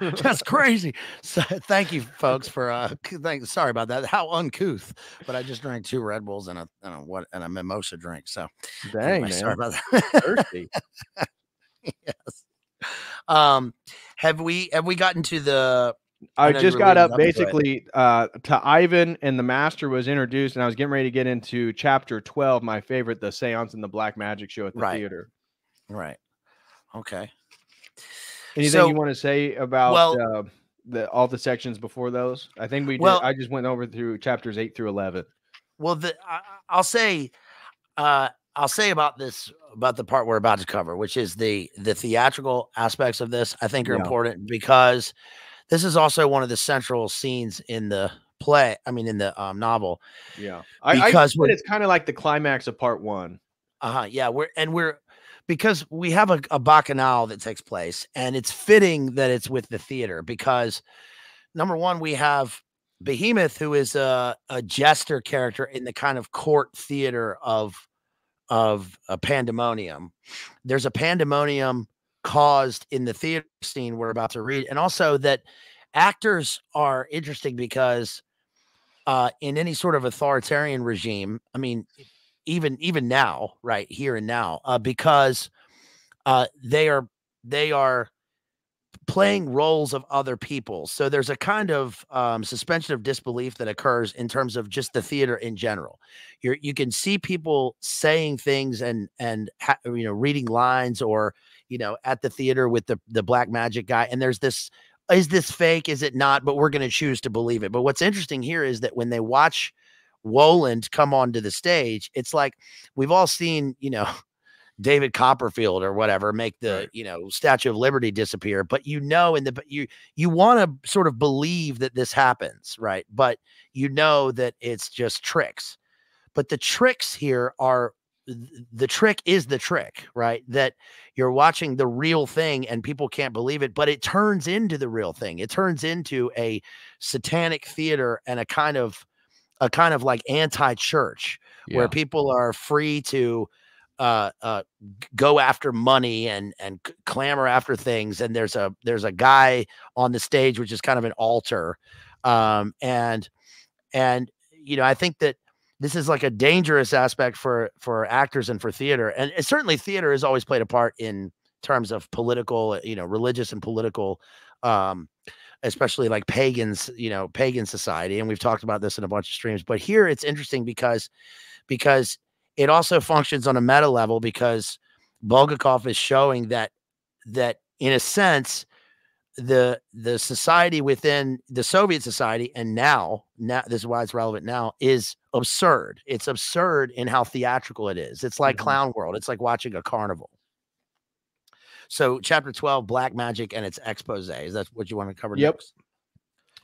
That's crazy. So, thank you, folks, for uh thank, sorry about that. How uncouth, but I just drank two Red Bulls and a, and a what and a mimosa drink. So dang, anyway, man. Sorry about that. Thirsty. Yes. Um, have we have we gotten to the I, I just got up basically uh to Ivan and the Master was introduced, and I was getting ready to get into chapter twelve, my favorite, the seance and the black magic show at the right. theater. Right. Okay. Anything so, you want to say about well, uh, the all the sections before those? I think we did. Well, I just went over through chapters eight through eleven. Well, the, I, I'll say uh I'll say about this, about the part we're about to cover, which is the the theatrical aspects of this, I think are yeah. important, because this is also one of the central scenes in the play. I mean, in the um, novel. Yeah, because I, I it's kind of like the climax of part one. Uh huh. Yeah, we're and we're because we have a, a bacchanal that takes place, and it's fitting that it's with the theater because, number one, we have Behemoth, who is a a jester character in the kind of court theater of of a pandemonium. There's a pandemonium caused in the theater scene we're about to read. And also that actors are interesting because uh, in any sort of authoritarian regime, I mean, even, even now, right here and now, uh, because uh, they are, they are playing roles of other people. So there's a kind of um, suspension of disbelief that occurs in terms of just the theater in general. You're, you can see people saying things and, and, ha you know, reading lines or, you know, at the theater with the, the black magic guy. And there's this, is this fake? Is it not? But we're going to choose to believe it. But what's interesting here is that when they watch Woland come onto the stage, it's like, we've all seen, you know, David Copperfield or whatever, make the, right. you know, Statue of Liberty disappear, but you know, in the, but you, you want to sort of believe that this happens. Right. But you know that it's just tricks, but the tricks here are the trick is the trick, right? That you're watching the real thing and people can't believe it, but it turns into the real thing. It turns into a satanic theater and a kind of, a kind of like anti-church yeah. where people are free to, Uh, uh, go after money and and clamor after things. And there's a there's a guy on the stage which is kind of an altar, um, and and you know I think that this is like a dangerous aspect for for actors and for theater, and it, certainly theater has always played a part in terms of political, you know, religious and political, um, especially like pagans, you know, pagan society. And we've talked about this in a bunch of streams, but here it's interesting because because. It also functions on a meta level because Bulgakov is showing that that in a sense the the society within the Soviet society and now now this is why it's relevant now is absurd. It's absurd in how theatrical it is. It's like mm-hmm. clown world. It's like watching a carnival. So chapter twelve, Black Magic and its expose. Is that what you want to cover yep. next?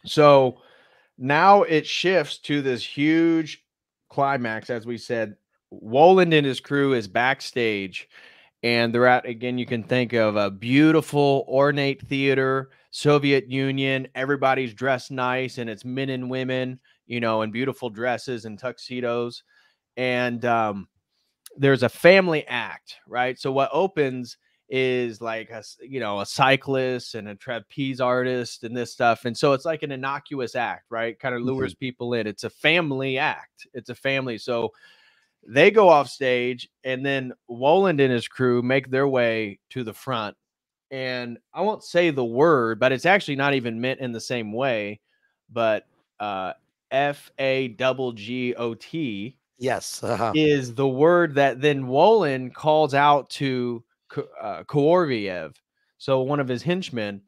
So now it shifts to this huge climax, as we said. Woland and his crew is backstage, and they're at, again, you can think of a beautiful, ornate theater, Soviet Union. Everybody's dressed nice, and it's men and women, you know, in beautiful dresses and tuxedos. And um, there's a family act, right? So what opens is like, a, you know, a cyclist and a trapeze artist and this stuff. And so it's like an innocuous act, right? Kind of lures mm-hmm. people in. It's a family act. It's a family. So they go off stage, and then Woland and his crew make their way to the front. And I won't say the word, but it's actually not even meant in the same way. But uh, F A G G O T yes, uh-huh. is the word that then Woland calls out to uh, Koroviev, so one of his henchmen.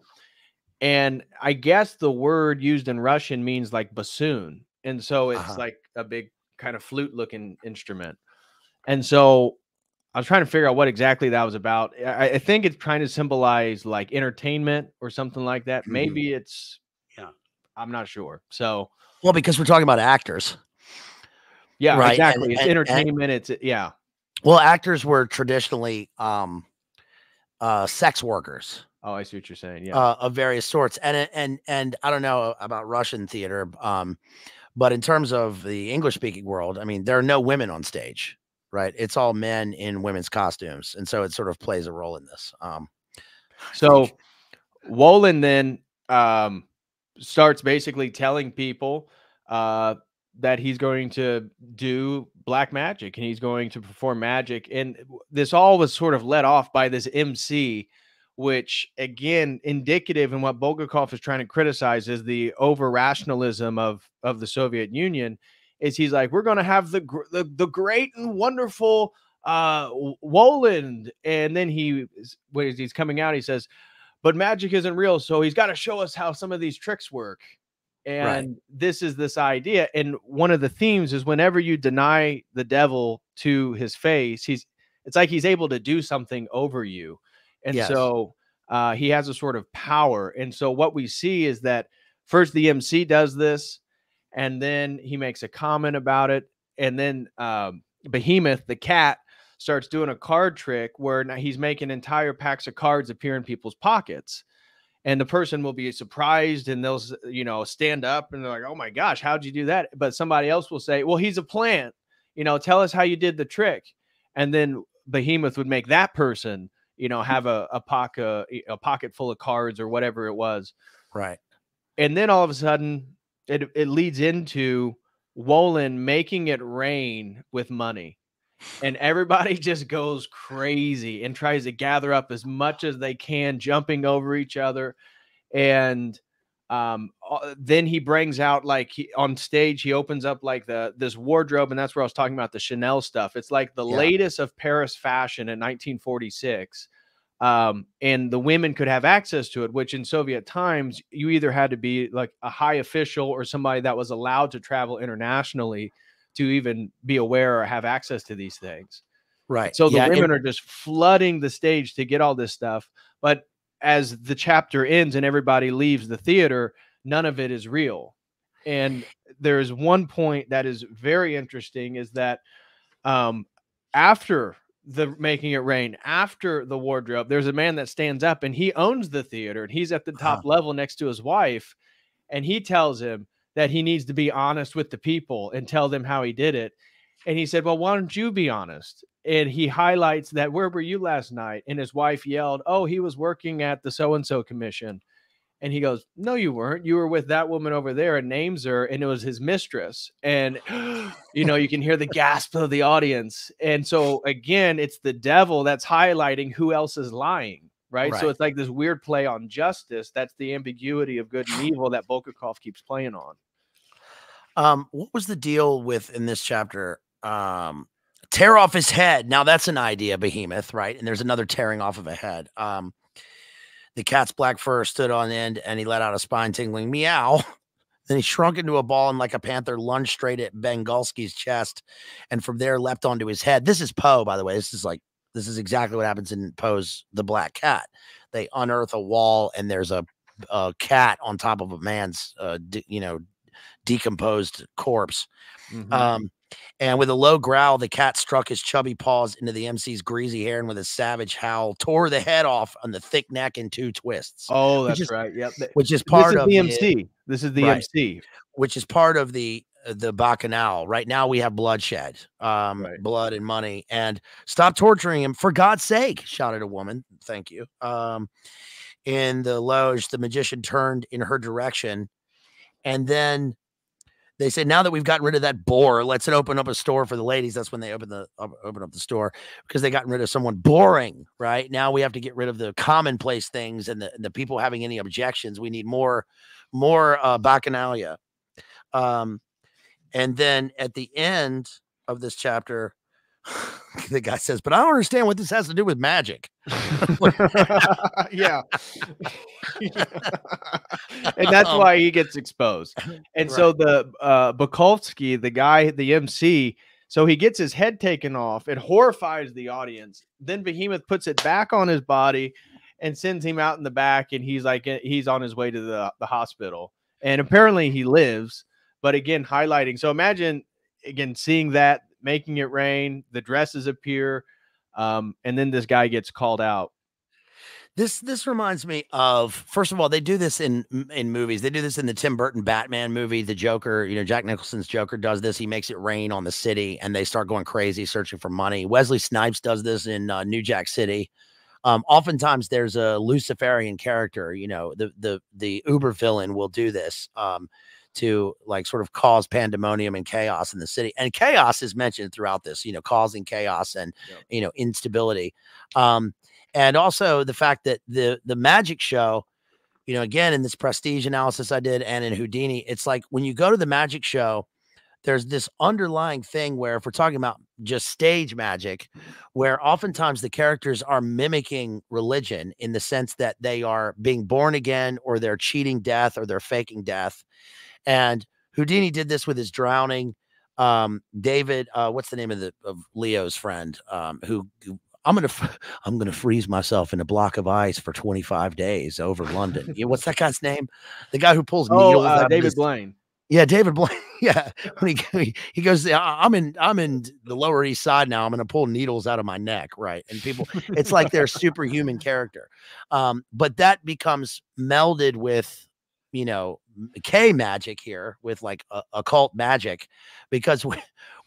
And I guess the word used in Russian means like bassoon. And so it's uh-huh. like a big kind of flute looking instrument. And so I was trying to figure out what exactly that was about. I, I think it's trying to symbolize like entertainment or something like that. Mm-hmm. Maybe it's, yeah, I'm not sure. So, well, because we're talking about actors. Yeah, right? Exactly. And, it's and, entertainment. And, it's yeah. Well, actors were traditionally um, uh, sex workers. Oh, I see what you're saying. Yeah, uh, of various sorts. And and and I don't know about Russian theater, um, but in terms of the English speaking world, I mean, there are no women on stage. Right. It's all men in women's costumes. And so it sort of plays a role in this. Um, so Woland then um, starts basically telling people uh, that he's going to do black magic and he's going to perform magic. And this all was sort of led off by this M C, which, again, indicative in what Bulgakov is trying to criticize is the over-rationalism of, of the Soviet Union. Is he's like, we're going to have the, the the great and wonderful uh, Woland. And then he, when he's coming out, he says, but magic isn't real. So he's got to show us how some of these tricks work. And right. This is this idea. And one of the themes is whenever you deny the devil to his face, he's it's like he's able to do something over you. And yes. so uh, he has a sort of power. And so what we see is that first the M C does this. And then he makes a comment about it. And then um, Behemoth, the cat, starts doing a card trick where now he's making entire packs of cards appear in people's pockets. And the person will be surprised and they'll, you know, stand up and they're like, oh my gosh, how'd you do that? But somebody else will say, well, he's a plant. You know, tell us how you did the trick. And then Behemoth would make that person, you know, have a, a, pocket, a pocket full of cards or whatever it was. Right. And then all of a sudden... It, it leads into Woland making it rain with money, and everybody just goes crazy and tries to gather up as much as they can, jumping over each other. And um, then he brings out like he, on stage, he opens up like the this wardrobe, and that's where I was talking about the Chanel stuff. It's like the yeah. latest of Paris fashion in nineteen forty-six. Um, and the women could have access to it, which in Soviet times, you either had to be like a high official or somebody that was allowed to travel internationally to even be aware or have access to these things. Right. So the yeah, women are just flooding the stage to get all this stuff. But as the chapter ends and everybody leaves the theater, none of it is real. And there is one point that is very interesting is that, um, after the making it rain, after the wardrobe, there's a man that stands up and he owns the theater and he's at the top huh. level next to his wife. And he tells him that he needs to be honest with the people and tell them how he did it. And he said, well, why don't you be honest? And he highlights that, where were you last night? And his wife yelled, oh, he was working at the so-and-so commission. And he goes, no, you weren't. You were with that woman over there, and names her, and it was his mistress. And, you know, you can hear the gasp of the audience. And so, again, it's the devil that's highlighting who else is lying, right? right? So it's like this weird play on justice. That's the ambiguity of good and evil that Bulgakov keeps playing on. Um, what was the deal with, in this chapter, um, tear off his head? Now, that's an idea, Behemoth, right? And there's another tearing off of a head. Um The cat's black fur stood on end, and he let out a spine-tingling meow. Then he shrunk into a ball and, like a panther, lunged straight at Bengolsky's chest, and from there leapt onto his head. This is Poe, by the way. This is like this is exactly what happens in Poe's The Black Cat. They unearth a wall, and there's a, a cat on top of a man's, uh, de you know, decomposed corpse. Mm-hmm. Um, and with a low growl, the cat struck his chubby paws into the M C's greasy hair, and with a savage howl, tore the head off on the thick neck in two twists. Oh, that's is, right. Yep, which is part this is of the M C. It, this is the right, M C, which is part of the the bacchanal. Right now, we have bloodshed, um, right. blood and money, and stop torturing him for God's sake! Shouted a woman. Thank you. Um, in the loge, the magician turned in her direction, and then. They said, now that we've gotten rid of that bore, let's open up a store for the ladies. That's when they open the up, open up the store, because they gotten rid of someone boring, right? Now we have to get rid of the commonplace things and the, the people having any objections. We need more, more uh, bacchanalia. Um, and then at the end of this chapter, the guy says, but I don't understand what this has to do with magic. yeah. And that's why he gets exposed. And right. so the uh Bukovsky, the guy, the M C, So he gets his head taken off. It horrifies the audience. Then Behemoth puts it back on his body and sends him out in the back. And he's like, he's on his way to the, the hospital. And apparently he lives. But again, highlighting. So imagine, again, seeing that, making it rain, the dresses appear. Um, and then this guy gets called out. This this reminds me of, first of all, they do this in in movies. They do this in the Tim Burton Batman movie, the Joker. You know, Jack Nicholson's Joker does this. He makes it rain on the city, and they start going crazy, searching for money. Wesley Snipes does this in uh, New Jack City. Um, oftentimes, there's a Luciferian character. You know, the the the uber villain will do this um, to like sort of cause pandemonium and chaos in the city. And chaos is mentioned throughout this. You know, causing chaos and yep. you know instability. Um, And also the fact that the the magic show, you know, again, in this prestige analysis I did and in Houdini, it's like when you go to the magic show, there's this underlying thing where if we're talking about just stage magic, where oftentimes the characters are mimicking religion in the sense that they are being born again or they're cheating death or they're faking death. And Houdini did this with his drowning. Um, David, uh, what's the name of the of Leo's friend um, who I'm going to, I'm going to freeze myself in a block of ice for twenty-five days over London. You know, what's that guy's name? The guy who pulls. Oh, uh, David his, Blaine. Yeah. David Blaine. Yeah. When he, he goes, I'm in, I'm in the Lower East Side now. I'm going to pull needles out of my neck. Right. And people, it's like they're superhuman character. Um, but that becomes melded with, you know, K magic here with like uh, occult magic, because we,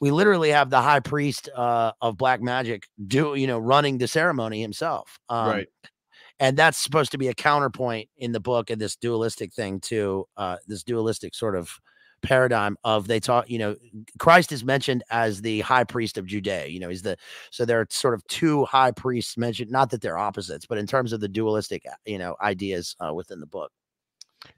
we literally have the high priest uh, of black magic do, you know, running the ceremony himself. Um, right. And that's supposed to be a counterpoint in the book and this dualistic thing to uh, this dualistic sort of paradigm of they talk, you know, Christ is mentioned as the high priest of Judea, you know, he's the, so there are sort of two high priests mentioned, not that they're opposites, but in terms of the dualistic, you know, ideas uh, within the book.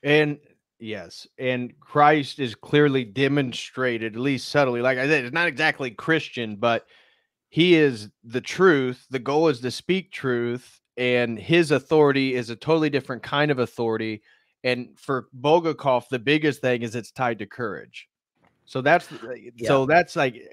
And yes, and Christ is clearly demonstrated, at least subtly. Like I said, it's not exactly Christian, but he is the truth. The goal is to speak truth, and his authority is a totally different kind of authority. And for Bulgakov, the biggest thing is it's tied to courage. So that's yeah. so that's like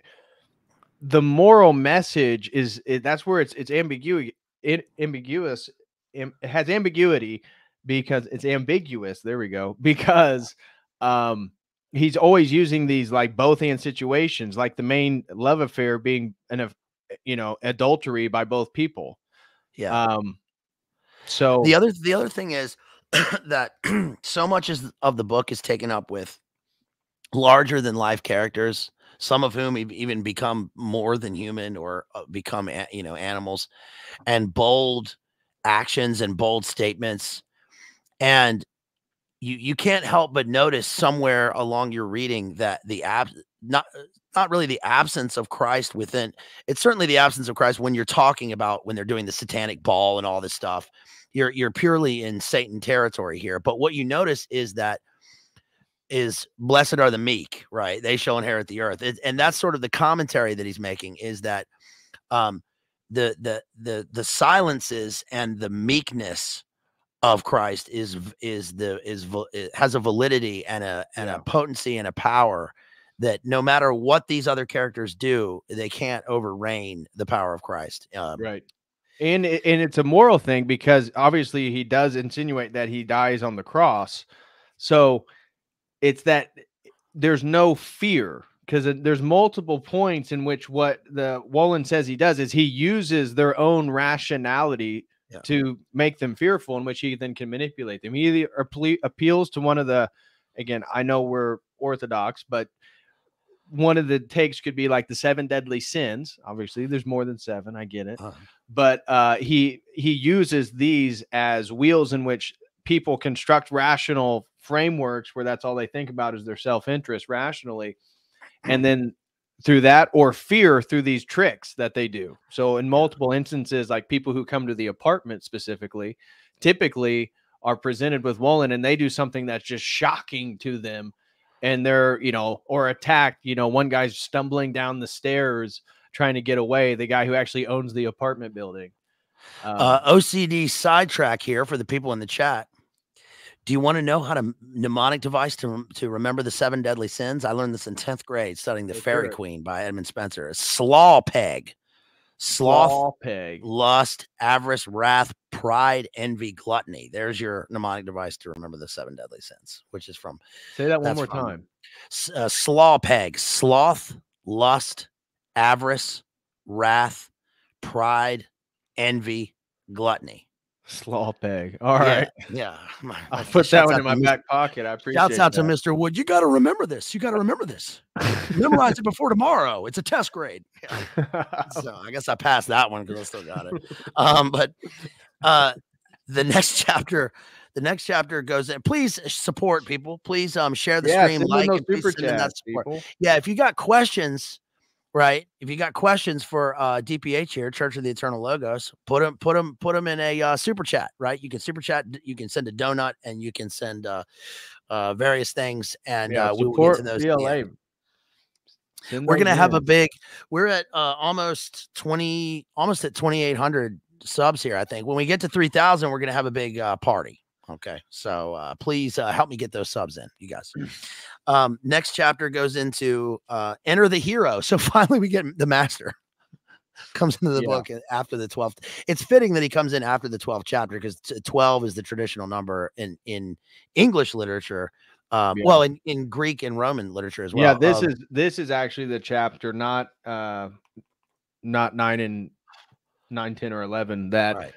the moral message is that's where it's it's ambiguous. It ambiguous it has ambiguity. Because it's ambiguous. There we go. Because um, he's always using these like both hand situations, like the main love affair being an, you know, adultery by both people. Yeah. Um, so the other, the other thing is that so much is, of the book is taken up with larger than life characters, some of whom have even become more than human or become, you know, animals, and bold actions and bold statements. And you you can't help but notice somewhere along your reading that the ab not not really the absence of Christ within it's certainly the absence of Christ when you're talking about when they're doing the satanic ball and all this stuff. You're you're purely in Satan territory here. But what you notice is that is blessed are the meek, right? They shall inherit the earth. It, and that's sort of the commentary that he's making is that um, the the the the silences and the meekness of Christ is is the is has a validity and a and yeah. a potency and a power that no matter what these other characters do, they can't overreign the power of Christ. Um, right, and and it's a moral thing because obviously he does insinuate that he dies on the cross, so it's that there's no fear because there's multiple points in which what the Woland says he does is he uses their own rationality. Yeah. To make them fearful, in which he then can manipulate them. He appeals to one of the, again, I know we're Orthodox, but one of the takes could be like the seven deadly sins. Obviously, there's more than seven. I get it. Uh-huh. But uh, he he uses these as wheels in which people construct rational frameworks where that's all they think about is their self-interest rationally. And then through that or fear through these tricks that they do. So in multiple instances, like people who come to the apartment specifically, typically are presented with Woland and they do something that's just shocking to them. And they're, you know, or attacked, you know, one guy's stumbling down the stairs, trying to get away. The guy who actually owns the apartment building. Um, uh, O C D sidetrack here for the people in the chat. Do you want to know how to mnemonic device to, to remember the seven deadly sins? I learned this in tenth grade studying The Fairy Queen by Edmund Spenser. A slaw peg. Sloth, slaw peg. Lust, avarice, wrath, pride, envy, gluttony. There's your mnemonic device to remember the seven deadly sins, which is from. Say that one more from, time. Uh, slaw peg. Sloth, lust, avarice, wrath, pride, envy, gluttony. Slaw peg. All right. Yeah. yeah. I'll put that one in my back pocket. I appreciate it. Shouts out to Mister Wood. You got to remember this. You got to remember this. Memorize it before tomorrow. It's a test grade. Yeah. So I guess I passed that one because I still got it. Um, but uh, the next chapter, the next chapter goes in. Please support people. Please um share the yeah, stream. Like and super chats, people. Yeah. If you got questions. Right. If you got questions for uh, D P H here, Church of the Eternal Logos, put them, put them, put them in a uh, super chat. Right. You can super chat. You can send a donut, and you can send uh, uh, various things, and yeah, uh, we will get to those. We're gonna have a big. We're at uh, almost twenty, almost at twenty-eight hundred subs here. I think when we get to three thousand, we're gonna have a big uh, party. Okay, so uh, please uh, help me get those subs in, you guys. Um, next chapter goes into uh, Enter the Hero. So finally we get the master comes into the yeah. book after the twelfth. It's fitting that he comes in after the twelfth chapter because twelve is the traditional number in, in English literature. Um, yeah. Well, in, in Greek and Roman literature as well. Yeah, this um, is this is actually the chapter, not uh, not nine and nine, ten, or eleven that. Right.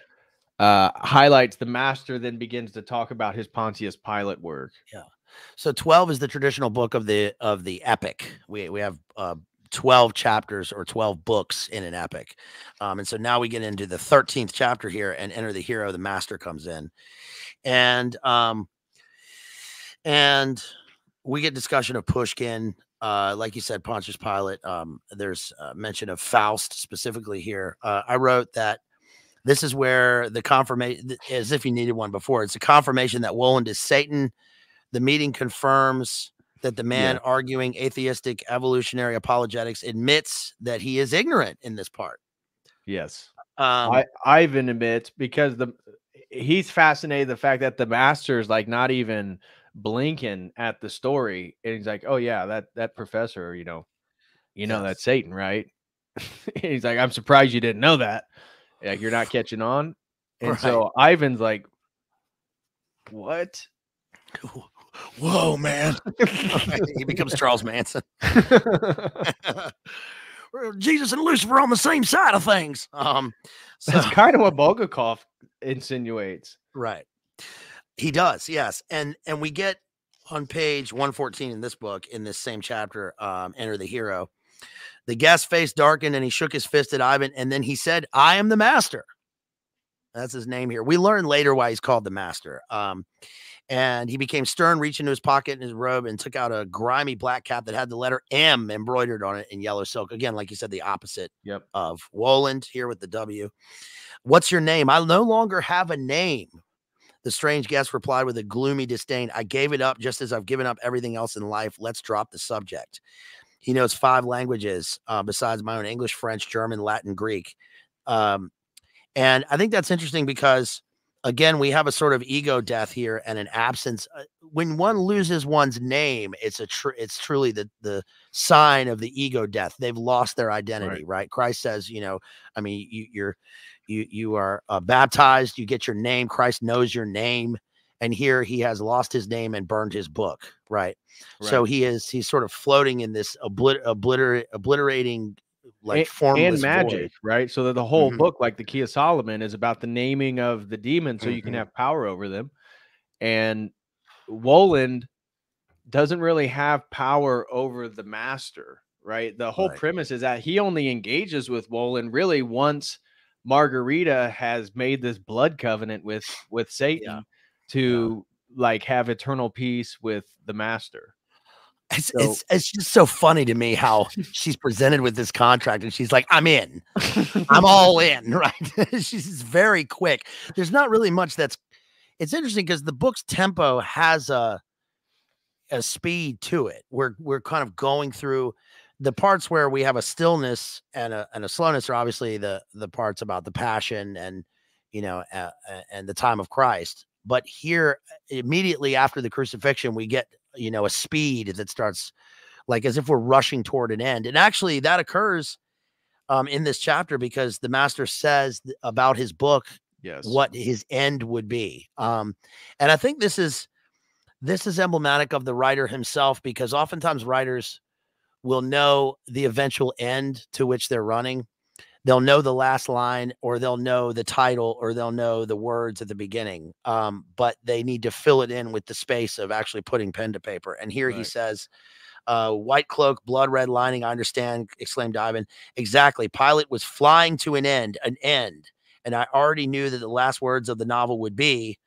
Uh, highlights the master, then begins to talk about his Pontius Pilate work. Yeah. So twelve is the traditional book of the of the epic. We we have uh, twelve chapters or twelve books in an epic, um, and so now we get into the thirteenth chapter here and Enter the Hero. The master comes in, and um, and we get discussion of Pushkin. Uh, like you said, Pontius Pilate. Um, there's uh, mention of Faust specifically here. Uh, I wrote that. This is where the confirmation, as if you needed one before, it's a confirmation that Woland is Satan. The meeting confirms that the man yeah. arguing atheistic evolutionary apologetics admits that he is ignorant in this part. Yes. Um, I, Ivan admits because the he's fascinated the fact that the master is like not even blinking at the story. And he's like, oh, yeah, that that professor, you know, you know, yes. that's Satan, right? He's like, I'm surprised you didn't know that. Like you're not catching on. And right. so Ivan's like, what? Whoa, man. He becomes Charles Manson. Jesus and Lucifer on the same side of things. Um, so. That's kind of what Bulgakov insinuates. Right. He does. Yes. And, and we get on page one fourteen in this book, in this same chapter, um, Enter the Hero. The guest's face darkened and he shook his fist at Ivan. And then he said, I am the master. That's his name here. We learn later why he's called the master. Um, and he became stern, reached into his pocket in his robe and took out a grimy black cap that had the letter M embroidered on it in yellow silk. Again, like you said, the opposite yep. of Woland here with the W. What's your name? I no longer have a name. The strange guest replied with a gloomy disdain. I gave it up just as I've given up everything else in life. Let's drop the subject. He knows five languages uh, besides my own English, French, German, Latin, Greek. Um, and I think that's interesting because, again, we have a sort of ego death here and an absence. When one loses one's name, it's a tr it's truly the, the sign of the ego death. They've lost their identity, right? right? Christ says, you know, I mean, you, you're, you, you are uh, baptized, you get your name. Christ knows your name. And here he has lost his name and burned his book, right? right. So he is, he's sort of floating in this obliter obliter obliterating, like, and, formless and magic, void. Right? So that the whole mm-hmm. book, like the Key of Solomon, is about the naming of the demons so mm-hmm. you can have power over them. And Woland doesn't really have power over the master, right? The whole right. premise is that he only engages with Woland really once Margarita has made this blood covenant with, with Satan. Yeah. To yeah. like have eternal peace with the master. It's, so, it's, it's just so funny to me how she's presented with this contract and she's like, I'm in, I'm all in, right? She's very quick. There's not really much that's, it's interesting because the book's tempo has a, a speed to it. We're, we're kind of going through the parts where we have a stillness and a, and a slowness are obviously the, the parts about the passion and, you know, uh, and the time of Christ. But here, immediately after the crucifixion, we get, you know, a speed that starts like as if we're rushing toward an end. And actually that occurs um, in this chapter because the master says about his book, yes, what his end would be. Um, and I think this is, this is emblematic of the writer himself, because oftentimes writers will know the eventual end to which they're running. They'll know the last line, or they'll know the title, or they'll know the words at the beginning. Um, but they need to fill it in with the space of actually putting pen to paper. And here right. he says, uh, white cloak, blood red lining. I understand, exclaimed Ivan. Exactly. Pilate was flying to an end, an end. And I already knew that the last words of the novel would be,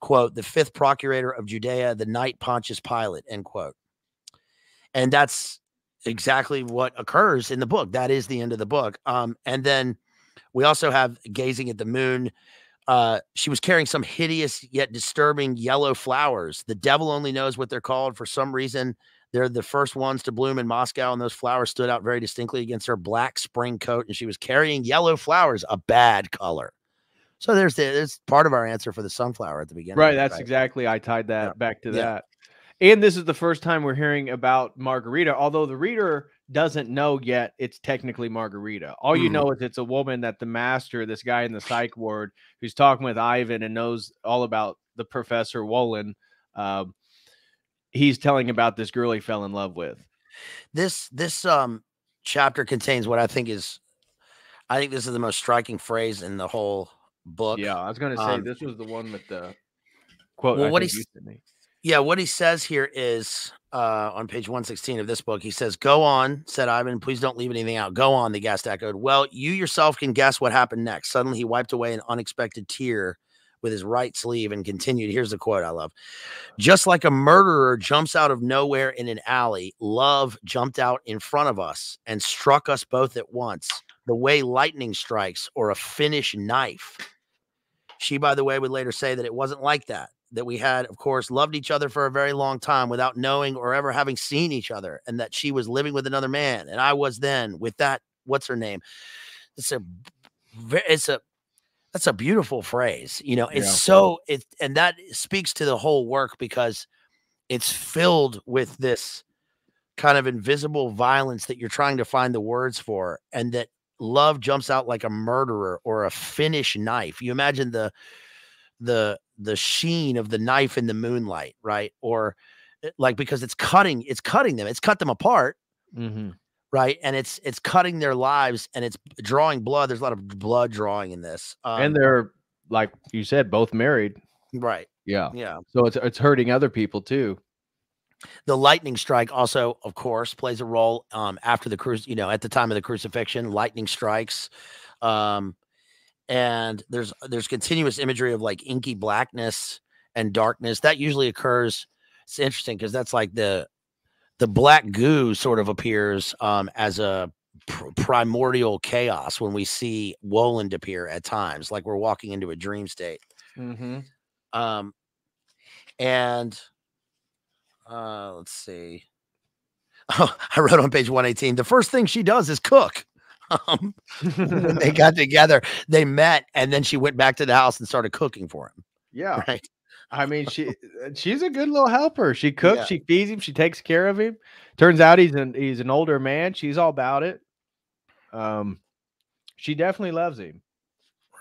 quote, the fifth procurator of Judea, the knight Pontius Pilate, end quote. And that's exactly what occurs in the book. That is the end of the book. Um, and then we also have gazing at the moon. Uh, she was carrying some hideous yet disturbing yellow flowers. The devil only knows what they're called. For some reason, they're the first ones to bloom in Moscow, and those flowers stood out very distinctly against her black spring coat, and she was carrying yellow flowers, a bad color. So there's, the, there's part of our answer for the sunflower at the beginning. Right, that's right? exactly. I tied that yeah. back to yeah. that. And this is the first time we're hearing about Margarita, although the reader doesn't know yet it's technically Margarita. All you mm. know is it's a woman that the master, this guy in the psych ward, who's talking with Ivan and knows all about the professor Woland, um, he's telling about this girl he fell in love with. This this um, chapter contains what I think is, I think this is the most striking phrase in the whole book. Yeah, I was going to say um, this was the one with the quote. Well, what he said. Yeah, what he says here is uh, on page one sixteen of this book, he says, go on, said Ivan, please don't leave anything out. Go on, the guest echoed. Well, you yourself can guess what happened next. Suddenly he wiped away an unexpected tear with his right sleeve and continued. Here's the quote I love. Just like a murderer jumps out of nowhere in an alley, love jumped out in front of us and struck us both at once, the way lightning strikes or a Finnish knife. She, by the way, would later say that it wasn't like that. That we had, of course, loved each other for a very long time without knowing or ever having seen each other, and that she was living with another man, and I was then with that. What's her name? It's a, it's a, that's a beautiful phrase. You know, it's yeah. so it, and that speaks to the whole work because it's filled with this kind of invisible violence that you're trying to find the words for, and that love jumps out like a murderer or a Finnish knife. You imagine the, the. the sheen of the knife in the moonlight, right? Or like, because it's cutting, it's cutting them. It's cut them apart. Mm-hmm. Right. And it's, it's cutting their lives and it's drawing blood. There's a lot of blood drawing in this. Um, and they're, like you said, both married. Right. Yeah. Yeah. So it's, it's hurting other people too. The lightning strike also, of course, plays a role um, after the cruise, you know, at the time of the crucifixion, lightning strikes. Um, And there's there's continuous imagery of like inky blackness and darkness that usually occurs. It's interesting because that's like the the black goo sort of appears um, as a pr primordial chaos when we see Woland appear at times, like we're walking into a dream state. Mm-hmm. Um, and uh, let's see. Oh, I wrote on page one eighteen. The first thing she does is cook. Um, when they got together, they met, and then she went back to the house and started cooking for him. Yeah, right. I mean, she she's a good little helper. She cooks, yeah. she feeds him, she takes care of him. Turns out he's an he's an older man. She's all about it. Um, she definitely loves him.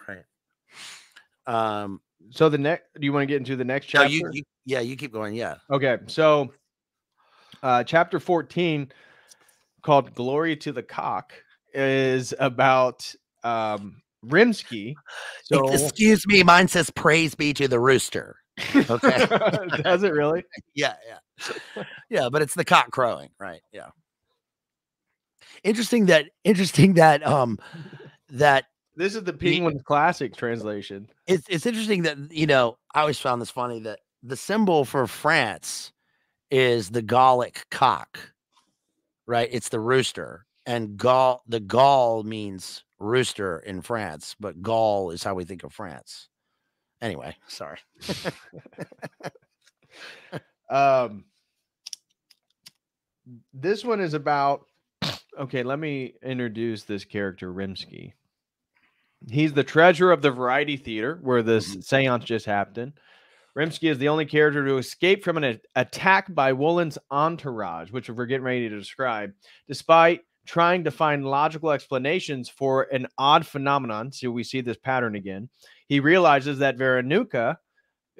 Right. Um. So the next, do you want to get into the next chapter? No, you, you, yeah, you keep going. Yeah. Okay. So, uh, chapter fourteen, called "Glory to the Cock," is about um Rimsky. So excuse me, mine says praise be to the rooster. Okay. Does it really? Yeah, yeah. Yeah, but it's the cock crowing, right? Yeah. Interesting that interesting that um that this is the Penguin's classic translation. It's it's interesting that, you know, I always found this funny that the symbol for France is the Gallic cock, right? It's the rooster. And Gaul, the Gaul means rooster in France, but Gaul is how we think of France. Anyway, sorry. um, this one is about, okay, let me introduce this character, Rimsky. He's the treasurer of the Variety Theater, where this mm-hmm. seance just happened. Rimsky is the only character to escape from an attack by Woland's entourage, which we're getting ready to describe, despite trying to find logical explanations for an odd phenomenon. So we see this pattern again. He realizes that Varenukha,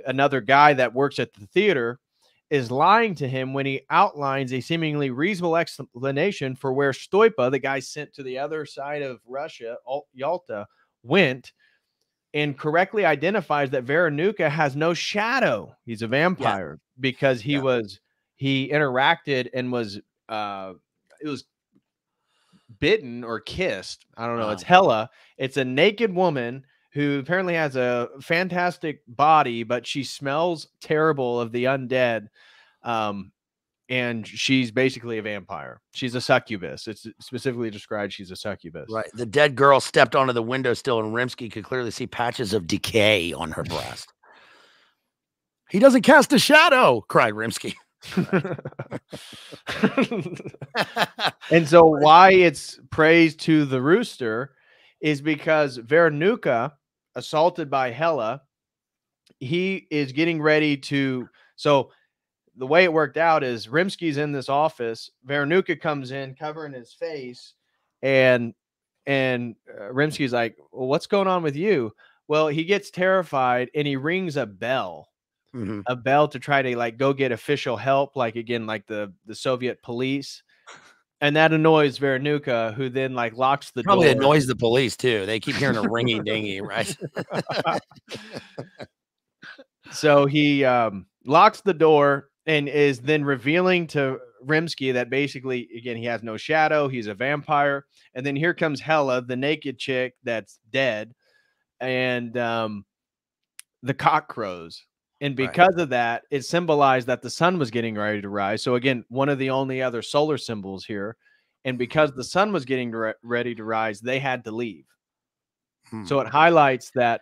another guy that works at the theater, is lying to him when he outlines a seemingly reasonable explanation for where Styopa, the guy sent to the other side of Russia, Yalta, went, and correctly identifies that Varenukha has no shadow. He's a vampire yeah. because he yeah. was, he interacted and was, uh, it was bitten or kissed. I don't know. Oh. It's Hella. It's a naked woman who apparently has a fantastic body, but she smells terrible of the undead. Um, and she's basically a vampire. She's a succubus. It's specifically described. She's a succubus. Right. The dead girl stepped onto the windowsill, and Rimsky could clearly see patches of decay on her breast. He doesn't cast a shadow, cried Rimsky. And so why it's praise to the rooster is because Varenukha, assaulted by Hella, he is getting ready to, so the way it worked out is Rimsky's in this office. Varenukha comes in covering his face, and and uh, Rimsky's like, well, what's going on with you? Well, he gets terrified and he rings a bell, mm-hmm. a bell to try to like go get official help, like again, like the the Soviet police. And that annoys Varenukha, who then like locks the Probably door. Probably annoys the police too. They keep hearing a ringy dingy, right? So he um, locks the door and is then revealing to Rimsky that basically, again, he has no shadow. He's a vampire. And then here comes Hella, the naked chick that's dead. And um, the cock crows. And because right. of that, it symbolized that the sun was getting ready to rise. So again, one of the only other solar symbols here. And because the sun was getting re ready to rise, they had to leave. Hmm. So it highlights that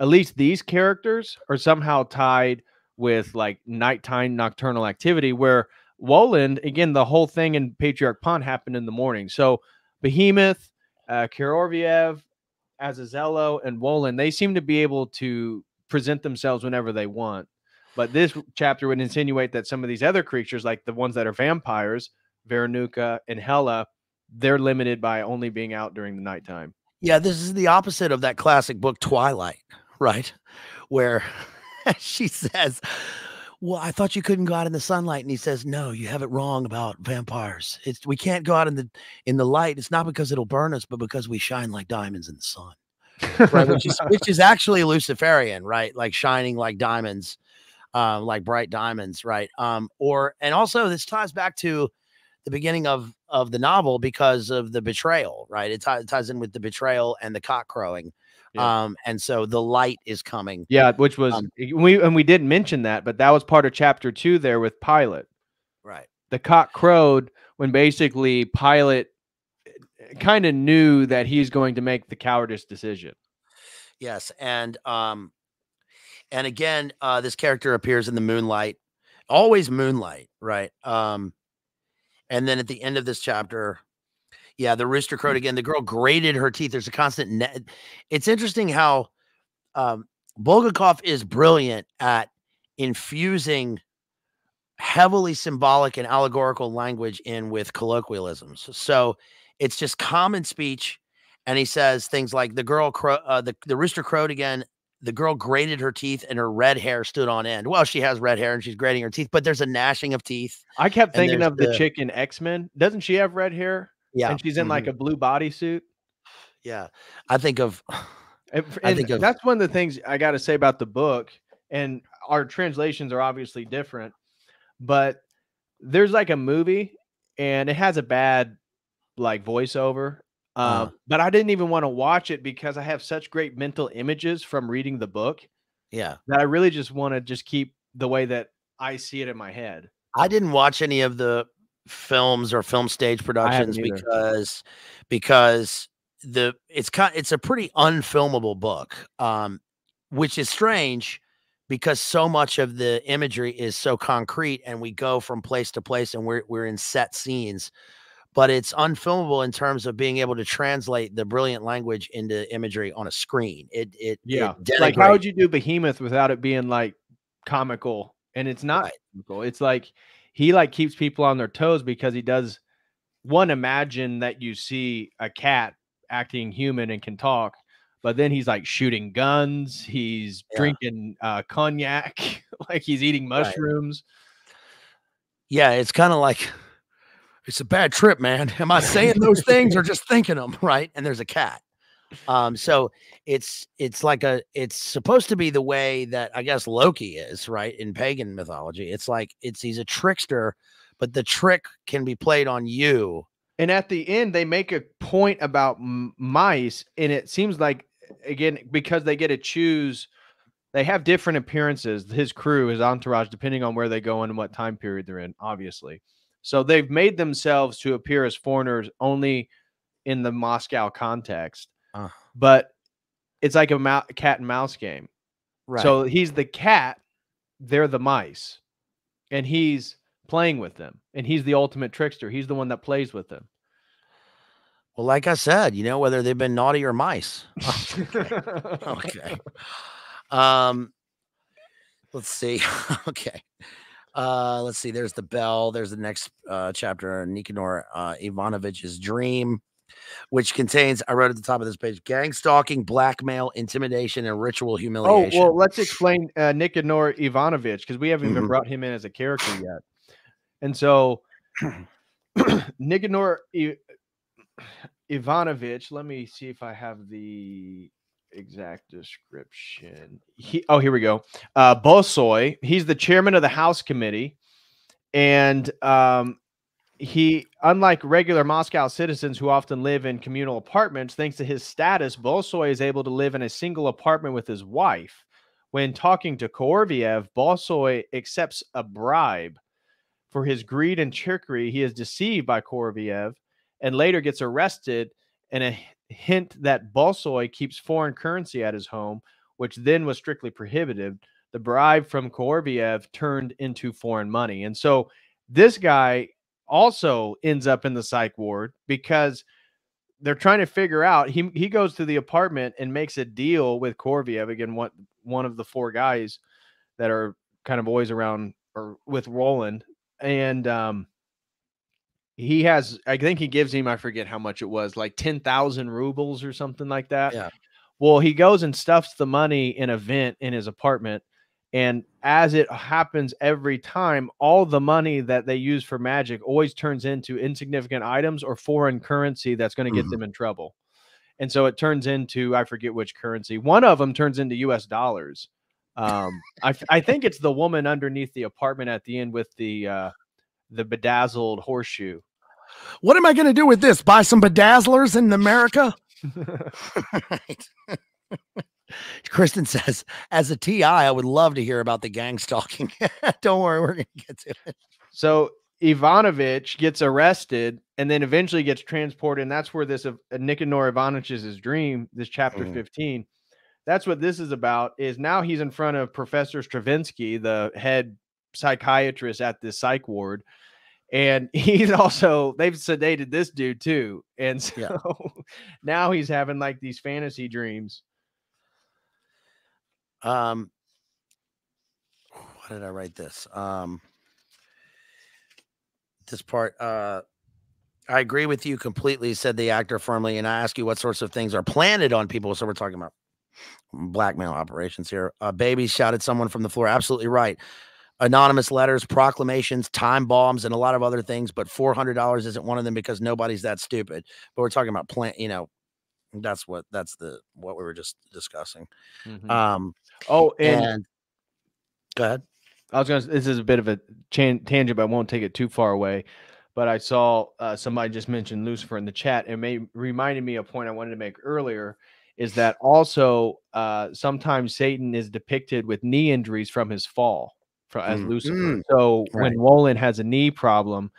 at least these characters are somehow tied with like nighttime nocturnal activity, where Woland, again, the whole thing in Patriarch Pond happened in the morning. So Behemoth, uh, Koroviev, Azazello, and Woland, they seem to be able to present themselves whenever they want. But this chapter would insinuate that some of these other creatures, like the ones that are vampires, Varenukha and Hella, they're limited by only being out during the nighttime. Yeah, this is the opposite of that classic book Twilight, right? Where she says, well, I thought you couldn't go out in the sunlight. And he says, no, you have it wrong about vampires. It's, we can't go out in the, in the light. It's not because it'll burn us, but because we shine like diamonds in the sun. Right, which is, which is actually Luciferian, right? Like shining like diamonds, uh, like bright diamonds, right? Um, or and also this ties back to the beginning of of the novel because of the betrayal, right? It, it ties in with the betrayal and the cock crowing, yeah. um, and so the light is coming. Yeah, which was um, we and we didn't mention that, but that was part of chapter two there with Pilate, right? The cock crowed when basically Pilate kind of knew that he's going to make the cowardice decision. Yes. And, um, and again, uh, this character appears in the moonlight, always moonlight. Right. Um, and then at the end of this chapter, yeah, the rooster crowed again, the girl grated her teeth. There's a constant net. It's interesting how, um, Bulgakov is brilliant at infusing heavily symbolic and allegorical language in with colloquialisms. So, it's just common speech. And he says things like the girl, crow, uh, the, the rooster crowed again, the girl grated her teeth and her red hair stood on end. Well, she has red hair and she's grating her teeth, but there's a gnashing of teeth. I kept thinking of the, the chick in X-Men. Doesn't she have red hair? Yeah. And she's in mm-hmm. like a blue bodysuit. Yeah. I think of, and, and I think of, that's one of the things I got to say about the book, and our translations are obviously different, but there's like a movie and it has a bad like voiceover, uh, huh. but I didn't even want to watch it because I have such great mental images from reading the book. Yeah, that I really just want to just keep the way that I see it in my head. I didn't watch any of the films or film stage productions because because the it's kind it's a pretty unfilmable book, um, which is strange because so much of the imagery is so concrete and we go from place to place and we're we're in set scenes. But it's unfilmable in terms of being able to translate the brilliant language into imagery on a screen. It, it, yeah. It like, how would you do Behemoth without it being like comical, and it's not comical. It's like he like keeps people on their toes because he does one imagine that you see a cat acting human and can talk, but then he's like shooting guns, he's yeah. drinking uh cognac, like he's eating mushrooms. Right. Yeah, it's kind of like it's a bad trip, man. Am I saying those things or just thinking them, right? And there's a cat. Um, so it's it's like a it's supposed to be the way that I guess Loki is, right? In pagan mythology. It's like it's he's a trickster, but the trick can be played on you. And at the end, they make a point about mice, and it seems like, again, because they get to choose, they have different appearances, his crew, his entourage, depending on where they go and what time period they're in, obviously. So they've made themselves to appear as foreigners only in the Moscow context. Uh, but it's like a cat and mouse game. Right. So he's the cat, they're the mice, and he's playing with them, and he's the ultimate trickster. He's the one that plays with them. Well, like I said, you know, whether they've been naughty or mice. Okay. Okay. Um, let's see. Okay. Uh, let's see. There's the bell. There's the next uh, chapter. Nicanor uh, Ivanovich's dream, which contains, I wrote at the top of this page, gang stalking, blackmail, intimidation, and ritual humiliation. Oh, well, let's explain uh, Nicanor Ivanovich, because we haven't mm-hmm. even brought him in as a character yet. And so Nicanor I Ivanovich, let me see if I have the exact description. He, oh, here we go. Uh, Bolsoy, he's the chairman of the House Committee. And um, he, unlike regular Moscow citizens who often live in communal apartments, thanks to his status, Bolsoy is able to live in a single apartment with his wife. When talking to Koroviev, Bolsoy accepts a bribe. For his greed and trickery, he is deceived by Koroviev and later gets arrested, and a hint that Bolsoy keeps foreign currency at his home, which then was strictly prohibited. The bribe from Koroviev turned into foreign money. And so this guy also ends up in the psych ward because they're trying to figure out. He, he goes to the apartment and makes a deal with Koroviev, again, one, one of the four guys that are kind of always around or with Roland. And um, he has, I think he gives him, I forget how much it was, like ten thousand rubles or something like that. Yeah. Well, he goes and stuffs the money in a vent in his apartment. And as it happens every time, all the money that they use for magic always turns into insignificant items or foreign currency that's going to get mm-hmm. them in trouble. And so it turns into, I forget which currency. One of them turns into U S dollars. Um, I, I think it's the woman underneath the apartment at the end with the, uh, the bedazzled horseshoe. What am I going to do with this? Buy some bedazzlers in America? Right. Kristen says, as a T I, I would love to hear about the gang stalking. Don't worry. We're going to get to it. So Ivanovich gets arrested and then eventually gets transported. And that's where this uh, Nicanor Ivanovich's dream, this chapter mm. fifteen, that's what this is about, is now he's in front of Professor Stravinsky, the head psychiatrist at this psych ward. And he's also, they've sedated this dude too. And so yeah. now he's having like these fantasy dreams. Um, why did I write this? Um, this part, uh, I agree with you completely, said the actor firmly. And I ask you what sorts of things are planted on people. So we're talking about blackmail operations here. Uh, babies, shouted someone from the floor. Absolutely right. Anonymous letters, proclamations, time bombs, and a lot of other things. But four hundred dollars isn't one of them because nobody's that stupid. But we're talking about plant, you know, that's what, that's the, what we were just discussing. Mm-hmm. Um, oh, and, and go ahead. I was going to, this is a bit of a tangent, but I won't take it too far away. But I saw uh, somebody just mentioned Lucifer in the chat. It may reminded me of a point I wanted to make earlier. Is that also uh, sometimes Satan is depicted with knee injuries from his fall for, as mm, Lucifer. Mm, so right. when Woland has a knee problem,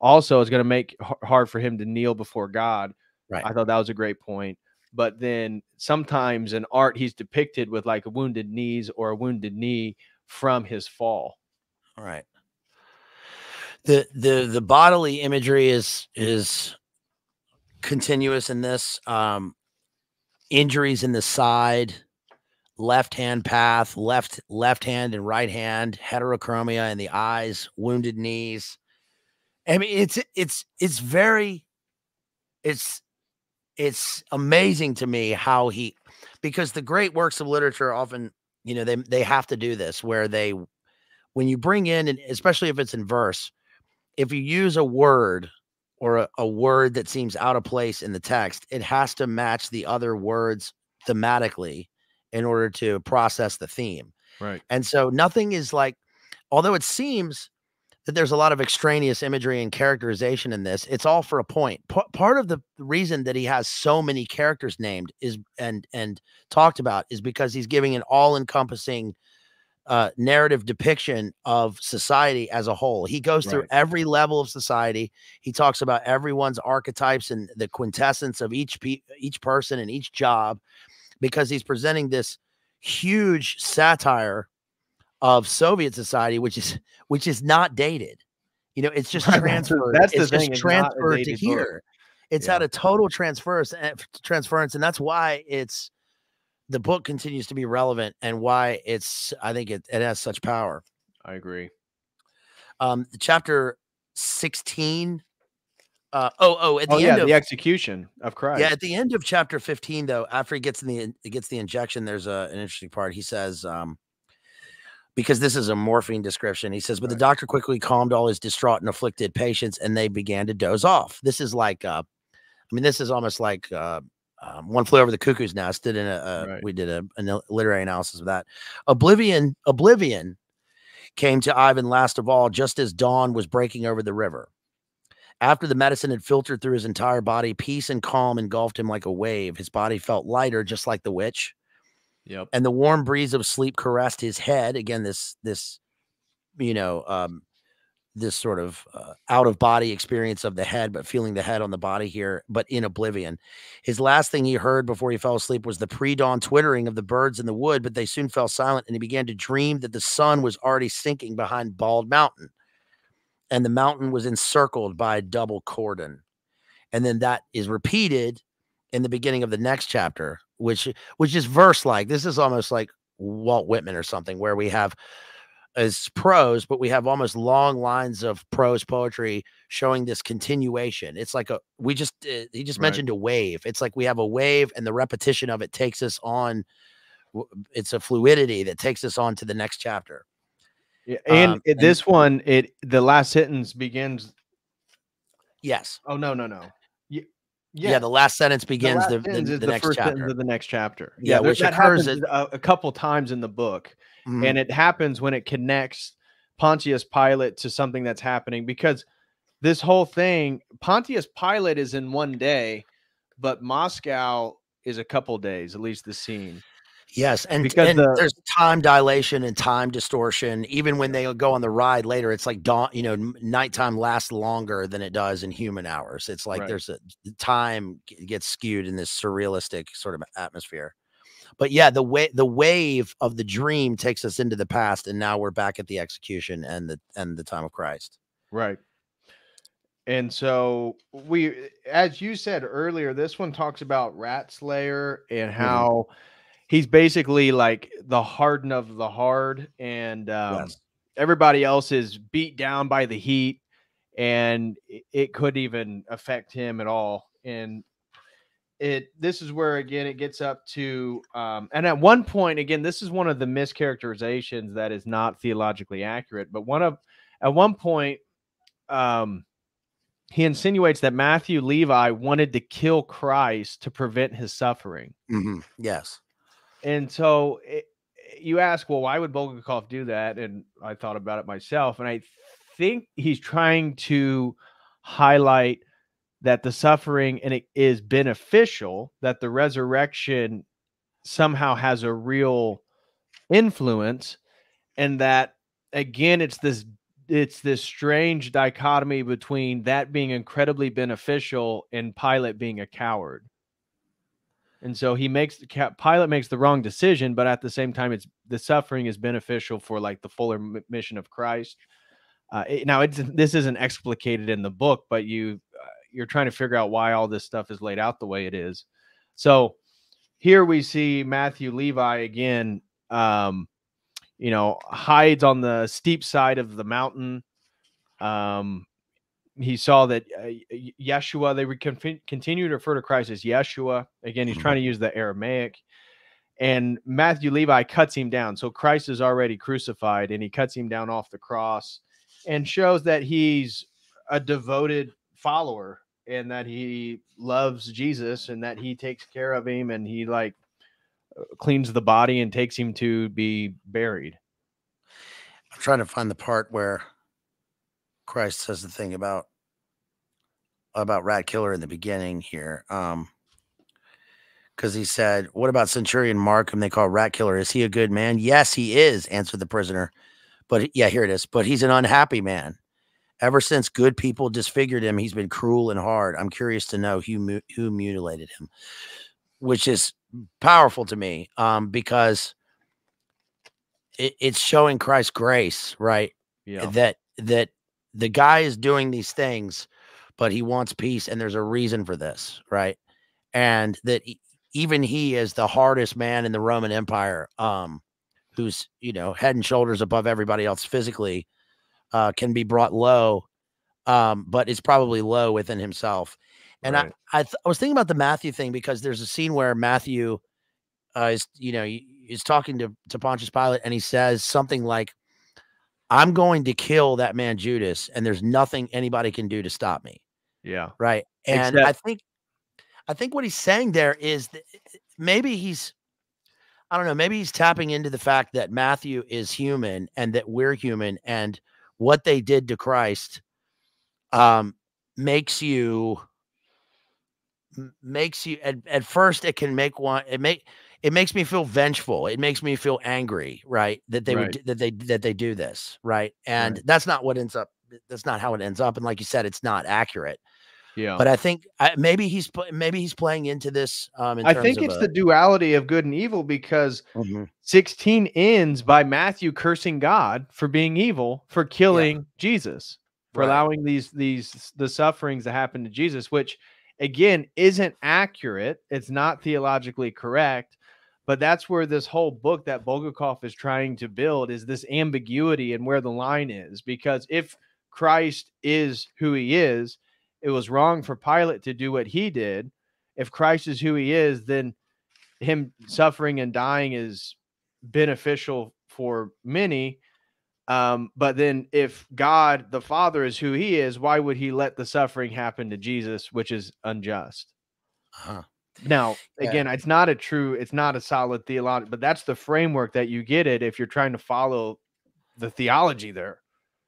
also it's going to make it hard for him to kneel before God. Right. I thought that was a great point. But then sometimes in art, he's depicted with like a wounded knees or a wounded knee from his fall. All right. The, the, the bodily imagery is, is continuous in this. Um, Injuries in the side, left hand path, left, left hand and right hand, heterochromia in the eyes, wounded knees. I mean, it's, it's, it's very, it's, it's amazing to me how he, because the great works of literature often, you know, they, they have to do this where they, when you bring in, and especially if it's in verse, if you use a word or a, a word that seems out of place in the text, it has to match the other words thematically in order to process the theme. Right. And so nothing is like, although it seems that there's a lot of extraneous imagery and characterization in this, it's all for a point. P- part of the reason that he has so many characters named is and and talked about is because he's giving an all-encompassing uh, narrative depiction of society as a whole. He goes through right. every level of society. He talks about everyone's archetypes and the quintessence of each pe- each person and each job, because he's presenting this huge satire of Soviet society, which is which is not dated. You know, it's just transferred. That's the it's thing. Just transferred it's to here. Book. It's yeah. had a total transference, transference, and that's why it's the book continues to be relevant and why it's I think it, it has such power. I agree. Um, chapter sixteen. Uh, oh, oh, at the oh, end yeah, of the execution of Christ. Yeah, at the end of chapter fifteen, though, after he gets in the he gets the injection, there's a, an interesting part. He says, um, because this is a morphine description, he says, but right. the doctor quickly calmed all his distraught and afflicted patients, and they began to doze off. This is like, uh, I mean, this is almost like uh, um, One Flew Over the Cuckoo's Nest. Did in a, a right. we did a, a literary analysis of that. Oblivion, oblivion came to Ivan last of all, just as dawn was breaking over the river. After the medicine had filtered through his entire body, peace and calm engulfed him like a wave. His body felt lighter, just like the witch. Yep. And the warm breeze of sleep caressed his head. Again, this, this, you know, um, this sort of uh, out of body experience of the head, but feeling the head on the body here, but in oblivion. His last thing he heard before he fell asleep was the pre-dawn twittering of the birds in the wood, but they soon fell silent, and he began to dream that the sun was already sinking behind Bald Mountain. And the mountain was encircled by a double cordon. And then that is repeated in the beginning of the next chapter, which, which is verse-like. This is almost like Walt Whitman or something, where we have as prose, but we have almost long lines of prose poetry showing this continuation. It's like a, we just, uh, he just right. mentioned a wave. It's like we have a wave and the repetition of it takes us on. It's a fluidity that takes us on to the next chapter. Yeah, and, um, and this one, it the last sentence begins. Yes. Oh no, no, no. Yeah, yeah. yeah the last sentence begins the, last the, the, the, the next first chapter of the next chapter. Yeah, yeah which that occurs at, a, a couple times in the book, mm-hmm. and it happens when it connects Pontius Pilate to something that's happening, because this whole thing, Pontius Pilate is in one day, but Moscow is a couple days, at least the scene. Yes, and, because and the, there's time dilation and time distortion. Even when they go on the ride later, it's like dawn. You know, nighttime lasts longer than it does in human hours. It's like right. there's a time gets skewed in this surrealistic sort of atmosphere. But yeah, the way the wave of the dream takes us into the past, and now we're back at the execution and the and the time of Christ. Right. And so we, as you said earlier, this one talks about Rat Slayer and how. Mm-hmm. He's basically like the hardened of the hard, and um, yes. everybody else is beat down by the heat, and it could even affect him at all. And it this is where, again, it gets up to um, – and at one point, again, this is one of the mischaracterizations that is not theologically accurate. But one of at one point, um, he insinuates that Matthew Levi wanted to kill Christ to prevent his suffering. Mm-hmm. Yes. And so it, you ask, well, why would Bulgakov do that? And I thought about it myself. And I think he's trying to highlight that the suffering and it is beneficial, that the resurrection somehow has a real influence. And that, again, it's this, it's this strange dichotomy between that being incredibly beneficial and Pilate being a coward. And so he makes the Pilate makes the wrong decision, but at the same time, it's the suffering is beneficial for like the fuller mission of Christ. Uh, it, now, it's, this isn't explicated in the book, but you uh, you're trying to figure out why all this stuff is laid out the way it is. So Here we see Matthew Levi again, um, you know, hides on the steep side of the mountain. Um, he saw that uh, Yeshua, they would continue to refer to Christ as Yeshua. Again, he's trying to use the Aramaic. And Matthew Levi cuts him down. So Christ is already crucified, and he cuts him down off the cross and shows that he's a devoted follower and that he loves Jesus and that he takes care of him, and he like cleans the body and takes him to be buried. I'm trying to find the part where Christ says the thing about about Rat Killer in the beginning here. Um, Because he said, what about Centurion Mark, whom they call Rat Killer? Is he a good man? Yes, he is, answered the prisoner. But yeah, here it is. But he's an unhappy man. Ever since good people disfigured him, he's been cruel and hard. I'm curious to know who, who mutilated him, which is powerful to me, um, because it, it's showing Christ's grace, right? Yeah. That, that the guy is doing these things, but he wants peace, and there's a reason for this, right? And that... He, even he is the hardest man in the Roman Empire, um, who's, you know, head and shoulders above everybody else physically, uh, can be brought low, um, but is probably low within himself. And right. I, I, th I was thinking about the Matthew thing, because there's a scene where Matthew uh, is, you know, is talking to, to Pontius Pilate, and he says something like, I'm going to kill that man Judas, and there's nothing anybody can do to stop me. Yeah. Right. And Except I think, I think what he's saying there is that maybe he's, I don't know, maybe he's tapping into the fact that Matthew is human and that we're human, and what they did to Christ um, makes you, makes you, at, at first it can make one, it make, it makes me feel vengeful. It makes me feel angry, right? That they right. would, that they, that they do this, right? And right. that's not what ends up, that's not how it ends up. And like you said, it's not accurate. Yeah, but I think I, maybe he's maybe he's playing into this. Um, in I terms think of it's a, the duality of good and evil, because mm-hmm. sixteen ends by Matthew cursing God for being evil, for killing yeah. Jesus, for right. allowing these these the sufferings that happened to Jesus, which again isn't accurate. It's not theologically correct, but that's where this whole book that Bulgakov is trying to build is this ambiguity and where the line is. Because if Christ is who he is, it was wrong for Pilate to do what he did. If Christ is who he is, then him suffering and dying is beneficial for many. Um, but then if God, the Father, is who he is, why would he let the suffering happen to Jesus, which is unjust? Uh-huh. Now, again, yeah. it's not a true, it's not a solid theology, but that's the framework that you get it if you're trying to follow the theology there.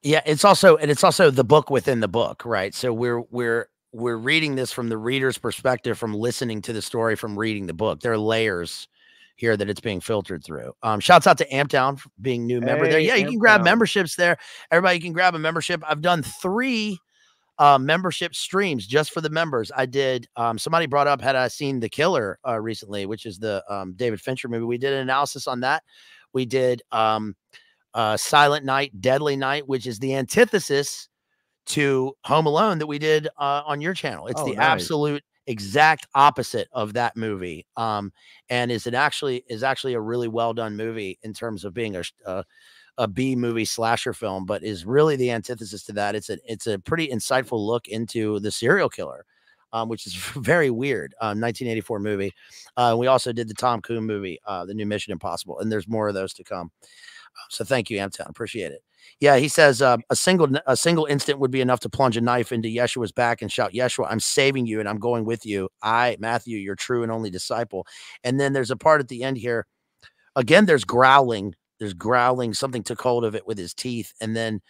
Yeah, it's also and it's also the book within the book, right? So we're we're we're reading this from the reader's perspective, from listening to the story, from reading the book. There are layers here that it's being filtered through. Um, shouts out to Ampdown for being new member hey, there. Yeah, you Ampdown. Can grab memberships there. Everybody can grab a membership. I've done three uh, membership streams just for the members. I did. Um, somebody brought up had I seen The Killer uh, recently, which is the um, David Fincher movie. We did an analysis on that. We did. Um, Uh, Silent Night, Deadly Night, which is the antithesis to Home Alone that we did uh, on your channel. It's oh, the nice. absolute exact opposite of that movie, um, and is it actually is actually a really well done movie in terms of being a a, a B movie slasher film, but is really the antithesis to that. It's a it's a pretty insightful look into the serial killer, um, which is very weird. Um, nineteen eighty-four movie. Uh, we also did the Tom Kuhn movie, uh, the new Mission Impossible, and there's more of those to come. So thank you, Amptown. Appreciate it. Yeah, he says uh, a single a single instant would be enough to plunge a knife into Yeshua's back and shout, Yeshua, I'm saving you and I'm going with you. I, Matthew, your true and only disciple. And then there's a part at the end here. Again, there's growling. There's growling. Something took hold of it with his teeth. And then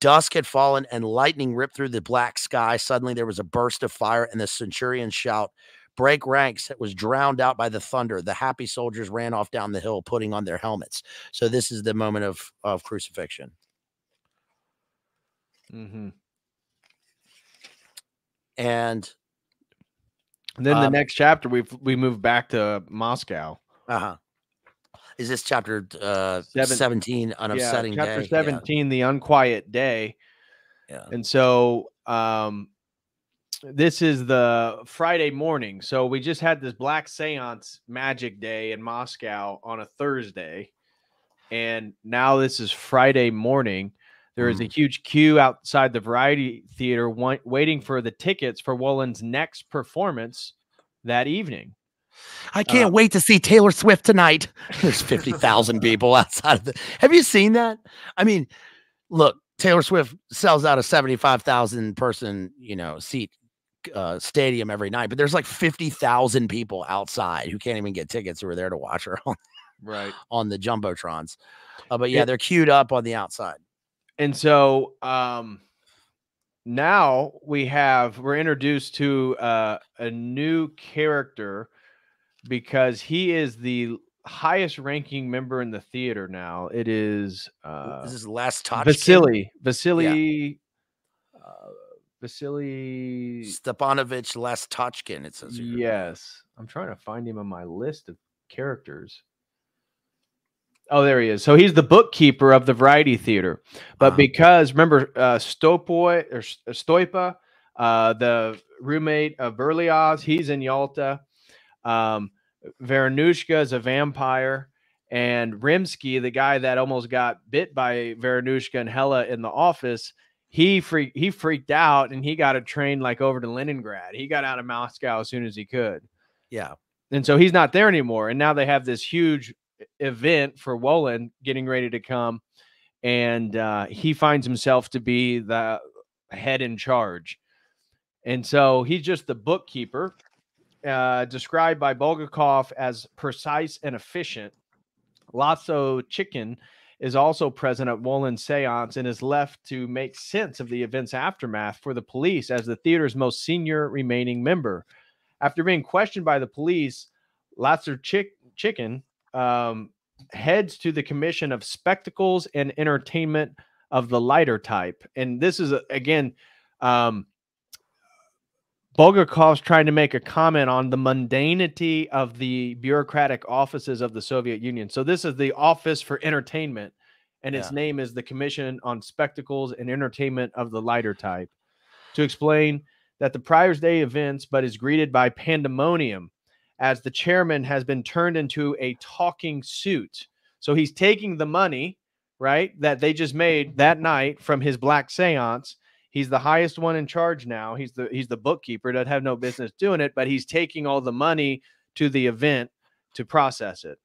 dusk had fallen and lightning ripped through the black sky. Suddenly there was a burst of fire and the centurion's shout, break ranks, that was drowned out by the thunder. The happy soldiers ran off down the hill, putting on their helmets. So this is the moment of, of crucifixion. Mm-hmm. And, and then um, the next chapter, we've, we move back to Moscow. Uh-huh. Is this chapter uh, seventeen, An Upsetting yeah, chapter Day? Chapter seventeen, yeah. The Unquiet Day. Yeah. And so... Um, this is the Friday morning. So we just had this Black Seance Magic Day in Moscow on a Thursday. And now this is Friday morning. There is a huge queue outside the Variety Theater waiting for the tickets for Woland's next performance that evening. I can't uh, wait to see Taylor Swift tonight. There's fifty thousand people outside of the... Have you seen that? I mean, look, Taylor Swift sells out a seventy-five thousand person, you know, seat uh, stadium every night, but there's like fifty thousand people outside who can't even get tickets who are there to watch her on, right. on the Jumbotrons. Uh, but yeah, they're queued up on the outside. And so um, now we have, we're introduced to uh, a new character because he is the highest ranking member in the theater now. It is, uh, this is Lastochkin. Vasily, Vasily, yeah. uh, Vasily Stepanovich Lastochkin. It says, here. Yes, I'm trying to find him on my list of characters. Oh, there he is. So he's the bookkeeper of the Variety Theater. But wow. because, remember, uh, Styopa, or Styopa, uh, the roommate of Berlioz, he's in Yalta. Um, Varenukha is a vampire. And Rimsky, the guy that almost got bit by Varenukha and Hella in the office, he, freak, he freaked out, and he got a train like over to Leningrad. He got out of Moscow as soon as he could. Yeah. And so he's not there anymore. And now they have this huge... event for Woland getting ready to come, and uh he finds himself to be the head in charge, and so he's just the bookkeeper, uh described by Bulgakov as precise and efficient. Lastochkin is also present at Woland's seance and is left to make sense of the event's aftermath for the police as the theater's most senior remaining member. After being questioned by the police, Lastochkin um heads to the commission of spectacles and entertainment of the lighter type. And this is, again, um Bulgakov's trying to make a comment on the mundanity of the bureaucratic offices of the Soviet Union. So this is the Office for Entertainment, and yeah. its name is the Commission on Spectacles and Entertainment of the Lighter Type, to explain that the Prior's Day events, but is greeted by pandemonium as the chairman has been turned into a talking suit. So he's taking the money, right, that they just made that night from his Black Seance. He's the highest one in charge now. He's the he's the bookkeeper, doesn't have no business doing it, but he's taking all the money to the event to process it.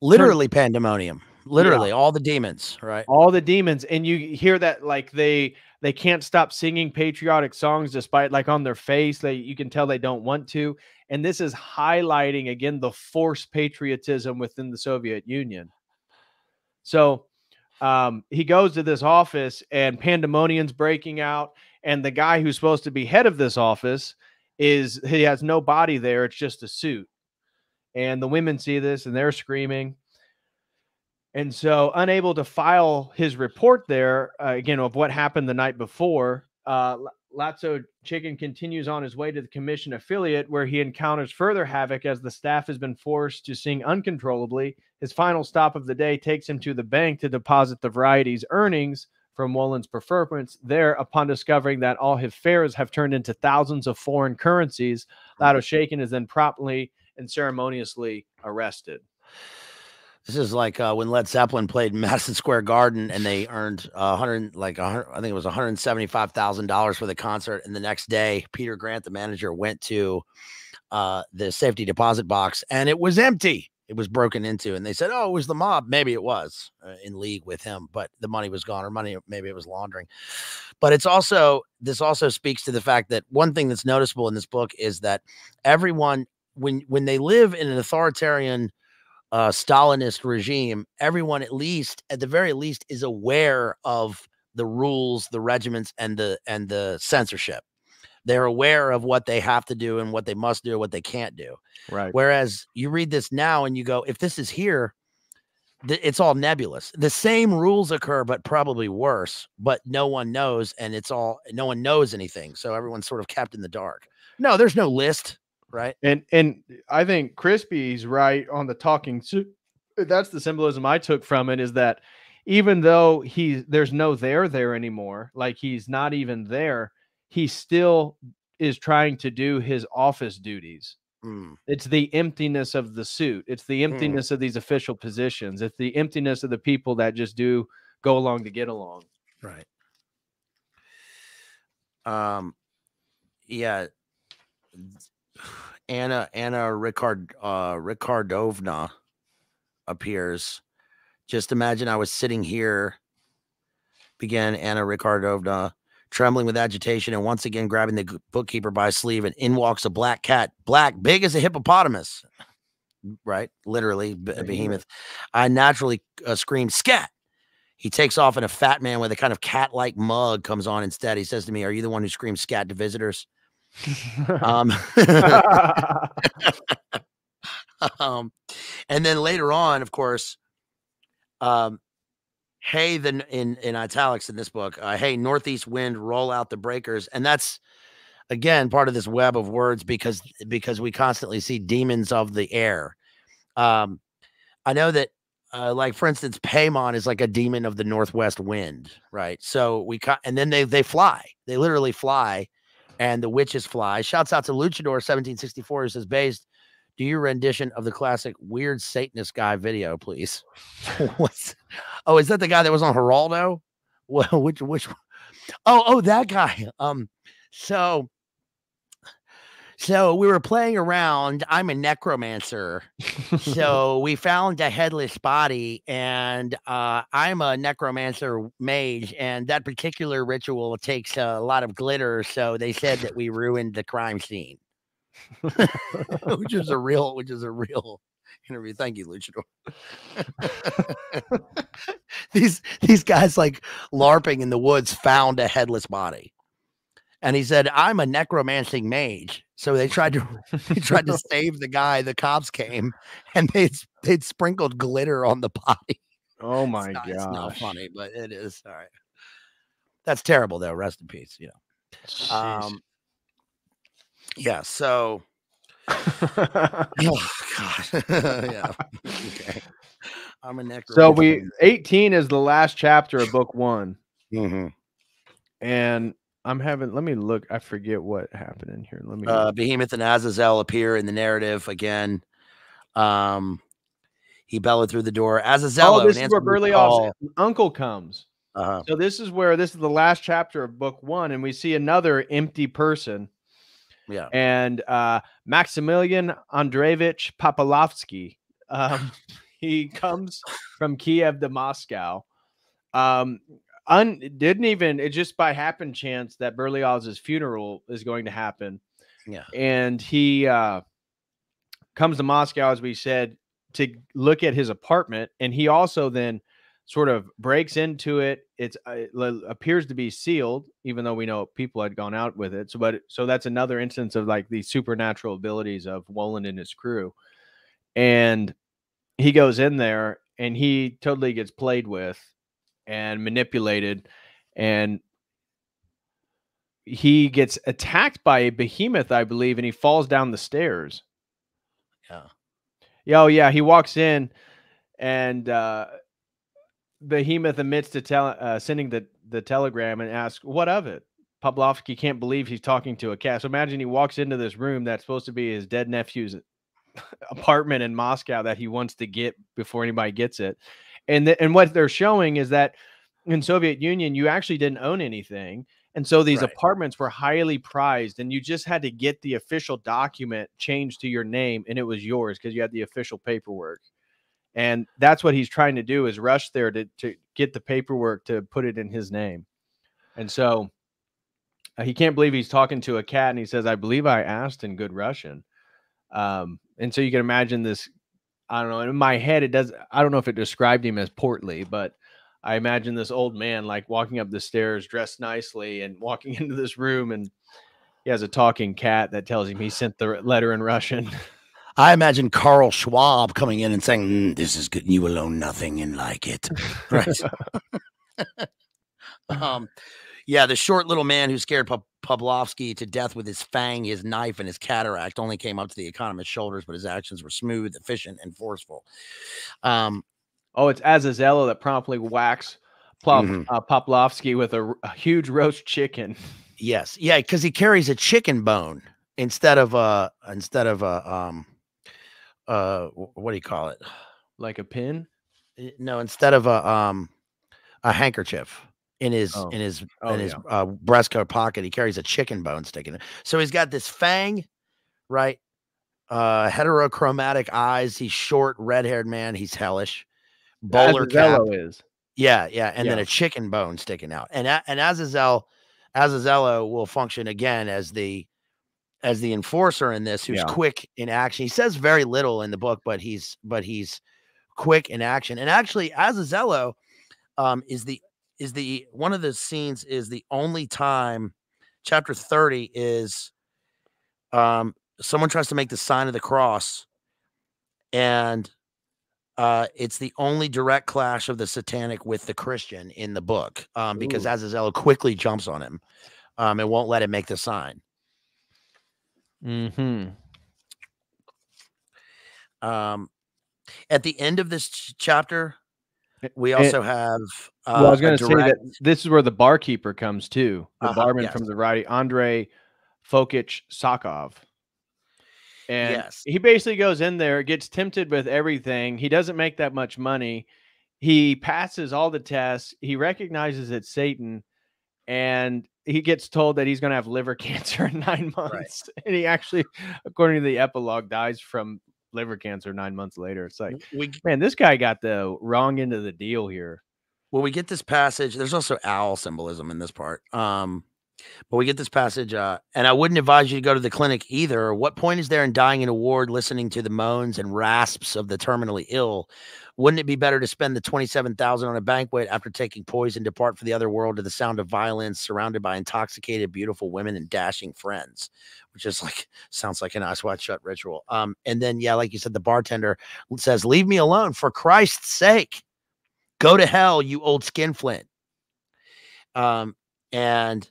Literally pandemonium. Literally, yeah. all the demons, right? All the demons. And you hear that, like, they they can't stop singing patriotic songs despite, like, on their face. They you can tell they don't want to. And this is highlighting, again, the forced patriotism within the Soviet Union. So um, he goes to this office, and pandemonium's breaking out. And the guy who's supposed to be head of this office is he has no body there. It's just a suit. And the women see this, and they're screaming. And so, unable to file his report there, uh, again, of what happened the night before, uh, Lastochkin continues on his way to the commission affiliate, where he encounters further havoc as the staff has been forced to sing uncontrollably. His final stop of the day takes him to the bank to deposit the Variety's earnings from Woland's performance. There, upon discovering that all his fares have turned into thousands of foreign currencies, Lastochkin is then promptly and ceremoniously arrested. This is like uh, when Led Zeppelin played Madison Square Garden, and they earned uh, hundred, like one hundred, I think it was one hundred seventy-five thousand dollars for the concert. And the next day, Peter Grant, the manager, went to uh, the safety deposit box, and it was empty. It was broken into, and they said, "Oh, it was the mob." Maybe it was uh, in league with him, but the money was gone, or money maybe it was laundering. But it's also this also speaks to the fact that one thing that's noticeable in this book is that everyone, when when they live in an authoritarian Uh, Stalinist regime, everyone at least at the very least is aware of the rules, the regiments, and the and the censorship. They're aware of what they have to do and what they must do, what they can't do. Right. Whereas you read this now and you go, if this is here, th it's all nebulous. The same rules occur, but probably worse. But no one knows, and it's all no one knows anything. So everyone's sort of kept in the dark. No, there's no list. Right. And and I think Crispy's right on the talking suit. That's the symbolism I took from it, is that even though he's there's no there there anymore, like he's not even there, he's still is trying to do his office duties. Mm. It's the emptiness of the suit. It's the emptiness mm. of these official positions. It's the emptiness of the people that just do go along to get along. Right. Um, yeah. Anna, Anna Ricard, uh, Ricardovna appears. Just imagine I was sitting here, began Anna Ricardovna, trembling with agitation and once again grabbing the bookkeeper by his sleeve, and in walks a black cat, black, big as a hippopotamus, right? Literally, be behemoth. I naturally uh, screamed, scat. He takes off, and a fat man with a kind of cat-like mug comes on instead. He says to me, are you the one who screams scat to visitors? um, um, and then later on, of course, um, hey, the, in, in italics in this book, uh, hey, northeast wind, roll out the breakers. And that's, again, part of this web of words, because, because we constantly see demons of the air. Um, I know that, Uh, like, for instance, Paimon is like a demon of the northwest wind, right? So we ca and then they they fly. They literally fly, and the witches fly. Shouts out to Luchador seventeen sixty-four, who says, based, do your rendition of the classic Weird Satanist Guy video, please. What's, oh, is that the guy that was on Geraldo? Well, which, which, oh, oh, that guy. Um, so, So we were playing around. I'm a necromancer. So we found a headless body, and uh, I'm a necromancer mage, and that particular ritual takes a lot of glitter. So they said that we ruined the crime scene, which is a real, which is a real interview. Thank you, Luchador. These, these guys like LARPing in the woods found a headless body. And he said, I'm a necromancing mage. So they tried to they tried to save the guy. The cops came, and they'd, they'd sprinkled glitter on the body. Oh, my God. It's not funny, but it is. All right. That's terrible, though. Rest in peace, you know. Um, yeah, so. Oh, God. Yeah. Okay. I'm a necromancer. So we, eighteen is the last chapter of book one. Mm-hmm. And I'm having, let me look. I forget what happened in here. Let me. Uh, Behemoth and Azazel appear in the narrative again. Um, he bellowed through the door. Azazello. Oh, this is where Berlioz uncle comes. Uh-huh. So this is where, this is the last chapter of book one, and we see another empty person. Yeah. And uh, Maximilian Andreevich Poplavsky. Um, he comes from Kiev to Moscow. Um, Un, didn't even it just by happen chance that Berlioz's funeral is going to happen. Yeah. And he uh, comes to Moscow, as we said, to look at his apartment. And he also then sort of breaks into it. It's, it appears to be sealed, even though we know people had gone out with it. So, but so that's another instance of like the supernatural abilities of Woland and his crew. And he goes in there, and he totally gets played with and manipulated, and he gets attacked by a behemoth, I believe, and he falls down the stairs. Yeah. Yeah, oh, yeah. He walks in, and uh, Behemoth admits to tell, uh, sending the, the telegram, and asks, what of it? Poplavsky can't believe he's talking to a cat. So imagine he walks into this room that's supposed to be his dead nephew's apartment in Moscow that he wants to get before anybody gets it. And, the, and what they're showing is that in Soviet Union, you actually didn't own anything. And so these right. apartments were highly prized, and you just had to get the official document changed to your name, and it was yours because you had the official paperwork. And that's what he's trying to do, is rush there to, to get the paperwork to put it in his name. And so uh, he can't believe he's talking to a cat, and he says, I believe I asked in good Russian. Um, and so you can imagine this. I don't know. In my head, it does. I don't know if it described him as portly, but I imagine this old man like walking up the stairs, dressed nicely, and walking into this room, and he has a talking cat that tells him he sent the letter in Russian. I imagine Carl Schwab coming in and saying, mm, "This is good. You will own nothing and like it." Right? um, yeah, the short little man who scared Pop Poplavsky to death with his fang, his knife, and his cataract only came up to the economist's shoulders, but his actions were smooth, efficient, and forceful. Um, oh, it's Azazello that promptly whacks Pop, mm-hmm. uh, Poplavsky with a, a huge roast chicken. Yes. Yeah. Cause he carries a chicken bone instead of a, instead of a, um, uh, what do you call it? Like a pin? No, instead of a, um, a handkerchief in his, oh. in his, oh, in his yeah. uh, breastcoat pocket, he carries a chicken bone sticking it. So he's got this fang, right? Uh, heterochromatic eyes. He's short, red-haired man. He's hellish. Bowler cap is. Yeah, yeah, and yeah. then a chicken bone sticking out. And and Azazel, Azazello will function again as the as the enforcer in this, who's yeah. quick in action. He says very little in the book, but he's but he's quick in action. And actually, Azazello um, is the is the one of the scenes is the only time. Chapter thirty is um, someone tries to make the sign of the cross, and. Uh, it's the only direct clash of the satanic with the Christian in the book, um, because Ooh. Azazello quickly jumps on him um, and won't let him make the sign. Mm-hmm. Um, at the end of this ch chapter, we also and, have. Uh, well, I was going to say that this is where the barkeeper comes too, the uh-huh, barman yes. from the variety, Andrei Fokich Sokov. And yes. he basically goes in there, gets tempted with everything. He doesn't make that much money. He passes all the tests. He recognizes it's Satan, and he gets told that he's going to have liver cancer in nine months. Right. And he actually, according to the epilogue, dies from liver cancer nine months later. It's like, we, man, this guy got the wrong end of the deal here. Well, we get this passage. There's also owl symbolism in this part. Um But we get this passage, uh, and I wouldn't advise you to go to the clinic either. What point is there in dying in a ward, listening to the moans and rasps of the terminally ill? Wouldn't it be better to spend the twenty-seven thousand dollars on a banquet after taking poison, depart for the other world to the sound of violins, surrounded by intoxicated, beautiful women and dashing friends, which is like, sounds like an eyes wide shut ritual. Um, and then, yeah, like you said, the bartender says, leave me alone for Christ's sake, go to hell, you old skinflint. Um, and,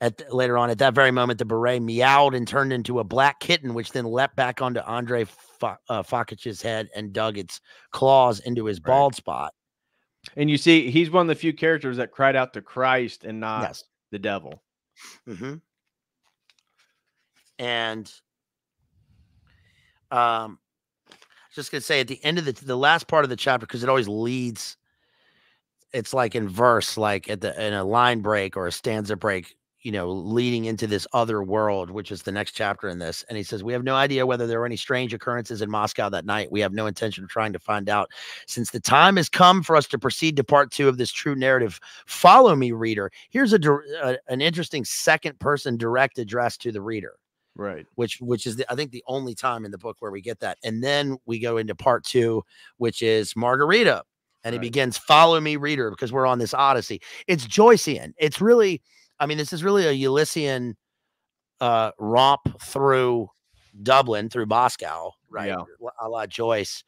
At later on, at that very moment, the beret meowed and turned into a black kitten, which then leapt back onto Andrei Fokich's head and dug its claws into his bald right. spot. And you see, he's one of the few characters that cried out to Christ and not yes. the devil. Mm-hmm. And um, just gonna say at the end of the the last part of the chapter, because it always leads, it's like in verse, like at the in a line break or a stanza break. You know, leading into this other world, which is the next chapter in this. And he says, we have no idea whether there were any strange occurrences in Moscow that night. We have no intention of trying to find out, since the time has come for us to proceed to part two of this true narrative. Follow me, reader. Here's a, a an interesting second person direct address to the reader. Right. Which, which is the, I think the only time in the book where we get that. And then we go into part two, which is Margarita. And right. he begins, follow me, reader, because we're on this Odyssey. It's Joycean. It's really, I mean, this is really a Ulyssean uh, romp through Dublin, through Moscow, right? Yeah. A la Joyce,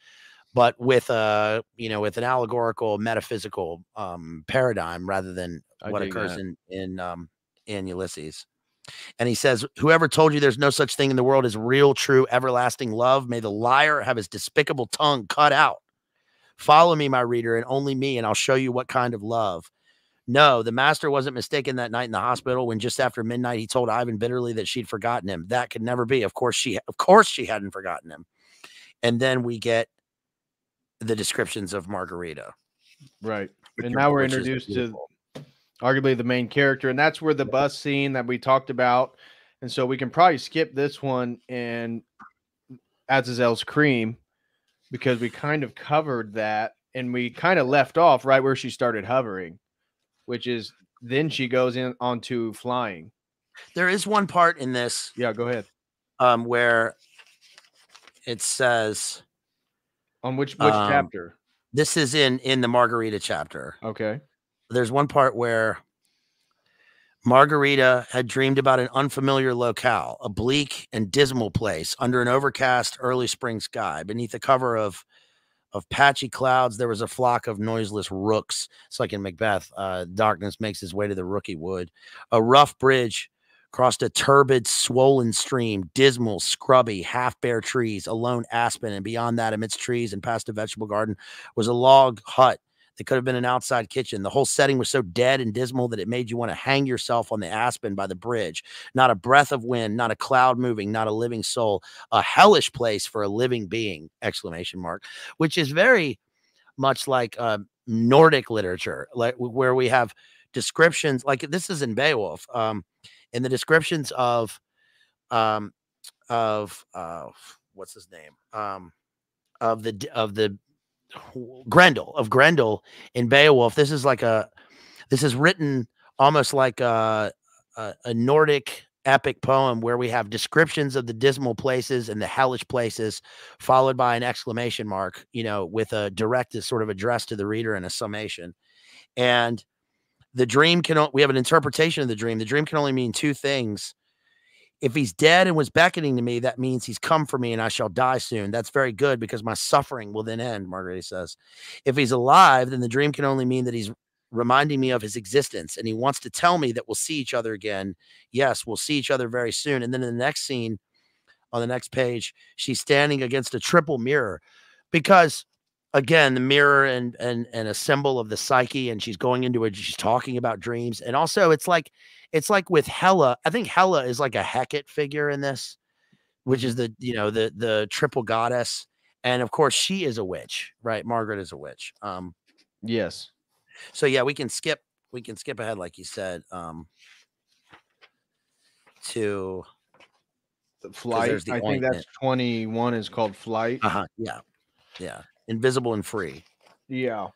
but with a you know with an allegorical, metaphysical um, paradigm rather than I what occurs that. in in um, in Ulysses. And he says, whoever told you there's no such thing in the world as real, true, everlasting love, may the liar have his despicable tongue cut out. Follow me, my reader, and only me, and I'll show you what kind of love. No, the master wasn't mistaken that night in the hospital when just after midnight he told Ivan bitterly that she'd forgotten him. That could never be. Of course she of course she hadn't forgotten him. And then we get the descriptions of Margarita. Right. And now we're introduced to arguably the main character, and that's where the bus scene that we talked about. And so we can probably skip this one and Azazel's cream because we kind of covered that and we kind of left off right where she started hovering. Which is then she goes in onto flying. There is one part in this. Yeah, go ahead. Um, where it says on which which um, chapter? This is in in the Margarita chapter. Okay. There's one part where Margarita had dreamed about an unfamiliar locale, a bleak and dismal place under an overcast early spring sky, beneath the cover of. Of patchy clouds, there was a flock of noiseless rooks. It's like in Macbeth, uh, darkness makes his way to the rooky wood. A rough bridge crossed a turbid, swollen stream, dismal, scrubby, half-bare trees, a lone aspen, and beyond that, amidst trees and past a vegetable garden, was a log hut It could have been an outside kitchen. The whole setting was so dead and dismal that it made you want to hang yourself on the aspen by the bridge. Not a breath of wind, not a cloud moving, not a living soul. A hellish place for a living being, exclamation mark, which is very much like uh, Nordic literature, like where we have descriptions like this is in Beowulf, um, in the descriptions of um, of uh, what's his name, um, of the of the Grendel of Grendel in Beowulf. This is like a this is written almost like a, a, a Nordic epic poem where we have descriptions of the dismal places and the hellish places, followed by an exclamation mark, you know, with a direct sort of address to the reader and a summation. And the dream can, we have an interpretation of the dream. The dream can only mean two things. If he's dead and was beckoning to me, that means he's come for me and I shall die soon. That's very good because my suffering will then end, Margarita says. If he's alive, then the dream can only mean that he's reminding me of his existence and he wants to tell me that we'll see each other again. Yes, we'll see each other very soon. And then in the next scene, on the next page, she's standing against a triple mirror because... Again, the mirror and, and, and a symbol of the psyche, and she's going into it. She's talking about dreams. And also it's like, it's like with Hella, I think Hella is like a Hecate figure in this, which is the, you know, the, the triple goddess. And of course she is a witch, right? Margaret is a witch. Um, yes. So yeah, we can skip, we can skip ahead. Like you said, um, to the flight. The I ointment. Think that's twenty-one is called flight. Uh-huh. Yeah. Yeah. Invisible and free. Yeah.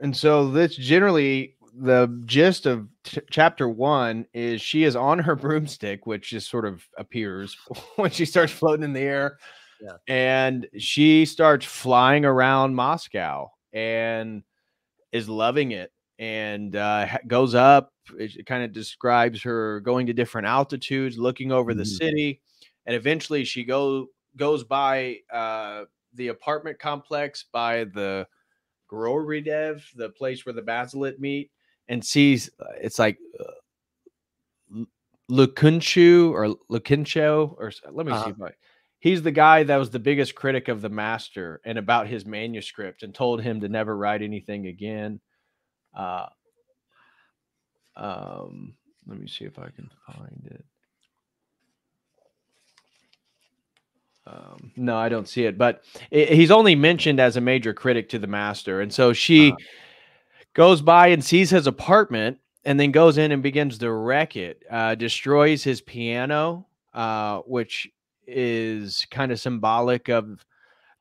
And so that's generally the gist of t chapter one is she is on her broomstick, which just sort of appears when she starts floating in the air. Yeah. And she starts flying around Moscow and is loving it and uh, goes up. It kind of describes her going to different altitudes, looking over mm-hmm. the city. And eventually she go, goes by... Uh, the apartment complex by the Koroviev, the place where the MASSOLIT meet, and sees uh, it's like uh, Lukunchu or Lukincho or let me uh -huh. see if I, he's the guy that was the biggest critic of the master and about his manuscript and told him to never write anything again. Uh, um, let me see if I can find it. Um, no, I don't see it, but it, he's only mentioned as a major critic to the master. And so she uh, goes by and sees his apartment and then goes in and begins to wreck it, uh, destroys his piano, uh, which is kind of symbolic of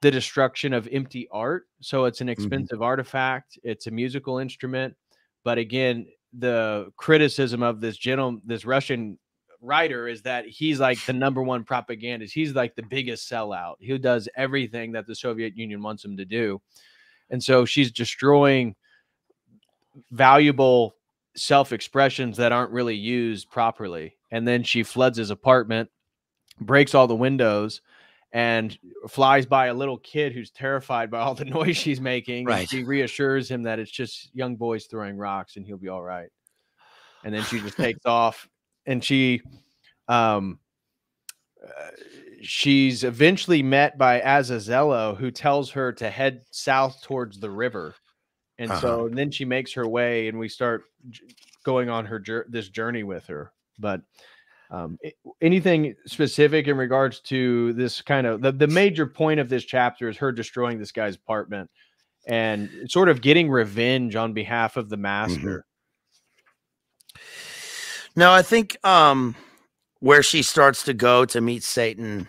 the destruction of empty art. So it's an expensive mm-hmm. artifact. It's a musical instrument. But again, the criticism of this gentle, this Russian writer is that he's like the number one propagandist. He's like the biggest sellout who does everything that the Soviet Union wants him to do. And so she's destroying valuable self-expressions that aren't really used properly. And then she floods his apartment, breaks all the windows, and flies by a little kid who's terrified by all the noise she's making. Right. And she reassures him that it's just young boys throwing rocks and he'll be all right. And then she just takes off. And she, um, uh, she's eventually met by Azazello, who tells her to head south towards the river. And uh-huh. so and then she makes her way and we start going on her this journey with her. But um, it, anything specific in regards to this kind of the, the major point of this chapter is her destroying this guy's apartment and sort of getting revenge on behalf of the master. Mm-hmm. No, I think um, where she starts to go to meet Satan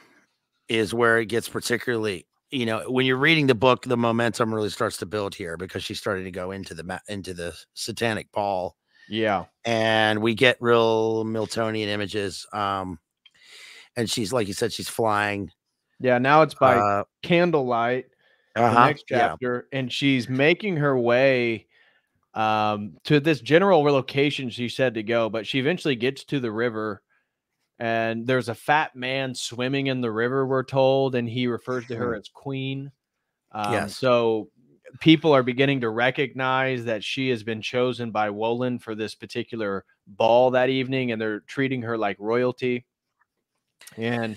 is where it gets particularly, you know, when you're reading the book, the momentum really starts to build here because she's starting to go into the into the satanic ball. Yeah. And we get real Miltonian images. Um, and she's, like you said, she's flying. Yeah, now it's by uh, candlelight, uh-huh, the next chapter, yeah. And she's making her way um to this general location she said to go, but she eventually gets to the river and there's a fat man swimming in the river, we're told, and he refers to her as queen. Um, yes. So people are beginning to recognize that she has been chosen by Woland for this particular ball that evening and they're treating her like royalty. And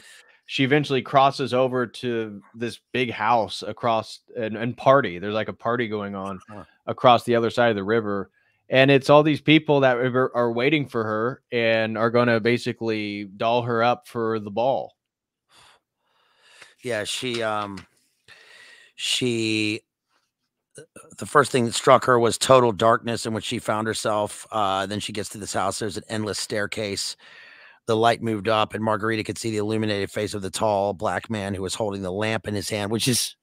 she eventually crosses over to this big house across and, and party. There's like a party going on across the other side of the river. And it's all these people that are waiting for her and are going to basically doll her up for the ball. Yeah, she, um, she, the first thing that struck her was total darkness in which she found herself. Uh, then she gets to this house. There's an endless staircase. The light moved up, and Margarita could see the illuminated face of the tall black man who was holding the lamp in his hand, which is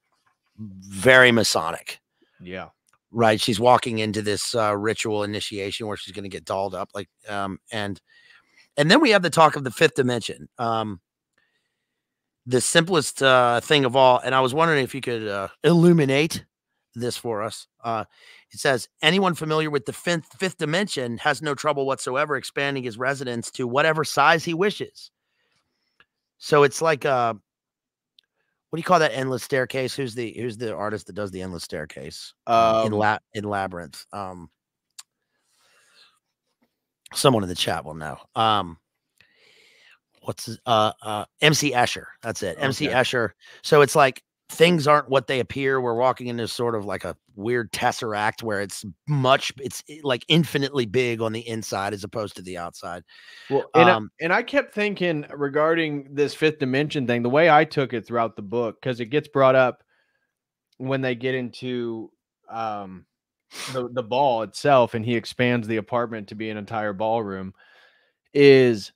very Masonic. Yeah. Right. She's walking into this uh, ritual initiation where she's going to get dolled up. Like, um, and, and then we have the talk of the fifth dimension. Um, the simplest uh, thing of all. And I was wondering if you could uh, illuminate this for us. Uh, it says anyone familiar with the fifth, fifth dimension has no trouble whatsoever expanding his residence to whatever size he wishes. So it's like, uh, what do you call that endless staircase? Who's the who's the artist that does the endless staircase um, in La in Labyrinth? Um, someone in the chat will know. Um, what's his, uh, uh, M C Escher? That's it, okay. M C Escher. So it's like things aren't what they appear. We're walking into sort of like a weird tesseract where it's much, it's like infinitely big on the inside as opposed to the outside. Well, and, um, I, and I kept thinking regarding this fifth dimension thing, the way I took it throughout the book, because it gets brought up when they get into um, the, the ball itself, and he expands the apartment to be an entire ballroom, is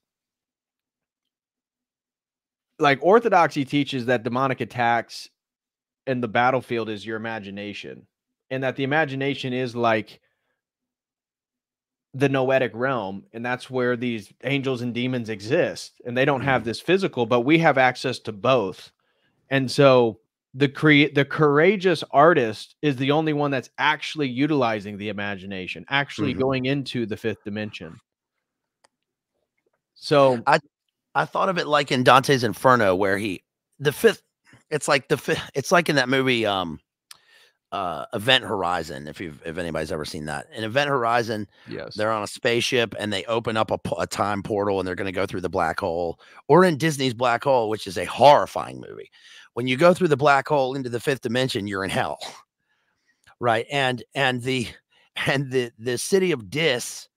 like Orthodoxy teaches that demonic attacks and the battlefield is your imagination, and that the imagination is like the noetic realm, and that's where these angels and demons exist, and they don't have this physical, but we have access to both. And so the create the courageous artist is the only one that's actually utilizing the imagination, actually mm-hmm. going into the fifth dimension. So I I thought of it like in Dante's Inferno, where he the fifth It's like the it's like in that movie, um, uh, Event Horizon. If you've if anybody's ever seen that, in Event Horizon, yes, they're on a spaceship and they open up a, a time portal and they're going to go through the black hole. Or in Disney's Black Hole, which is a horrifying movie, when you go through the black hole into the fifth dimension, you're in hell, right? And and the and the the city of Dis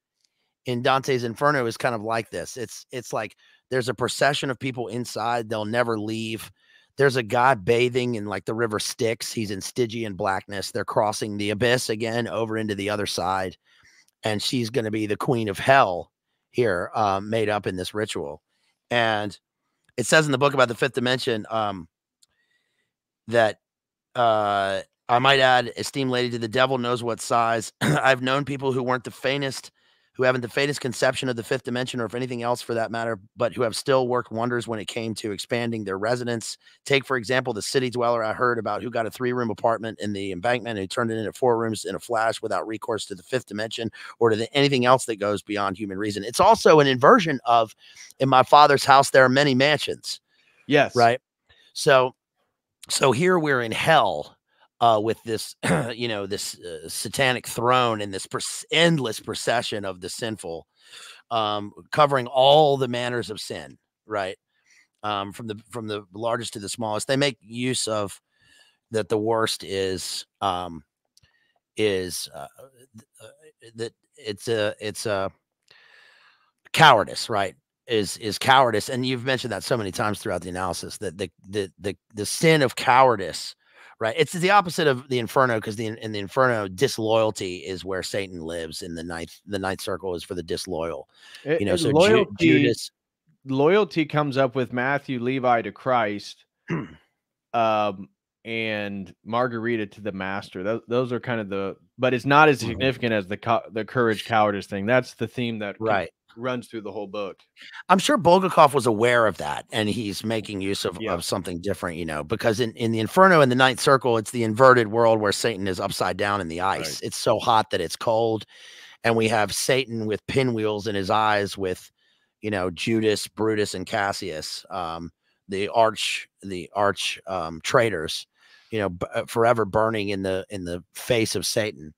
in Dante's Inferno is kind of like this. It's it's like there's a procession of people inside; they'll never leave. There's a guy bathing in like the river Styx. He's in Stygian blackness. They're crossing the abyss again over into the other side. And she's going to be the queen of hell here, um, made up in this ritual. And it says in the book about the fifth dimension um, that uh, I might add, esteemed lady, to the devil knows what size. I've known people who weren't the faintest, who haven't the faintest conception of the fifth dimension or of anything else for that matter, but who have still worked wonders when it came to expanding their residence. Take, for example, the city dweller I heard about who got a three-room apartment in the embankment and who turned it into four rooms in a flash without recourse to the fifth dimension or to the, anything else that goes beyond human reason. It's also an inversion of, in my father's house, there are many mansions. Yes. Right? So, so here we're in hell. Uh, with this, you know, this uh, satanic throne and this endless procession of the sinful, um, covering all the manners of sin, right? Um, from the from the largest to the smallest, they make use of that. The worst is um, is uh, that it's a it's a cowardice, right? Is is cowardice, and you've mentioned that so many times throughout the analysis that the the the the sin of cowardice. Right. It's the opposite of the Inferno, because the in the Inferno, disloyalty is where Satan lives. In the ninth, the ninth circle is for the disloyal. It, you know, so loyalty, Judas. Loyalty comes up with Matthew Levi to Christ um, and Margarita to the Master. Those, those are kind of the, but it's not as significant as the co the courage cowardice thing. That's the theme that right. runs through the whole book. I'm sure Bulgakov was aware of that, and he's making use of, yeah. of something different, you know, because in, in the Inferno and the ninth circle, it's the inverted world where Satan is upside down in the ice. Right. It's so hot that it's cold. And we have Satan with pinwheels in his eyes with, you know, Judas, Brutus, and Cassius, um, the arch, the arch um, traitors, you know, b forever burning in the, in the face of Satan.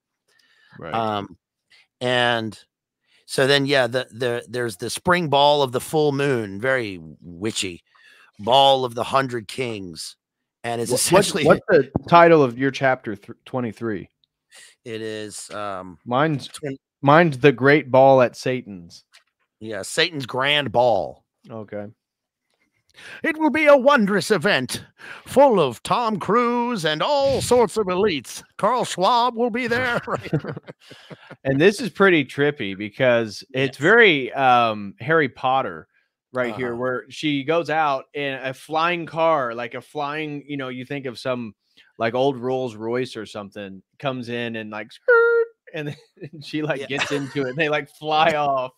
Right. Um, and So then, yeah, the, the, there's the spring ball of the full moon, very witchy, Ball of the Hundred Kings. And it's what, essentially what's, what's the title of your chapter twenty-three? It is um mine's mine's the Great Ball at Satan's. Yeah, Satan's Grand Ball. Okay. It will be a wondrous event full of Tom Cruise and all sorts of elites. Carl Schwab will be there. And this is pretty trippy because it's yes. very um, Harry Potter right uh-huh. here, where she goes out in a flying car, like a flying, you know, you think of some like old Rolls Royce or something, comes in and like, and then she like yeah. gets into it. And they like fly off.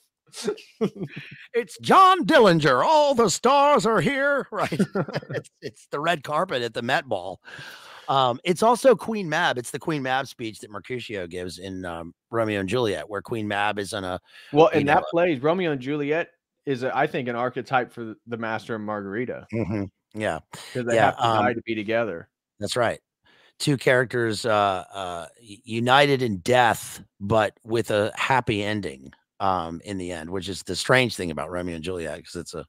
It's John Dillinger. All the stars are here, right? it's, it's the red carpet at the Met Ball. Um, it's also Queen Mab. It's the Queen Mab speech that Mercutio gives in um, Romeo and Juliet, where Queen Mab is on a well, and know, that plays Romeo and Juliet is, a, I think, an archetype for the Master and Margarita. Mm-hmm. Yeah, because they yeah, have to um, die to be together. That's right. Two characters uh, uh, united in death, but with a happy ending. Um, in the end, which is the strange thing about Romeo and Juliet, because it's a,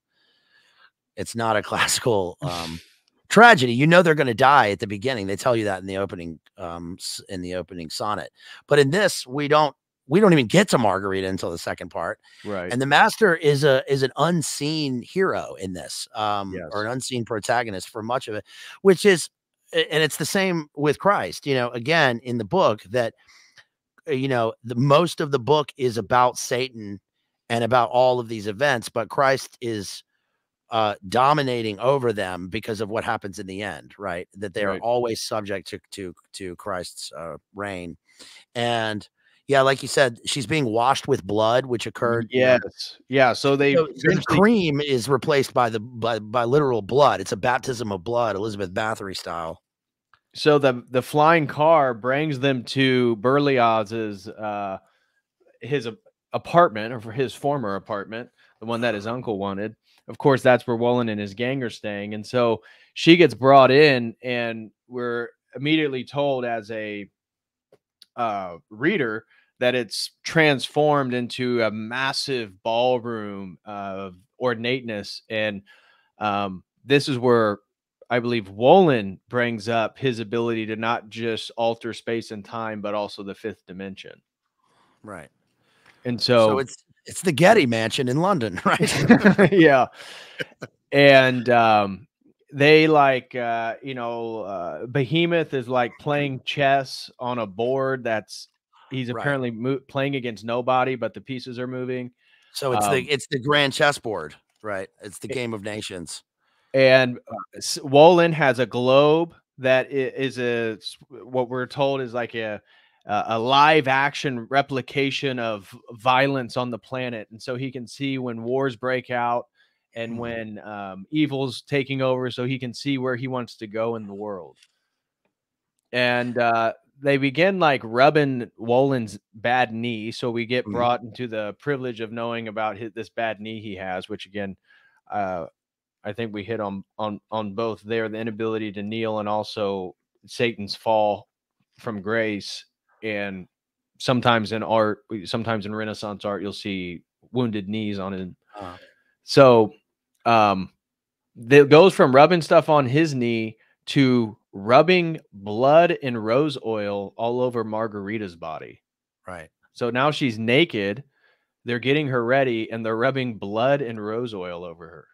it's not a classical um, tragedy. You know they're going to die at the beginning. They tell you that in the opening, um, in the opening sonnet. But in this, we don't, we don't even get to Margarita until the second part. Right. And the Master is a is an unseen hero in this, um, yes. or an unseen protagonist for much of it, which is, and it's the same with Christ. You know, again in the book that. You know, the most of the book is about Satan and about all of these events, but Christ is uh, dominating over them because of what happens in the end, right? That they right. are always subject to to to Christ's uh, reign, and yeah, like you said, she's being washed with blood, which occurred. Yes, you know, yeah. So they so cream is replaced by the by by literal blood. It's a baptism of blood, Elizabeth Bathory style. So the the flying car brings them to Berlioz's uh, his apartment, or his former apartment, the one that his uncle wanted. Of course, that's where Woland and his gang are staying. And so she gets brought in, and we're immediately told as a uh, reader that it's transformed into a massive ballroom of ornateness. And um, this is where I believe Woland brings up his ability to not just alter space and time, but also the fifth dimension. Right. And so, so it's, it's the Getty Mansion in London, right? Yeah. And, um, they like, uh, you know, uh, Behemoth is like playing chess on a board. That's he's right. apparently mo playing against nobody, but the pieces are moving. So it's um, the, it's the grand chessboard, right? It's the game of nations. And Woland has a globe that is a what we're told is like a a live action replication of violence on the planet, and so he can see when wars break out and when um, evil's taking over, so he can see where he wants to go in the world. And uh, they begin like rubbing Woland's bad knee, so we get brought into the privilege of knowing about his, this bad knee he has, which again. Uh, I think we hit on on on both there, the inability to kneel and also Satan's fall from grace. And sometimes in art, sometimes in Renaissance art, you'll see wounded knees on him. Uh, so um, it goes from rubbing stuff on his knee to rubbing blood and rose oil all over Margarita's body. Right. So now she's naked. They're getting her ready, and they're rubbing blood and rose oil over her.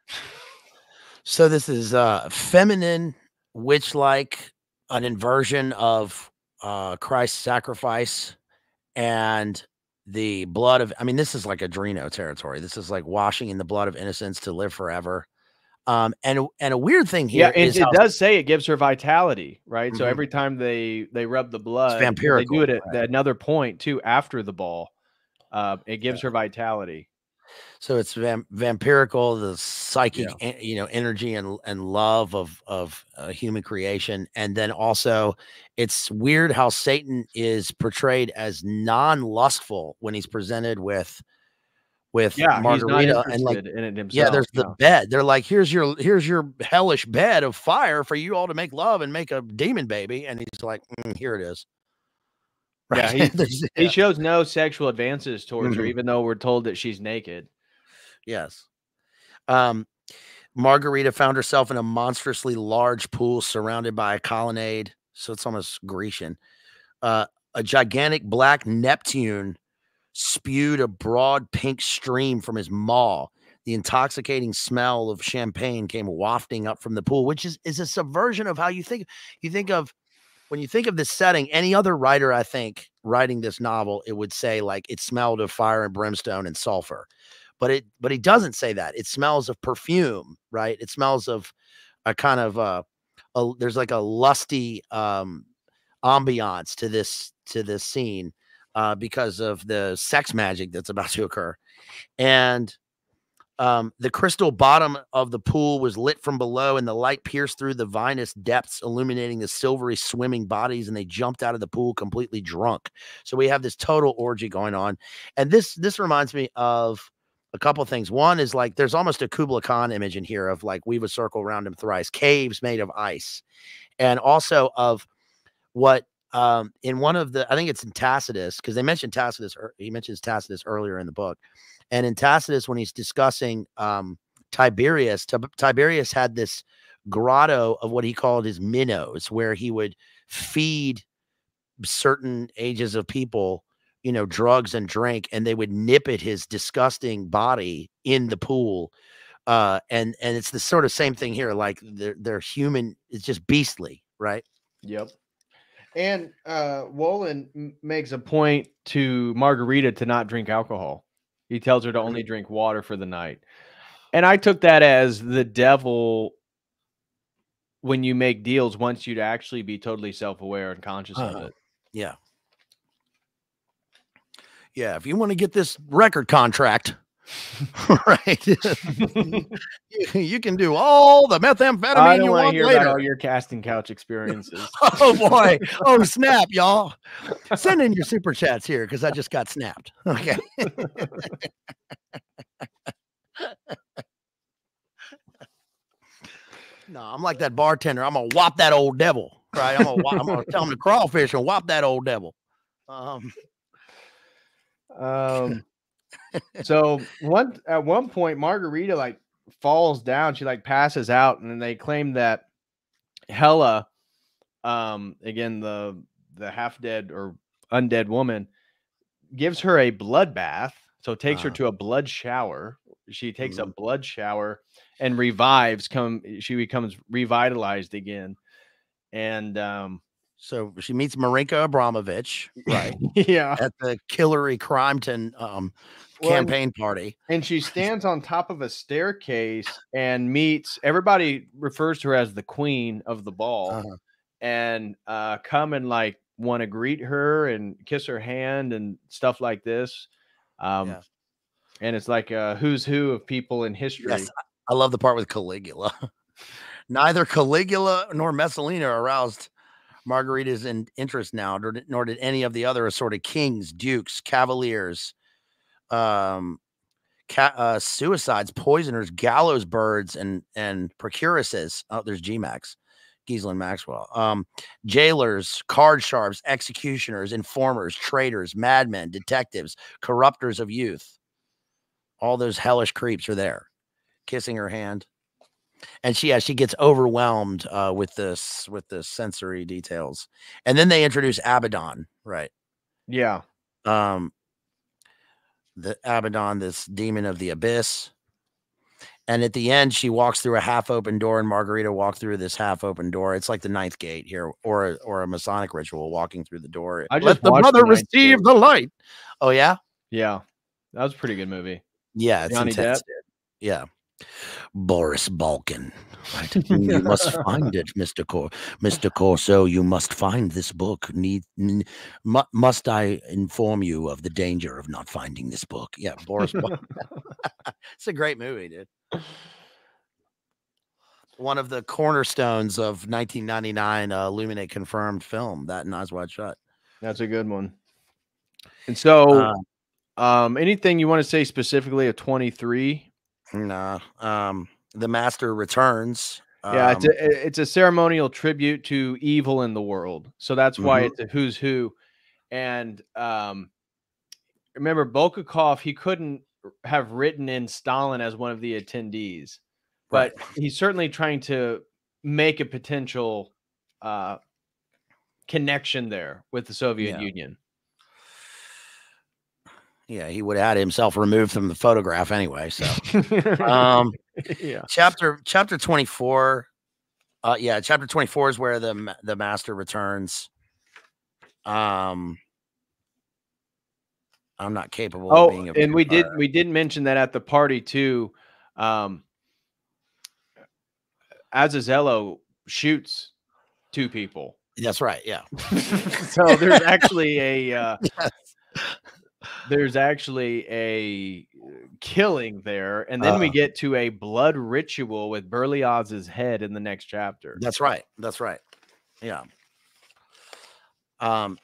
So this is uh, feminine, witch-like, an inversion of uh, Christ's sacrifice and the blood of, I mean, this is like Adreno territory. This is like washing in the blood of innocence to live forever. Um, and and a weird thing here yeah, is it, it does say it gives her vitality, right? Mm-hmm. So every time they, they rub the blood, it's vampirical, they do it at right. another point, too, after the ball. Uh, it gives yeah. her vitality. So it's vamp vampirical, the psychic, yeah. en you know, energy and and love of of uh, human creation, and then also, it's weird how Satan is portrayed as non-lustful when he's presented with with yeah, Margarita, and like in it himself, yeah, there's yeah. the bed. They're like, here's your here's your hellish bed of fire for you all to make love and make a demon baby, and he's like, mm, here it is. Yeah, he, yeah. he shows no sexual advances towards mm-hmm. her, even though we're told that she's naked. Yes. Um, Margarita found herself in a monstrously large pool surrounded by a colonnade. So it's almost Grecian. Uh, a gigantic black Neptune spewed a broad pink stream from his maw. The intoxicating smell of champagne came wafting up from the pool, which is, is a subversion of how you think. You think of, when you think of this setting, any other writer, I think, writing this novel, it would say, like, it smelled of fire and brimstone and sulfur. But it, but he doesn't say that. It smells of perfume, right? It smells of a kind of uh, a, there's like a lusty um, ambiance to this, to this scene uh, because of the sex magic that's about to occur. And um, the crystal bottom of the pool was lit from below, and the light pierced through the vinous depths, illuminating the silvery swimming bodies. And they jumped out of the pool completely drunk. So we have this total orgy going on. And this, this reminds me of a couple of things. One is, like, there's almost a Kublai Khan image in here of, like, weave a circle round him thrice, caves made of ice. And also of what um, in one of the, I think it's in Tacitus, because they mentioned Tacitus, or he mentions Tacitus earlier in the book. And in Tacitus, when he's discussing um, Tiberius, Tiberius had this grotto of what he called his minnows, where he would feed certain ages of people, you know, drugs and drink, and they would nip at his disgusting body in the pool. Uh, and, and it's the sort of same thing here. Like, they're, they're human. It's just beastly. Right. Yep. And uh, Woland makes a point to Margarita to not drink alcohol. He tells her to only drink water for the night. And I took that as the devil, when you make deals, wants you to actually be totally self-aware and conscious uh, of it. Yeah. Yeah, if you want to get this record contract, right, you, you can do all the methamphetamine I don't you want hear later. About all your casting couch experiences. Oh boy! Oh snap, y'all! Send in your super chats here because I just got snapped. Okay. No, I'm like that bartender. I'm gonna whop that old devil, right? I'm gonna, I'm gonna tell him to crawfish and whop that old devil. Um. Um, so one, at one point, Margarita like falls down. She like passes out, and then they claim that Hella, um, again, the, the half dead or undead woman, gives her a blood bath. So takes uh-huh. her to a blood shower. She takes mm-hmm. a blood shower and revives come. She becomes revitalized again. And, um, so she meets Marinka Abramovich, right? Yeah, at the Hillary Crimton um, well, campaign party, and she stands on top of a staircase and meets. Everybody refers to her as the queen of the ball, uh-huh. and uh, come and like want to greet her and kiss her hand and stuff like this. Um, yeah. And it's like a who's who of people in history. Yes, I love the part with Caligula. Neither Caligula nor Messalina aroused Margarita's in interest now, nor, nor did any of the other assorted kings, dukes, cavaliers, um, ca uh, suicides, poisoners, gallows birds, and and procuresses. Oh, there's G Max, Ghislaine Maxwell, um, jailers, card sharps, executioners, informers, traitors, madmen, detectives, corrupters of youth. All those hellish creeps are there, kissing her hand. And she, yeah, she gets overwhelmed uh, with this, with the sensory details. And then they introduce Abaddon, right? Yeah. Um, the Abaddon, this demon of the abyss. And at the end, she walks through a half open door, and Margarita walked through this half open door. It's like the ninth gate here, or or a Masonic ritual, walking through the door. I just Let the mother receive gate. the light. Oh yeah, yeah, that was a pretty good movie. Yeah, it's Johnny intense. Depp. Yeah. Boris Balkan, right? You must find it, Mister Cor Mister Corso. You must find this book. Need n must I inform you of the danger of not finding this book? Yeah, Boris Balkan. It's a great movie, dude. One of the cornerstones of nineteen ninety-nine uh, Illuminate confirmed film. That and Eyes Wide Shut. That's a good one. And so, uh, um, anything you want to say specifically of twenty-three? Nah, um, the master returns. Um, yeah, it's a, it's a ceremonial tribute to evil in the world. So that's why mm-hmm. it's a who's who. And um, remember, Bulgakov, he couldn't have written in Stalin as one of the attendees. but right. he's certainly trying to make a potential uh, connection there with the Soviet yeah. Union. Yeah, he would have had himself removed from the photograph anyway. So, um, yeah. chapter chapter twenty four, uh, yeah, chapter twenty four is where the the master returns. Um, I'm not capable. Oh, of being a and we did we did mention that at the party too. Um, Azazello shoots two people. That's right. Yeah. So there's actually a. Uh, yes. There's actually a killing there, and then uh, we get to a blood ritual with Berlioz's head in the next chapter. That's right. That's right. Yeah. Um,